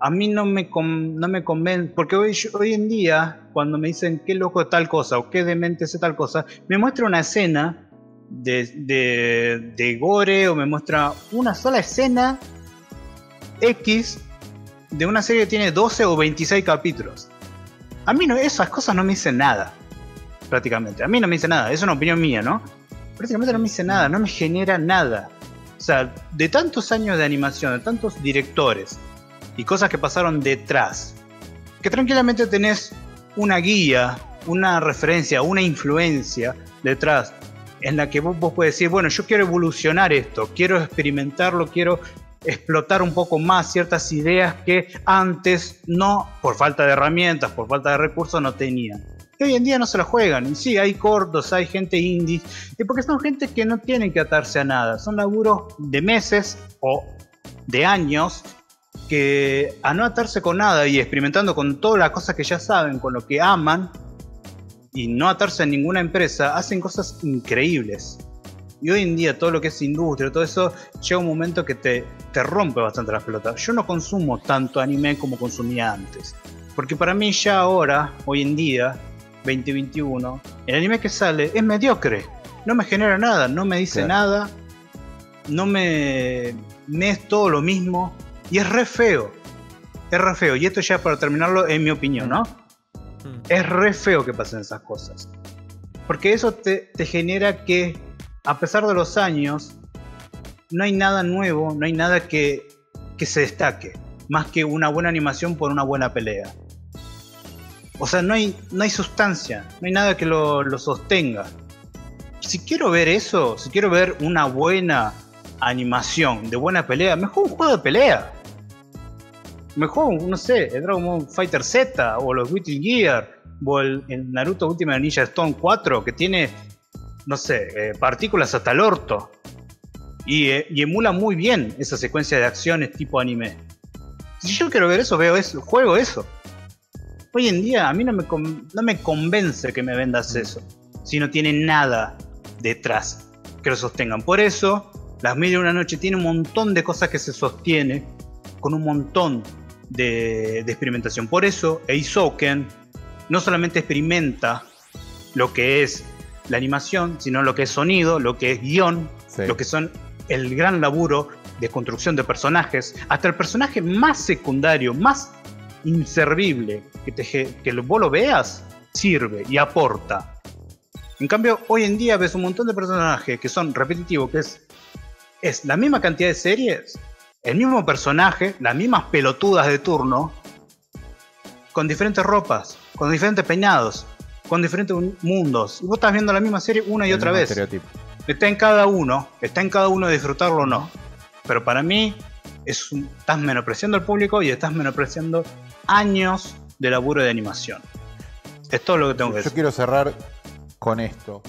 A mí no me convence, porque hoy en día, cuando me dicen qué loco tal cosa o qué demente es tal cosa, me muestra una escena de gore o me muestra una sola escena X de una serie que tiene 12 o 26 capítulos. A mí esas cosas no me dicen nada, prácticamente. A mí no me dice nada, es una opinión mía, ¿no? Prácticamente no me dice nada, no me genera nada. O sea, de tantos años de animación, de tantos directores y cosas que pasaron detrás, que tranquilamente tenés una guía, una referencia, una influencia detrás, en la que vos puedes decir, bueno, yo quiero evolucionar esto, quiero experimentarlo, quiero explotar un poco más ciertas ideas que antes no, por falta de herramientas, por falta de recursos, no tenían. Que hoy en día no se la juegan. Y sí, hay cortos, hay gente indie, y porque son gente que no tienen que atarse a nada. Son laburos de meses o de años, que a no atarse con nada y experimentando con todas las cosas que ya saben, con lo que aman, y no atarse a ninguna empresa, hacen cosas increíbles. Y hoy en día todo lo que es industria, todo eso, llega un momento que te rompe bastante las pelotas. Yo no consumo tanto anime como consumía antes, porque para mí ya ahora, hoy en día 2021, el anime que sale es mediocre, no me genera nada, no me dice nada, no me es todo lo mismo. Y es re feo. Es re feo. Y esto ya para terminarlo, en mi opinión, ¿no? Es re feo que pasen esas cosas. Porque eso te genera que, a pesar de los años, no hay nada nuevo, no hay nada que se destaque. Más que una buena animación por una buena pelea. O sea, no hay sustancia. No hay nada que lo sostenga. Si quiero ver eso, si quiero ver una buena animación de buena pelea, me juego un juego de pelea, me juego, no sé, el Dragon Ball Fighter Z o los Witty Gear o el Naruto Ultimate Ninja Storm 4, que tiene, no sé, partículas hasta el orto y emula muy bien esa secuencia de acciones tipo anime. Si yo quiero ver eso, veo eso, juego eso. Hoy en día a mí no me convence que me vendas eso si no tiene nada detrás que lo sostengan. Por eso Las Mil y Una Noche tiene un montón de cosas que se sostiene con un montón de experimentación. Por eso Eizōken no solamente experimenta lo que es la animación, sino lo que es sonido, lo que es guión, sí, lo que son el gran laburo de construcción de personajes, hasta el personaje más secundario, más inservible, que vos lo veas, sirve y aporta. En cambio, hoy en día ves un montón de personajes que son repetitivos, que es la misma cantidad de series, el mismo personaje, las mismas pelotudas de turno, con diferentes ropas, con diferentes peinados, con diferentes mundos. Y vos estás viendo la misma serie una y otra vez. Estereotipo. Está en cada uno de disfrutarlo o no. Pero para mí, estás menospreciando al público y estás menospreciando años de laburo de animación. Es todo lo que tengo que decir. Yo quiero cerrar con esto.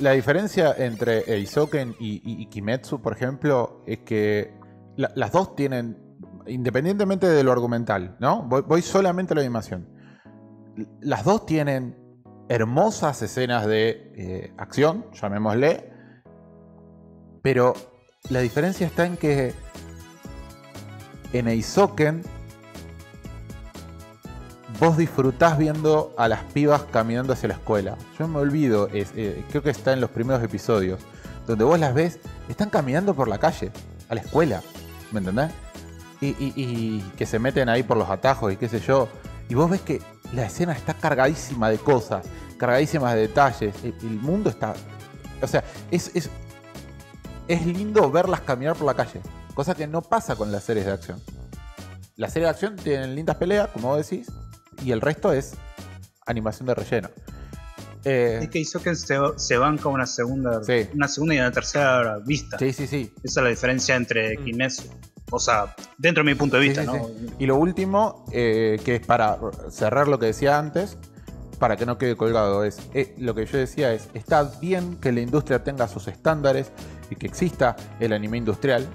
La diferencia entre Eizōken y Kimetsu, por ejemplo, es que las dos tienen, independientemente de lo argumental, ¿no? Voy solamente a la animación. Las dos tienen hermosas escenas de acción, llamémosle, pero la diferencia está en que en Eizōken vos disfrutás viendo a las pibas caminando hacia la escuela. Yo me olvido, creo que está en los primeros episodios, donde vos las ves, están caminando por la calle, a la escuela, ¿me entendés? Y que se meten ahí por los atajos y qué sé yo. Y vos ves que la escena está cargadísima de cosas, cargadísima de detalles. El mundo está... O sea, es lindo verlas caminar por la calle, cosa que no pasa con las series de acción. Las series de acción tienen lindas peleas, como vos decís, y el resto es animación de relleno. Es que Eizōken se banca una segunda y una tercera vista. Sí, sí, sí. Esa es la diferencia entre Kimetsu. O sea, dentro de mi punto de vista, sí, sí, ¿no? Sí. Y lo último, que es para cerrar lo que decía antes, para que no quede colgado, es lo que yo decía es, está bien que la industria tenga sus estándares y que exista el anime industrial.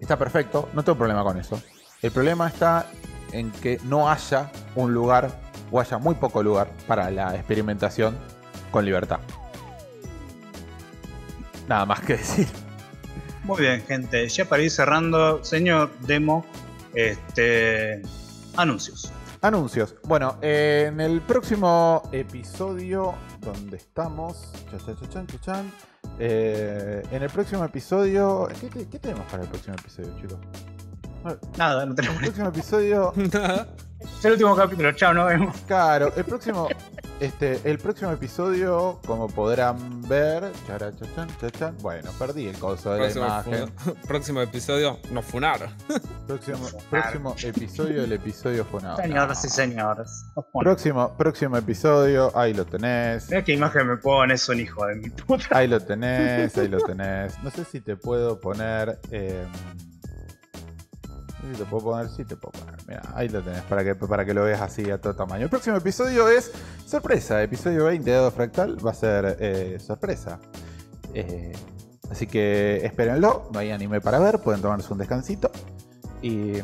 Está perfecto, no tengo problema con eso. El problema está en que no haya un lugar, o haya muy poco lugar, para la experimentación con libertad. Nada más que decir. Muy bien, gente, ya para ir cerrando, señor Demo, anuncios. Anuncios. Bueno, en el próximo episodio, donde estamos, en el próximo episodio, ¿qué tenemos para el próximo episodio, chicos? Nada, no tenemos. El próximo episodio, nada. Es el último capítulo, chao, nos vemos. Claro, el próximo episodio, como podrán ver, bueno, perdí el coso de la imagen. Próximo episodio, no funar. Próximo episodio, el episodio funado. Señoras y señores. Próximo episodio, ahí lo tenés. Mira qué imagen me pones, un hijo de mi puta. Ahí lo tenés, ahí lo tenés. No sé si te puedo poner... Sí, te puedo poner. Mira, ahí lo tenés, para que lo veas así a todo tamaño. El próximo episodio es sorpresa. Episodio 20 de Dado Fractal va a ser sorpresa. Así que espérenlo. No hay anime para ver. Pueden tomarse un descansito. Y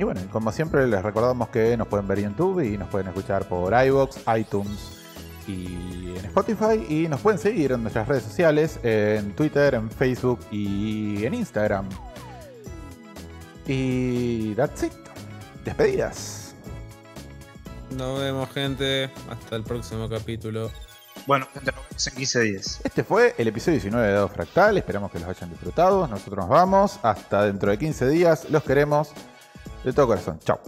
bueno, como siempre, les recordamos que nos pueden ver en YouTube y nos pueden escuchar por iVoox, iTunes y en Spotify. Y nos pueden seguir en nuestras redes sociales, en Twitter, en Facebook y en Instagram. Y that's it. Despedidas. Nos vemos, gente. Hasta el próximo capítulo. Bueno, gente, nos vemos en 15 días. Este fue el episodio 19 de Dado Fractal. Esperamos que los hayan disfrutado. Nosotros nos vamos. Hasta dentro de 15 días. Los queremos de todo corazón. Chao.